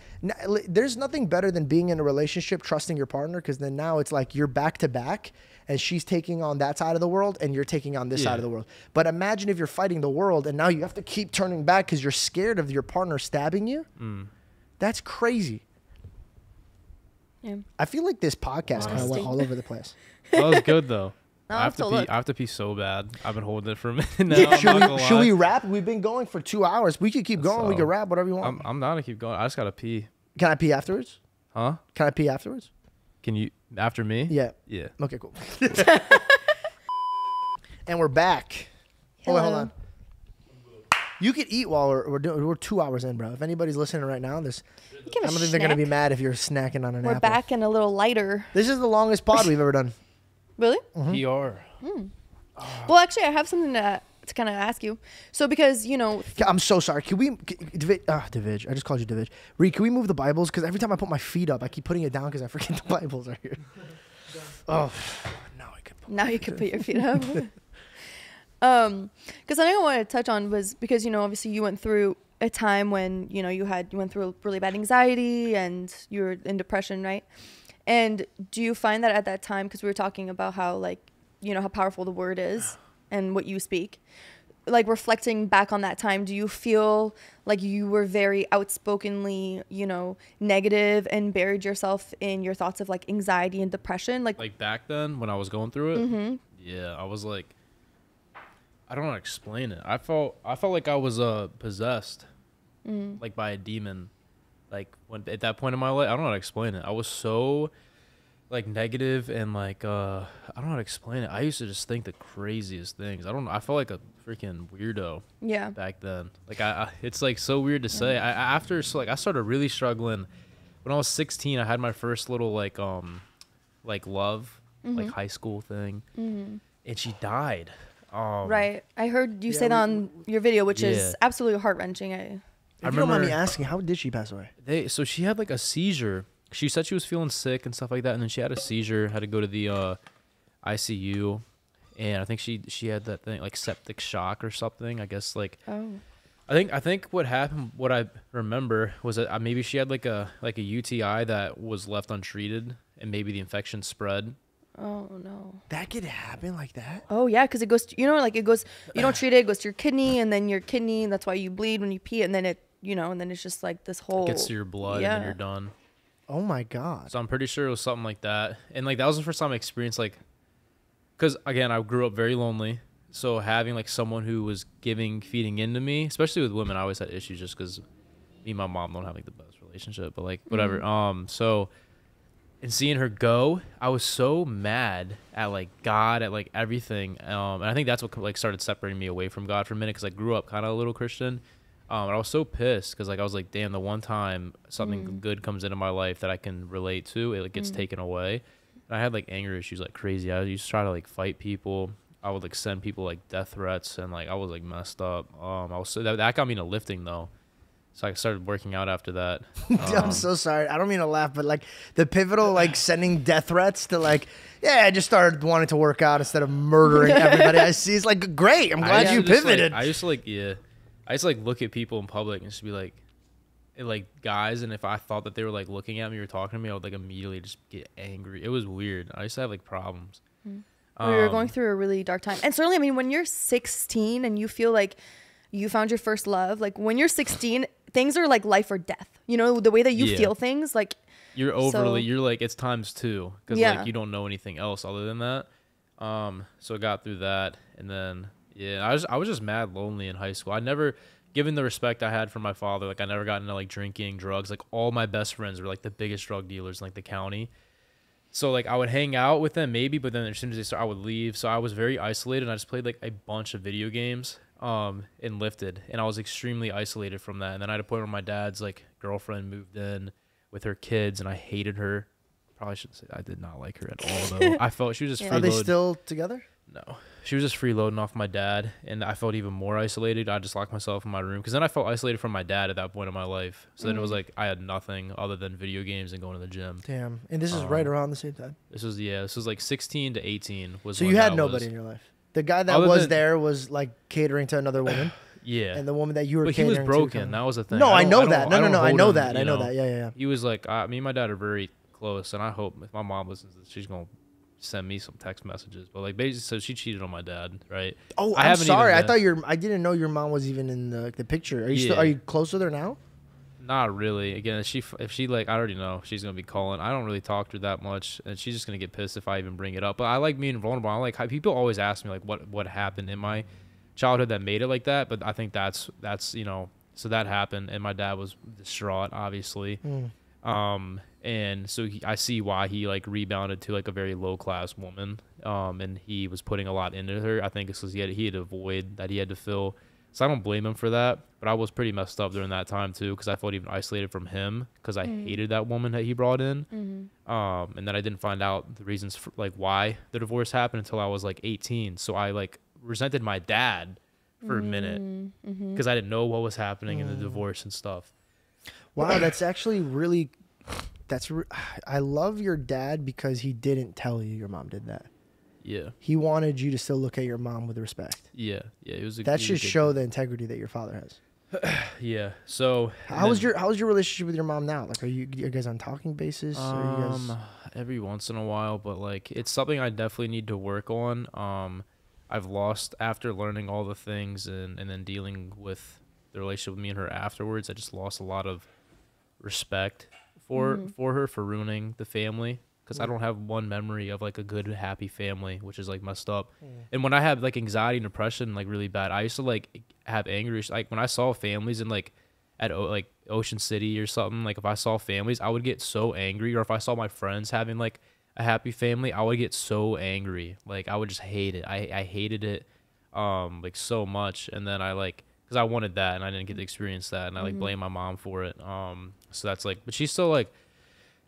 There's nothing better than being in a relationship, trusting your partner, because then now it's like you're back to back, and she's taking on that side of the world, and you're taking on this side of the world. But imagine if you're fighting the world, and now you have to keep turning back because you're scared of your partner stabbing you. That's crazy. Yeah. I feel like this podcast kind of went all over the place. That was good, though. No, I have to pee so bad. I've been holding it for a minute now. Yeah. Should we wrap? We've been going for 2 hours. We could keep going. We could wrap whatever you want. I'm not going to keep going. I just got to pee. Can I pee afterwards? Huh? Can I pee afterwards? Can you? After me? Yeah. Yeah. Okay, cool. And we're back. Hello. Oh, wait, hold on. You could eat while we're doing. We're 2 hours in, bro. If anybody's listening right now, this I don't think they're gonna be mad if you're snacking on an apple. We're back and a little lighter. This is the longest pod we've ever done. Really? PR. Mm. Well, actually, I have something to kind of ask you. So, because you know, I'm so sorry. Can we, Divij? I just called you Divij. Reed, can we move the Bibles? Because every time I put my feet up, I keep putting it down because I forget the Bibles are here. Oh, now I can. Now you can put your feet up. Because I think I wanted to touch on was because, you know, obviously you went through a time when, you know, you went through really bad anxiety and you were in depression, right? And do you find that at that time, because we were talking about how, like, you know, how powerful the word is and what you speak, like reflecting back on that time, do you feel like you were very outspokenly, you know, negative and buried yourself in your thoughts of like anxiety and depression? Like back then when I was going through it? Mm-hmm. Yeah, I was like, I don't know how to explain it. I felt like I was possessed, like by a demon. Like when at that point in my life, I don't know how to explain it. I was so like negative and like I don't know how to explain it. I used to just think the craziest things. I felt like a freaking weirdo. Yeah. Back then, like it's like so weird to say. I started really struggling when I was 16. I had my first little like love, like high school thing, and she died. Right. I heard you say that on your video, which is absolutely heart-wrenching. If you don't mind me asking, how did she pass away? So she had like a seizure. She said she was feeling sick and stuff like that, and then she had a seizure, had to go to the ICU, and I think she had that thing like septic shock or something. I guess like I think what happened, what I remember was that maybe she had like a UTI that was left untreated, and maybe the infection spread. Oh no! That could happen like that. Oh yeah, because it goes. You know, like it goes. You don't treat it. It goes to your kidney, and then your kidney. That's why you bleed when you pee, and then it. You know, and then it's just like this whole. It gets to your blood, and then you're done. Oh my god! So I'm pretty sure it was something like that, and like that was the first time I experienced like, because again I grew up very lonely, so having like someone who was feeding into me, especially with women, I always had issues just because me and my mom don't have like the best relationship, but like whatever. So. And seeing her go, I was so mad at like God, at like everything, and I think that's what like started separating me away from God for a minute, because I grew up kind of a little Christian, and I was so pissed because like I was like, damn, the one time something good comes into my life that I can relate to, it like, gets taken away. And I had like anger issues like crazy. I used to try to like fight people. I would like send people like death threats, and like I was like messed up. I was so that got me into lifting though. So I started working out after that. I'm so sorry. I don't mean to laugh, but like the pivotal, like sending death threats to like, I just started wanting to work out instead of murdering everybody I see. It's like, great. I'm glad you pivoted. Like, I used to like look at people in public and just be like, guys. And if I thought that they were like looking at me or talking to me, I would like immediately just get angry. It was weird. I used to have like problems. We were going through a really dark time. And certainly, I mean, when you're 16 and you feel like you found your first love, like when you're 16, things are like life or death. You know, the way that you feel things, like you're overly, you're like, it's times two, because like you don't know anything else other than that. So I got through that, and then I was just mad lonely in high school. I never, given the respect I had for my father, like I never got into like drinking, drugs. Like all my best friends were like the biggest drug dealers in like the county. So like I would hang out with them maybe, but then as soon as they started, I would leave. So I was very isolated, and I just played like a bunch of video games. And lifted, and I was extremely isolated from that. And then I had a point where my dad's like girlfriend moved in with her kids, and I hated her. Probably shouldn't say I did not like her at all though. I felt she was just freeloading. Are they still together? No, she was just freeloading off my dad, and I felt even more isolated. I just locked myself in my room, because then I felt isolated from my dad at that point in my life. So then it was like I had nothing other than video games and going to the gym. Damn. And this is right around the same time. This was like 16 to 18 was. So you had nobody in your life. The guy that was there was like catering to another woman. And the woman that you were catering to. But he was broken. That was the thing. No, I know that. No. I know that. I know that. Yeah. He was like, me and my dad are very close, and I hope if my mom listens to this, she's going to send me some text messages. But like basically, so she cheated on my dad, right? Oh, I'm sorry. I thought I didn't know your mom was even in the picture. Are you still, are you close with her now? Not really. Again, if she like, I already know she's gonna be calling. I don't really talk to her that much, and she's just gonna get pissed if I even bring it up. But I like being vulnerable. I like how people always ask me like what happened in my childhood that made it like that. But I think that's you know, so that happened, and my dad was distraught, obviously. And so I see why he like rebounded to like a very low class woman. And he was putting a lot into her. I think it's because he had a void that he had to fill. So I don't blame him for that. But I was pretty messed up during that time too, because I felt even isolated from him, because I hated that woman that he brought in. And then I didn't find out the reasons for, like, why the divorce happened until I was like 18. So I like resented my dad for a minute, because I didn't know what was happening in the divorce and stuff. Wow, that's actually really, I love your dad, because he didn't tell you your mom did that. Yeah. He wanted you to still look at your mom with respect. Yeah. Yeah. It was a, that should show the integrity that your father has. Yeah. So how's your relationship with your mom now? Like, are you guys on talking basis? Every once in a while, but like, it's something I definitely need to work on. I've lost, after learning all the things and then dealing with the relationship with me and her afterwards, I just lost a lot of respect for her, for ruining the family. Because I don't have one memory of like a good, happy family, which is like messed up. And when I had like anxiety and depression, like really bad, I used to like have anger. Like when I saw families in like at Ocean City or something, like if I saw families, I would get so angry. Or if I saw my friends having like a happy family, I would get so angry. Like I would just hate it. I hated it like so much. And then I like, because I wanted that and I didn't get to experience that. And I like blame my mom for it. So that's like, but she's still like,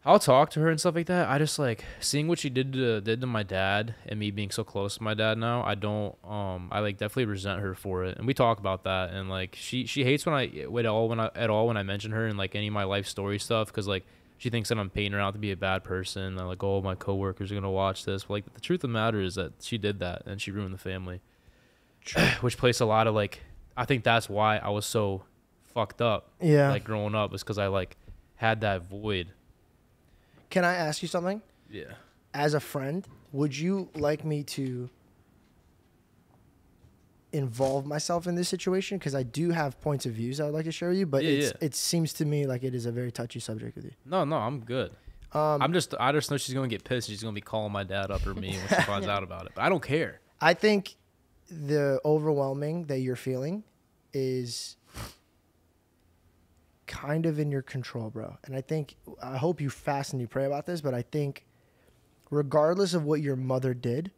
I'll talk to her and stuff like that. I just like seeing what she did to my dad, and me being so close to my dad now, I don't, I like definitely resent her for it. And we talk about that. And like, she hates when I mention her and like any of my life story stuff. Cause like she thinks that I'm painting her out to be a bad person. I'm like, oh, my coworkers are going to watch this. But like the truth of the matter is that she did that and she ruined the family, which plays a lot of like, I think that's why I was so fucked up. Yeah. Like growing up, is cause I like had that void. Can I ask you something? Yeah. As a friend, would you like me to involve myself in this situation? Because I do have points of views I would like to share with you, but yeah, it seems to me like it is a very touchy subject with you. No, I'm good. I just know she's going to get pissed. She's going to be calling my dad up or me when she finds out about it. But I don't care. I think the overwhelming that you're feeling is kind of in your control, bro. And I hope you fast and you pray about this, but I think regardless of what your mother did,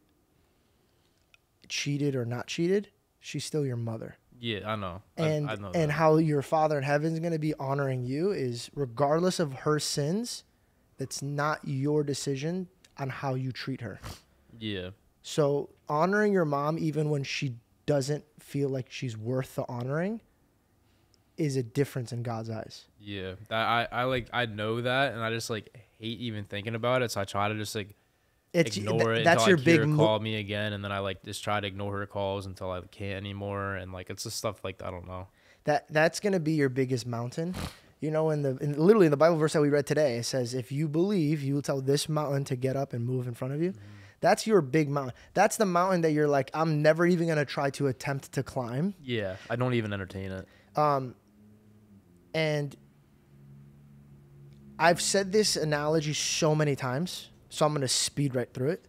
cheated or not cheated, she's still your mother. Yeah, I know. And I know that. And how your Father in Heaven is going to be honoring you is regardless of her sins, that's not your decision on how you treat her. Yeah. So honoring your mom, even when she doesn't feel like she's worth the honoring, is a difference in God's eyes. Yeah, I know that, and I just like hate even thinking about it. So I try to just like ignore it. That's until your big her call me again, and then I like just try to ignore her calls until I can't anymore. And like it's just stuff like I don't know. That's gonna be your biggest mountain. You know, literally in the Bible verse that we read today, it says, "If you believe, you will tell this mountain to get up and move in front of you." That's your big mountain. That's the mountain that you're like, I'm never even gonna try to attempt to climb. Yeah, I don't even entertain it. And I've said this analogy so many times, so I'm going to speed right through it.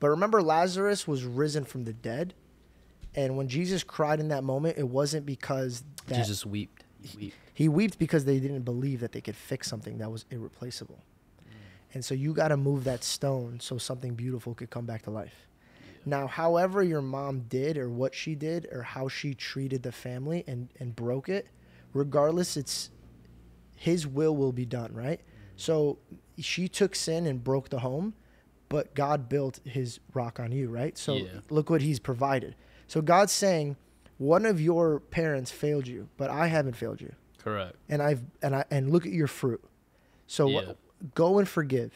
But remember, Lazarus was risen from the dead. And when Jesus cried in that moment, it wasn't because that Jesus wept. He wept because they didn't believe that they could fix something that was irreplaceable. And so you got to move that stone so something beautiful could come back to life. Now, however your mom did or what she did or how she treated the family and broke it, regardless, it's his will be done, right? So she took sin and broke the home, but God built his rock on you, right? So look what he's provided. So God's saying, one of your parents failed you, but I haven't failed you. Correct. And look at your fruit. So go and forgive.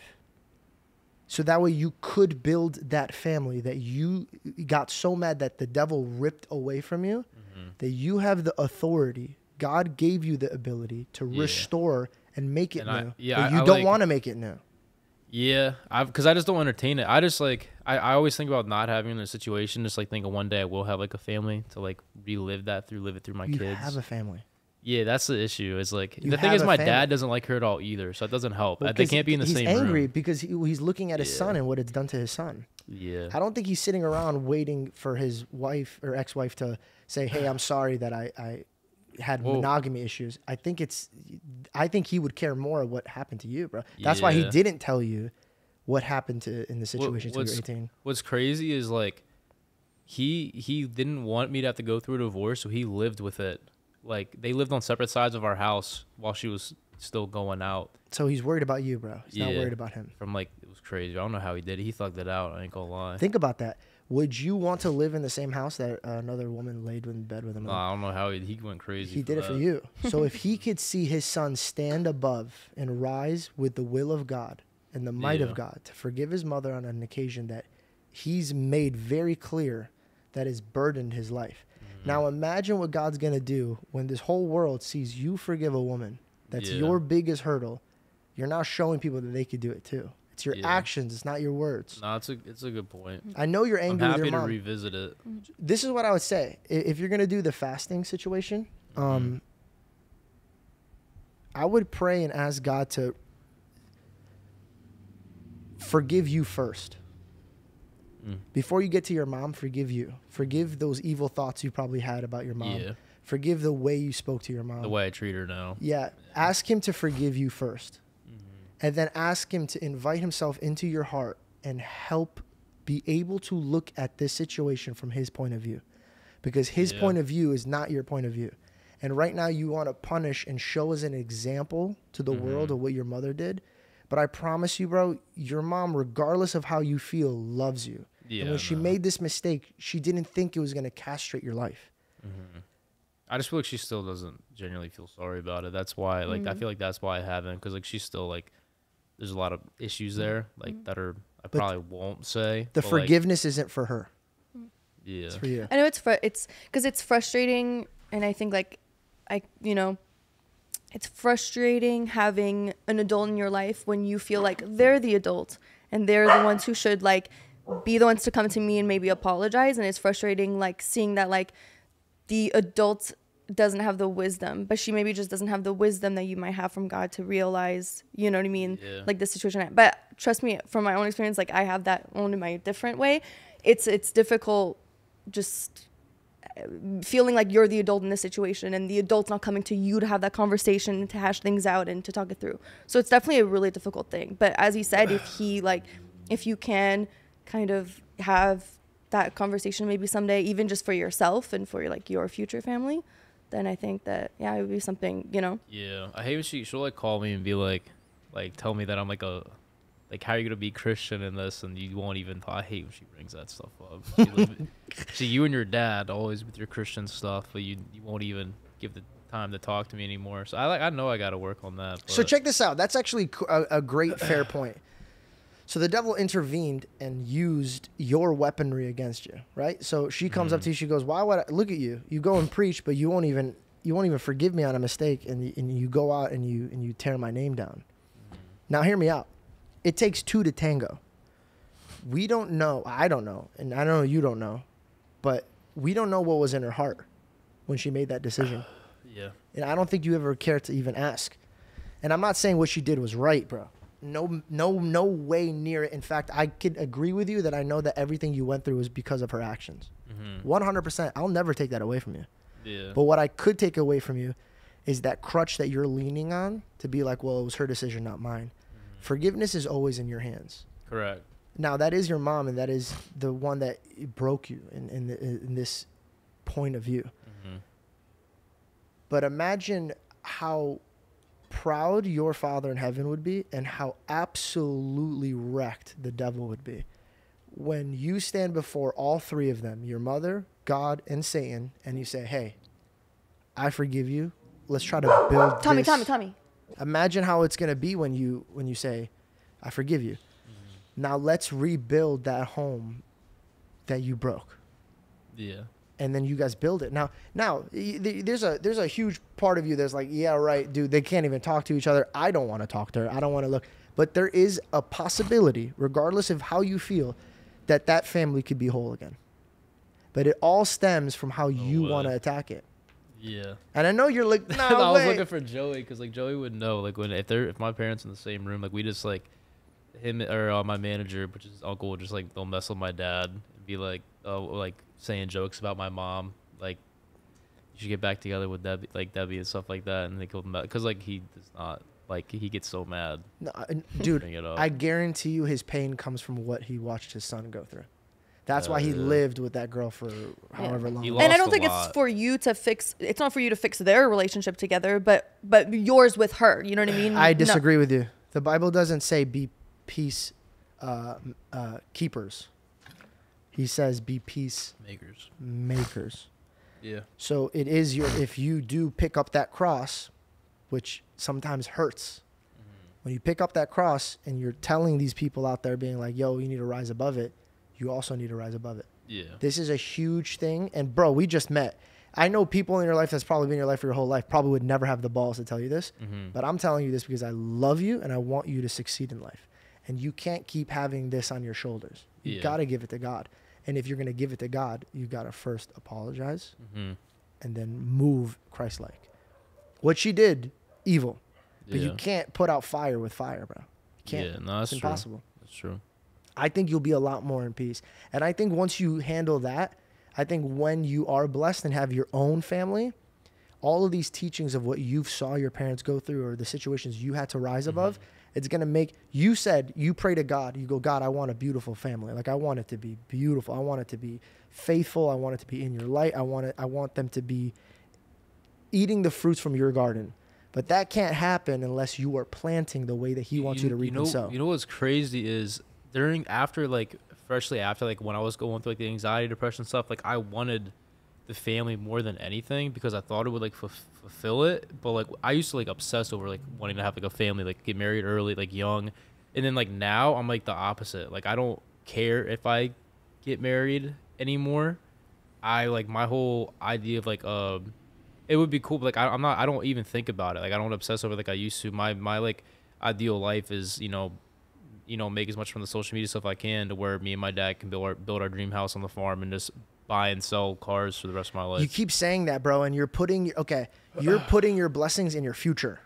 So that way you could build that family that you got so mad that the devil ripped away from you, that you have the authority. God gave you the ability to restore and make it new. But you don't want to make it new. Yeah, because I just don't entertain it. I just like, I always think about not having a situation, just like thinking one day I will have like a family to like relive that through, live it through my kids. You have a family. Yeah, that's the issue. It's like the thing is, my dad doesn't like her at all either, so it doesn't help. Well, they can't be in the same room. He's angry because he's looking at his son and what it's done to his son. Yeah, I don't think he's sitting around waiting for his wife or ex-wife to say, "Hey, I'm sorry that I had monogamy issues. I think it's, I think he would care more of what happened to you, bro. That's why he didn't tell you what happened to in the situation when you were 18. What's crazy is like, he didn't want me to have to go through a divorce, so he lived with it. Like, they lived on separate sides of our house while she was still going out. So he's worried about you, bro. He's not worried about him. From like, it was crazy. I don't know how he did it. He thugged it out. I ain't gonna lie. Think about that. Would you want to live in the same house that another woman laid in bed with him? No, I don't know how he went crazy. He did it for you. So if he could see his son stand above and rise with the will of God and the might of God to forgive his mother on an occasion that he's made very clear that has burdened his life. Now imagine what God's going to do when this whole world sees you forgive a woman. That's your biggest hurdle. You're now showing people that they could do it too. It's your actions. It's not your words. No, it's a good point. I know you're angry with your mom. I'm happy to revisit it. This is what I would say. If you're going to do the fasting situation, I would pray and ask God to forgive you first. Before you get to your mom, forgive you. Forgive those evil thoughts you probably had about your mom. Yeah. Forgive the way you spoke to your mom. The way I treat her now. Yeah. Ask him to forgive you first. And then ask him to invite himself into your heart and help be able to look at this situation from his point of view. Because his point of view is not your point of view. And right now you want to punish and show as an example to the world of what your mother did. But I promise you, bro, your mom, regardless of how you feel, loves you. Yeah, and when she made this mistake, she didn't think it was going to castrate your life. I just feel like she still doesn't genuinely feel sorry about it. That's why, like, I feel like that's why I haven't, because like she's still like, there's a lot of issues there, like that are I probably won't say. The forgiveness isn't for her. Yeah, it's for you. I know it's because it's frustrating, and I think like you know. It's frustrating having an adult in your life when you feel like they're the adult and they're the ones who should like be the ones to come to me and maybe apologize. And it's frustrating like seeing that like the adult doesn't have the wisdom, but she maybe just doesn't have the wisdom that you might have from God to realize, you know what I mean? Yeah. Like the situation. But trust me, from my own experience, like I have that own in my different way. It's difficult just feeling like you're the adult in this situation and the adult's not coming to you to have that conversation and to hash things out and to talk it through. So it's definitely a really difficult thing. But as he said, if you can kind of have that conversation maybe someday, even just for yourself and for like your future family, then I think that, yeah, it would be something, you know? Yeah. I hate when she'll like call me and be like tell me that I'm like a, like, how are you going to be Christian in this? And you won't even... I hate when she brings that stuff up. See, you and your dad, always with your Christian stuff, but you won't even give the time to talk to me anymore. So I know I got to work on that. But. So check this out. That's actually a great fair point. So the devil intervened and used your weaponry against you, right? So she comes up to you. She goes, why would I... Look at you. You go and preach, but you won't even forgive me on a mistake. And you go out and you tear my name down. Now hear me out. It takes two to tango. We don't know. I don't know. And I know you don't know. But we don't know what was in her heart when she made that decision. Yeah. And I don't think you ever cared to even ask. And I'm not saying what she did was right, bro. No way near it. In fact, I could agree with you that I know that everything you went through was because of her actions. 100%. I'll never take that away from you. Yeah. But what I could take away from you is that crutch that you're leaning on to be like, well, it was her decision, not mine. Forgiveness is always in your hands. Correct. Now, that is your mom, and that is the one that broke you in this point of view. But imagine how proud your Father in heaven would be and how absolutely wrecked the devil would be when you stand before all three of them, your mother, God, and Satan, and you say, hey, I forgive you. Let's try to build Tommy, this. Tommy. Imagine how it's going to be when you say, I forgive you. Now let's rebuild that home that you broke. Yeah. And then you guys build it. Now there's a huge part of you that's like, yeah, right, dude, they can't even talk to each other. I don't want to talk to her. I don't want to look. But there is a possibility, regardless of how you feel, that that family could be whole again. But it all stems from how you want to attack it. Yeah, and I know you're like, no, I was looking for Joey because like Joey would know like when if my parents in the same room, like we just like him or my manager, which is his uncle, just like they'll mess with my dad and be like, oh, like saying jokes about my mom, like you should get back together with Debbie, like Debbie and stuff like that. And they killed him because like he does not like he gets so mad. No, dude, I guarantee you his pain comes from what he watched his son go through. That's why he lived with that girl for however long. And I don't think it's for you to fix. It's not for you to fix their relationship together, but yours with her. You know what I mean? I disagree with you. The Bible doesn't say be peace keepers. He says be peace makers. Yeah. So it is your, if you do pick up that cross, which sometimes hurts. When you pick up that cross and you're telling these people out there being like, yo, you need to rise above it. You also need to rise above it. Yeah. This is a huge thing. And bro, we just met. I know people in your life that's probably been in your life for your whole life probably would never have the balls to tell you this. But I'm telling you this because I love you and I want you to succeed in life. And you can't keep having this on your shoulders. You gotta give it to God. And if you're gonna give it to God, you gotta first apologize and then move Christ-like. What she did, evil. But you can't put out fire with fire, bro. You can't. Yeah, no, that's it's impossible. True. That's true. I think you'll be a lot more in peace. And I think once you handle that, I think when you are blessed and have your own family, all of these teachings of what you saw your parents go through or the situations you had to rise above, it's going to make, you said, you pray to God, you go, God, I want a beautiful family. Like I want it to be beautiful. I want it to be faithful. I want it to be in your light. I want them to be eating the fruits from your garden. But that can't happen unless you are planting the way that he wants you to reap and sow. You know what's crazy is, during after like freshly after like when I was going through like the anxiety, depression stuff, like I wanted the family more than anything because I thought it would like fulfill it. But like I used to like obsess over like wanting to have like a family, like get married early, like young, and then like now I'm like the opposite. Like I don't care if I get married anymore. I like my whole idea of like it would be cool, but like I don't even think about it. Like I don't obsess over it like I used to. My like ideal life is, you know, make as much from the social media stuff I can to where me and my dad can build our dream house on the farm and just buy and sell cars for the rest of my life. You keep saying that, bro, and you're putting, okay, you're putting your blessings in your future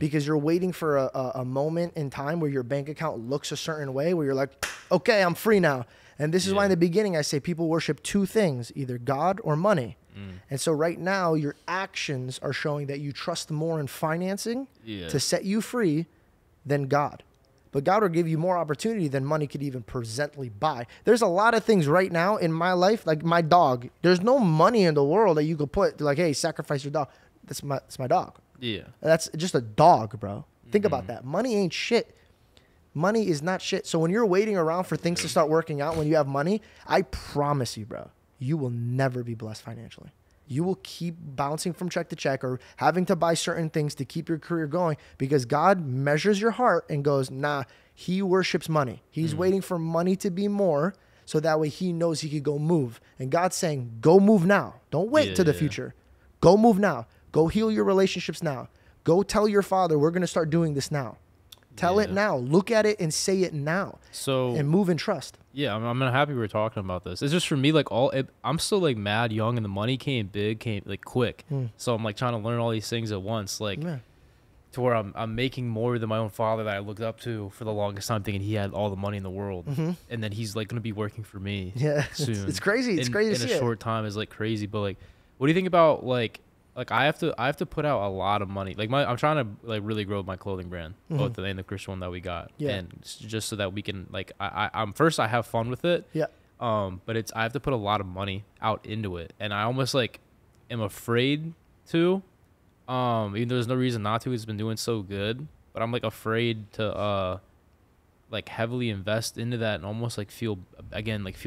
because you're waiting for a moment in time where your bank account looks a certain way where you're like, okay, I'm free now. And this is why in the beginning I say people worship two things, either God or money. And so right now your actions are showing that you trust more in financing to set you free than God. But God will give you more opportunity than money could even presently buy. There's a lot of things right now in my life, like my dog. There's no money in the world that you could put, like, hey, sacrifice your dog. That's my dog. Yeah. That's just a dog, bro. Think about that. Money ain't shit. Money is not shit. So when you're waiting around for things to start working out when you have money, I promise you, bro, you will never be blessed financially. You will keep bouncing from check to check or having to buy certain things to keep your career going because God measures your heart and goes, nah, he worships money. He's waiting for money to be more so that way he knows he could go move. And God's saying, go move now. Don't wait to the future. Go move now. Go heal your relationships now. Go tell your father, we're going to start doing this now. Tell it now. Look at it and say it now. So and move in trust. Yeah, I'm happy we were talking about this. It's just for me, like I'm still like mad young, and the money came like quick. So I'm like trying to learn all these things at once, like to where I'm making more than my own father that I looked up to for the longest time, thinking he had all the money in the world, and then he's like going to be working for me. Yeah, soon. It's crazy. It's crazy. In a short time is like crazy. But like, what do you think about like I have to put out a lot of money. Like I'm trying to like really grow my clothing brand, both the and the Christian one that we got, and just so that we can like I'm first I have fun with it, but I have to put a lot of money out into it, and I almost like am afraid to, even though there's no reason not to. It's been doing so good, but I'm like afraid to like heavily invest into that and almost like feel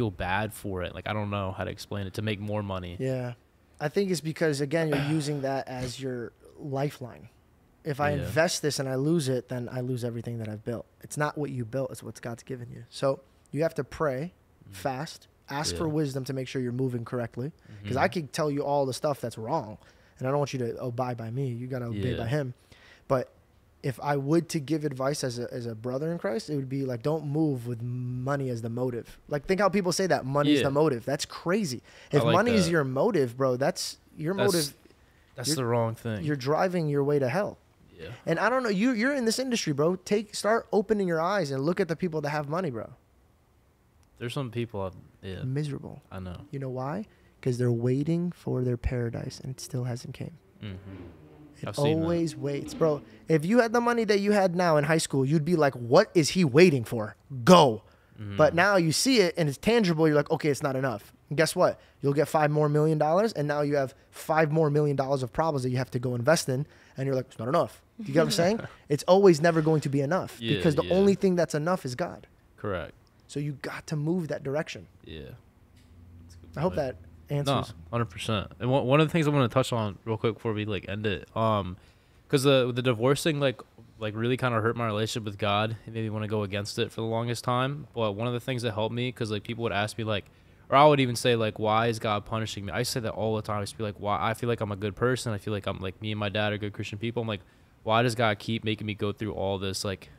bad for it. Like I don't know how to explain it to make more money. Yeah. I think it's because, again, you're using that as your lifeline. If I invest this and I lose it, then I lose everything that I've built. It's not what you built. It's what God's given you. So you have to pray, fast, ask for wisdom to make sure you're moving correctly. Because I could tell you all the stuff that's wrong, and I don't want you to obey by me. You got to obey by him. But if I would to give advice as a brother in Christ, it would be like, don't move with money as the motive. Like, think how people say that money is the motive. That's crazy. If like money is your motive, bro, that's your motive. That's the wrong thing. You're driving your way to hell. Yeah. And I don't know, you're in this industry, bro. Start opening your eyes and look at the people that have money, bro. There's some people miserable. I know. You know why? because they're waiting for their paradise and it still hasn't came. Mm-hmm. It always waits. Bro, if you had the money that you had now in high school, you'd be like, what is he waiting for? Go. Mm-hmm. But now you see it and it's tangible. You're like, okay, it's not enough. And guess what? You'll get $5 more million. And now you have $5 more million of problems that you have to go invest in. And you're like, it's not enough. You get what I'm saying? It's always never going to be enough, yeah, because the only thing that's enough is God. Correct. So you got to move that direction. Yeah. That's a good point. I hope that answers. No, 100%. And one of the things I want to touch on real quick before we like end it, because the divorce thing like really kind of hurt my relationship with God. It made me want to go against it for the longest time. But one of the things that helped me, because like people would ask me like, or I would even say like, why is God punishing me? I say that all the time. I just be like, why? I feel like I'm a good person. I feel like I'm like, me and my dad are good Christian people. I'm like, why does God keep making me go through all this like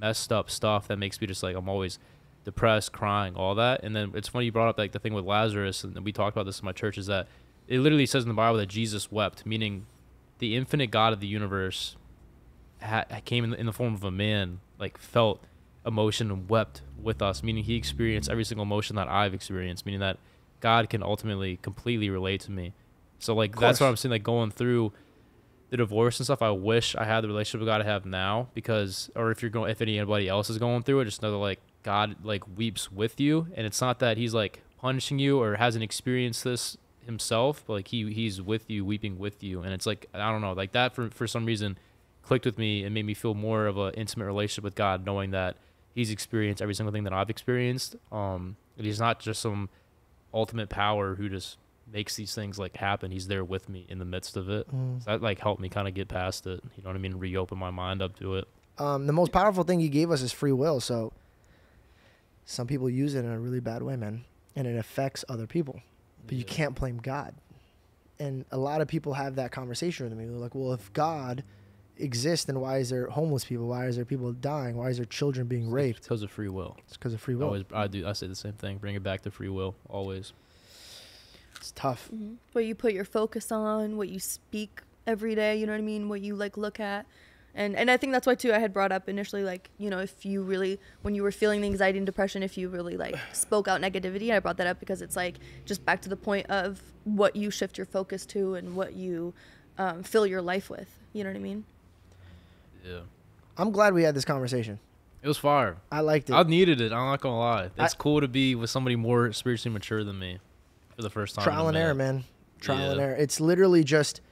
messed up stuff that makes me just like, I'm always depressed, crying, all that? And then it's funny you brought up like the thing with Lazarus, and we talked about this in my church, is that it literally says in the Bible that Jesus wept, meaning the infinite God of the universe came in the form of a man, like felt emotion and wept with us, meaning he experienced every single emotion that I've experienced, meaning that God can ultimately completely relate to me. So like that's what I'm saying, like going through the divorce and stuff, I wish I had the relationship with God I have now, because, or if you're going, if anybody else is going through it, just know that like God like weeps with you, and it's not that he's like punishing you or hasn't experienced this himself, but like he's with you, weeping with you. And it's like, I don't know, like that for some reason clicked with me and made me feel more of an intimate relationship with God, knowing that he's experienced every single thing that I've experienced. And he's not just some ultimate power who just makes these things like happen. He's there with me in the midst of it. So that like helped me kind of get past it, you know what I mean, reopen my mind up to it. The most powerful thing he gave us is free will. So some people use it in a really bad way, man, and it affects other people. But you can't blame God. And a lot of people have that conversation with me. They're like, well, if God exists, then why is there homeless people? Why is there people dying? Why is there children being raped? It's because of free will. It's because of free will. Always, I say the same thing. Bring it back to free will, always. It's tough. Mm-hmm. What you put your focus on, what you speak every day, you know what I mean, what you like look at. And I think that's why, too, I had brought up initially, like, you know, if you really, when you were feeling the anxiety and depression, if you really, like, spoke out negativity, I brought that up because it's, like, just back to the point of what you shift your focus to and what you fill your life with. You know what I mean? Yeah. I'm glad we had this conversation. It was fire. I liked it. I needed it. I'm not going to lie. It's cool to be with somebody more spiritually mature than me for the first time. Trial and error, man. Trial and error. It's literally just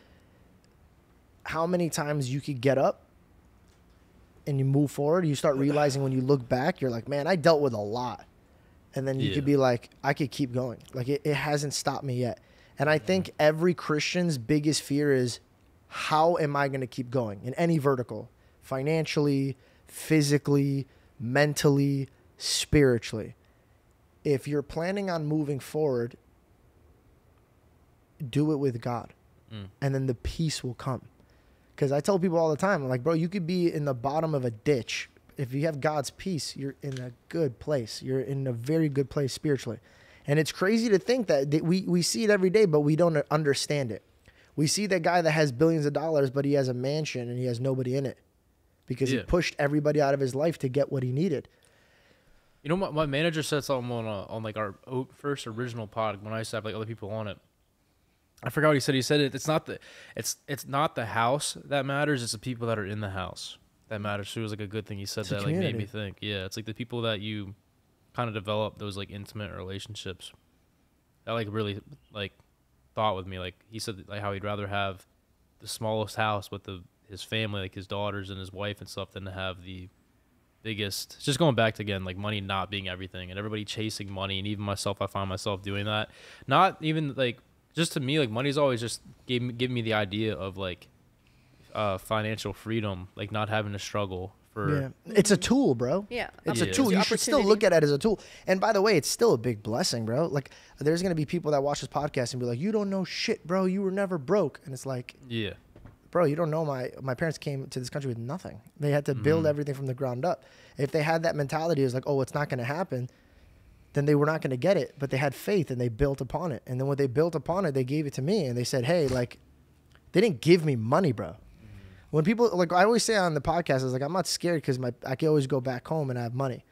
how many times you could get up and you move forward. You start realizing when you look back, you're like, man, I dealt with a lot. And then you could be like, I could keep going. Like it hasn't stopped me yet. And I think every Christian's biggest fear is, how am I going to keep going in any vertical? Financially, physically, mentally, spiritually. If you're planning on moving forward, do it with God. And then the peace will come. Because I tell people all the time, I'm like, bro, you could be in the bottom of a ditch. If you have God's peace, you're in a good place. You're in a very good place spiritually. And it's crazy to think that we see it every day, but we don't understand it. We see that guy that has billions of dollars, but he has a mansion and he has nobody in it because he pushed everybody out of his life to get what he needed. You know, my manager said something on like our first original pod when I used to have like other people on it. I forgot what he said. He said it's not the house that matters. It's the people that are in the house that matters. So it was like a good thing he said that like made me think. Yeah, it's like the people that you kind of develop those like intimate relationships. That like really like thought with me. Like he said like how he'd rather have the smallest house with his family, like his daughters and his wife and stuff, than to have the biggest. It's just going back to, again, like money not being everything and everybody chasing money, and even myself, I find myself doing that. Not even like. Just to me, like, money's always just giving me the idea of, like, financial freedom, like, not having to struggle for... Yeah. It's a tool, bro. Yeah. It's a tool. You should still look at it as a tool. And, by the way, it's still a big blessing, bro. Like, there's going to be people that watch this podcast and be like, you don't know shit, bro. You were never broke. And it's like... Yeah. Bro, you don't know my parents came to this country with nothing. They had to build everything from the ground up. If they had that mentality, it was like, oh, it's not going to happen... then they were not going to get it, but they had faith and they built upon it. And then when they built upon it, they gave it to me and they said, hey, like, they didn't give me money, bro. When people, like I always say on the podcast, I was like, I'm not scared because I can always go back home and I have money.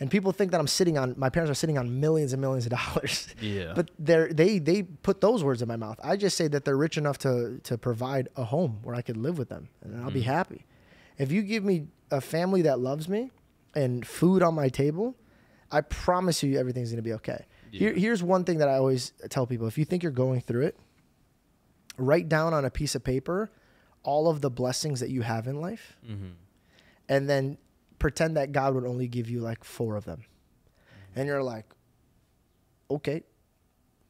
And people think that I'm sitting on, my parents are sitting on millions and millions of dollars. Yeah. But they put those words in my mouth. I just say that they're rich enough to provide a home where I could live with them, and I'll be happy. If you give me a family that loves me and food on my table, I promise you everything's going to be okay. Yeah. Here's one thing that I always tell people. If you think you're going through it, write down on a piece of paper all of the blessings that you have in life. Mm-hmm. And then pretend that God would only give you like 4 of them. Mm-hmm. And you're like, okay.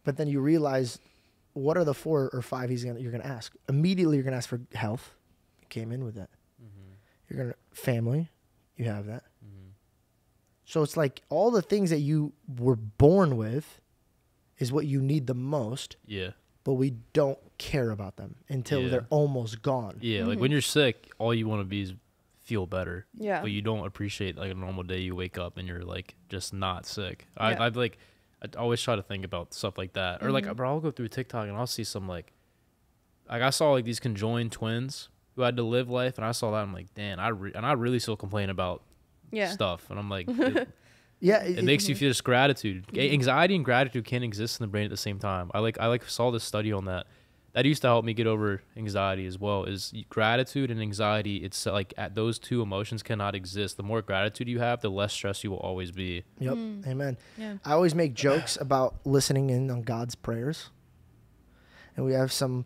But then you realize, what are the 4 or 5 you're going to ask? Immediately you're going to ask for health. You came in with that. Mm-hmm. You're going to family. You have that. Mm-hmm. So it's like all the things that you were born with is what you need the most. Yeah. But we don't care about them until they're almost gone. Yeah. Mm-hmm. Like when you're sick, all you want to be is feel better. Yeah. But you don't appreciate like a normal day. You wake up and you're like just not sick. Yeah. I always try to think about stuff like that. Or like, bro, I'll go through TikTok and I'll see some like I saw like these conjoined twins who had to live life, and I saw that, I'm like, damn, I really still complain about stuff, and I'm like, it makes you feel just gratitude. Anxiety and gratitude can't exist in the brain at the same time. I saw this study on that. That used to help me get over anxiety as well, is gratitude and anxiety. It's like those two emotions cannot exist. The more gratitude you have, the less stress you will always be. Yep. Amen. Yeah. I always make jokes about listening in on God's prayers. And we have some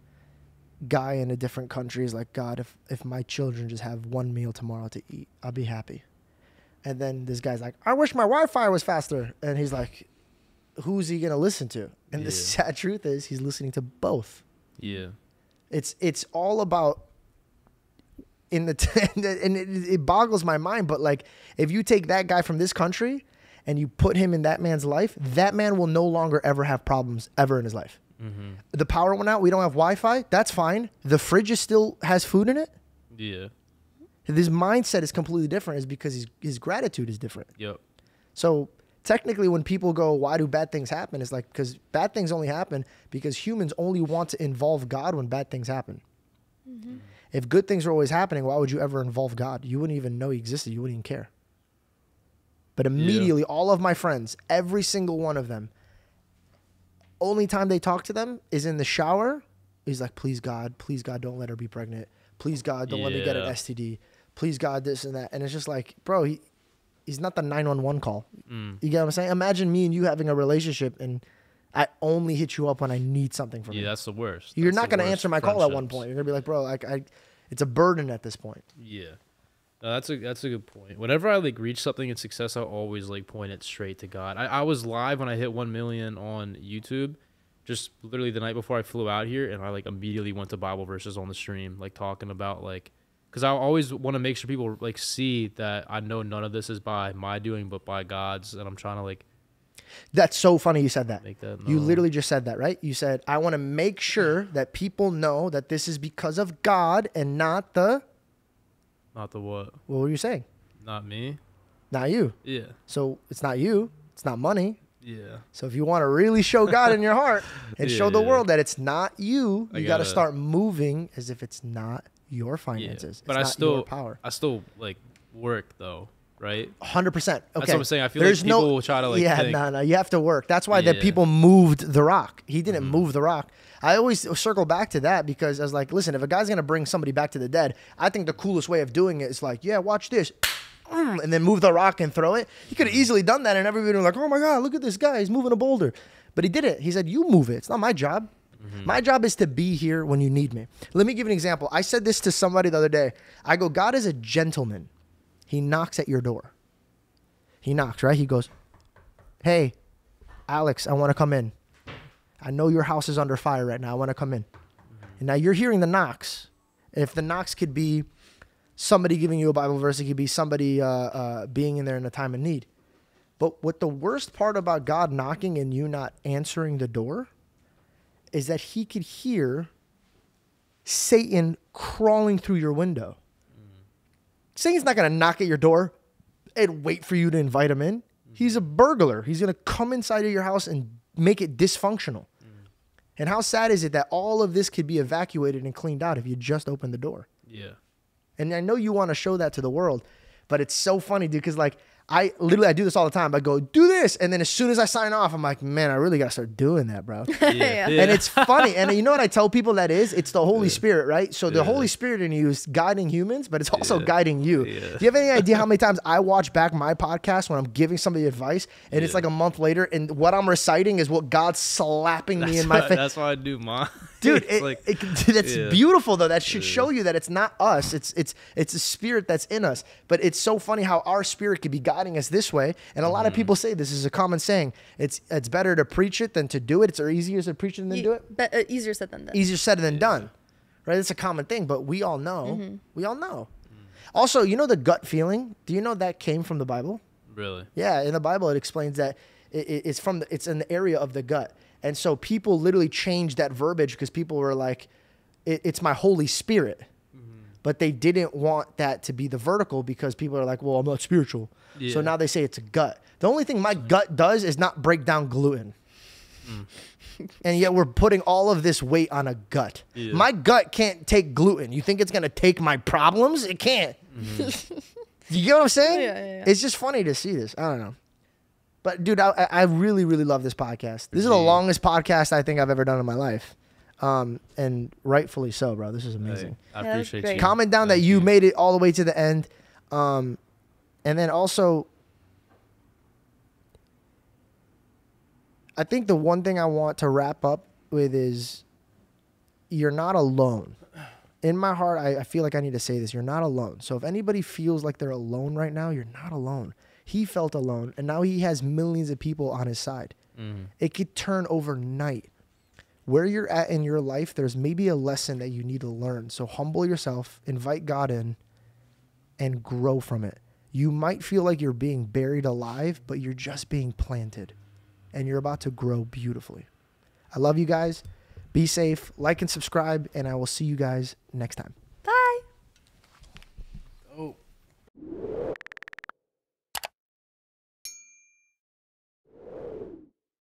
guy in a different country is like, God, if my children just have one meal tomorrow to eat, I'll be happy. And then this guy's like, I wish my Wi-Fi was faster. And he's like, who's he going to listen to? And the sad truth is he's listening to both. Yeah. It's all about in the and it boggles my mind. But like, if you take that guy from this country and you put him in that man's life, that man will no longer ever have problems ever in his life. Mm-hmm. The power went out. We don't have Wi-Fi. That's fine. The fridge still has food in it. Yeah. His mindset is completely different, is because his gratitude is different. Yep. So technically, when people go, why do bad things happen? It's like, because bad things only happen because humans only want to involve God when bad things happen. Mm-hmm. If good things were always happening, why would you ever involve God? You wouldn't even know he existed. You wouldn't even care. But immediately, all of my friends, every single one of them, only time they talk to them is in the shower. He's like, please, God, don't let her be pregnant. Please, God, don't let me get an STD. Please, God, this and that. And it's just like, bro, he's not the 911 call. You get what I'm saying? Imagine me and you having a relationship and I only hit you up when I need something from you. Yeah, that's the worst. You're not going to answer my call at one point. You're going to be like, bro, it's a burden at this point. Yeah. No, that's a good point. Whenever I like reach something in success, I always like point it straight to God. I was live when I hit 1 million on YouTube, just literally the night before I flew out here, and I like immediately went to Bible verses on the stream, like talking about like, because I always want to make sure people like see that I know none of this is by my doing, but by God's. And I'm trying to like. That's so funny you said that. You literally just said that, right? You said, I want to make sure that people know that this is because of God and not the. Not the what? What were you saying? Not me. Not you. Yeah. So it's not you. It's not money. Yeah. So if you want to really show God in your heart and show the world that it's not you, you got to start moving as if it's not your finances. Yeah, but it's I still like work though, right? 100%. Okay. That's what I'm saying. I feel like people will try to like think. No, you have to work. That's why the people moved the rock. He didn't move the rock. I always circle back to that because I was like, listen, if a guy's gonna bring somebody back to the dead, I think the coolest way of doing it is like, yeah, watch this. And then move the rock and throw it. He could have easily done that and everybody was like, oh my God, look at this guy, he's moving a boulder. But he did it. He said, you move it. It's not my job. Mm-hmm. My job is to be here when you need me. Let me give an example. I said this to somebody the other day. I go, God is a gentleman. He knocks at your door. He knocks, right? He goes, hey, Alex, I want to come in. I know your house is under fire right now. I want to come in. Mm-hmm. And now you're hearing the knocks. If the knocks could be somebody giving you a Bible verse, it could be somebody being in there in a time of need. But what the worst part about God knocking and you not answering the door is that he could hear Satan crawling through your window. Mm-hmm. Satan's not going to knock at your door and wait for you to invite him in. Mm-hmm. He's a burglar. He's going to come inside of your house and make it dysfunctional. Mm-hmm. And how sad is it that all of this could be evacuated and cleaned out if you just open the door? Yeah. And I know you want to show that to the world, but it's so funny, dude, because like, I do this all the time. I go, do this. And then as soon as I sign off, I'm like, man, I really got to start doing that, bro. Yeah. Yeah. And it's funny. And you know what I tell people that is? It's the Holy Spirit, right? So the Holy Spirit in you is guiding humans, but it's also guiding you. Yeah. Do you have any idea how many times I watch back my podcast when I'm giving somebody advice and it's like a month later and what I'm reciting is what God's slapping me in my face? That's why I do mine. Dude, that's beautiful, though. That should show you that it's not us. It's the Spirit that's in us. But it's so funny how our spirit could be guiding us this way. And a lot of people say, this is a common saying, it's better to preach it than to do it. It's easier to preach it than do it. But, easier said than done. Easier said than done. Right? It's a common thing, but we all know. We all know. Also, you know the gut feeling? Do you know that came from the Bible? Really? Yeah, in the Bible it explains that it's in the area of the gut. And so people literally changed that verbiage because people were like, it's my Holy Spirit. But they didn't want that to be the vertical because people are like, well, I'm not spiritual. Yeah. So now they say it's a gut. The only thing my gut does is not break down gluten. And yet we're putting all of this weight on a gut. Yeah. My gut can't take gluten. You think it's going to take my problems? It can't. You get what I'm saying? Yeah, yeah, yeah. It's just funny to see this. I don't know. But, dude, I really, really love this podcast. This is the longest podcast I think I've ever done in my life. And rightfully so, bro. This is amazing. Hey, I appreciate you. Comment down that you made it all the way to the end. And then also, I think the one thing I want to wrap up with is you're not alone. In my heart, I feel like I need to say this. You're not alone. So if anybody feels like they're alone right now, you're not alone. He felt alone, and now he has millions of people on his side. It could turn overnight. Where you're at in your life, there's maybe a lesson that you need to learn. So humble yourself, invite God in, and grow from it. You might feel like you're being buried alive, but you're just being planted, and you're about to grow beautifully. I love you guys. Be safe. Like and subscribe, and I will see you guys next time.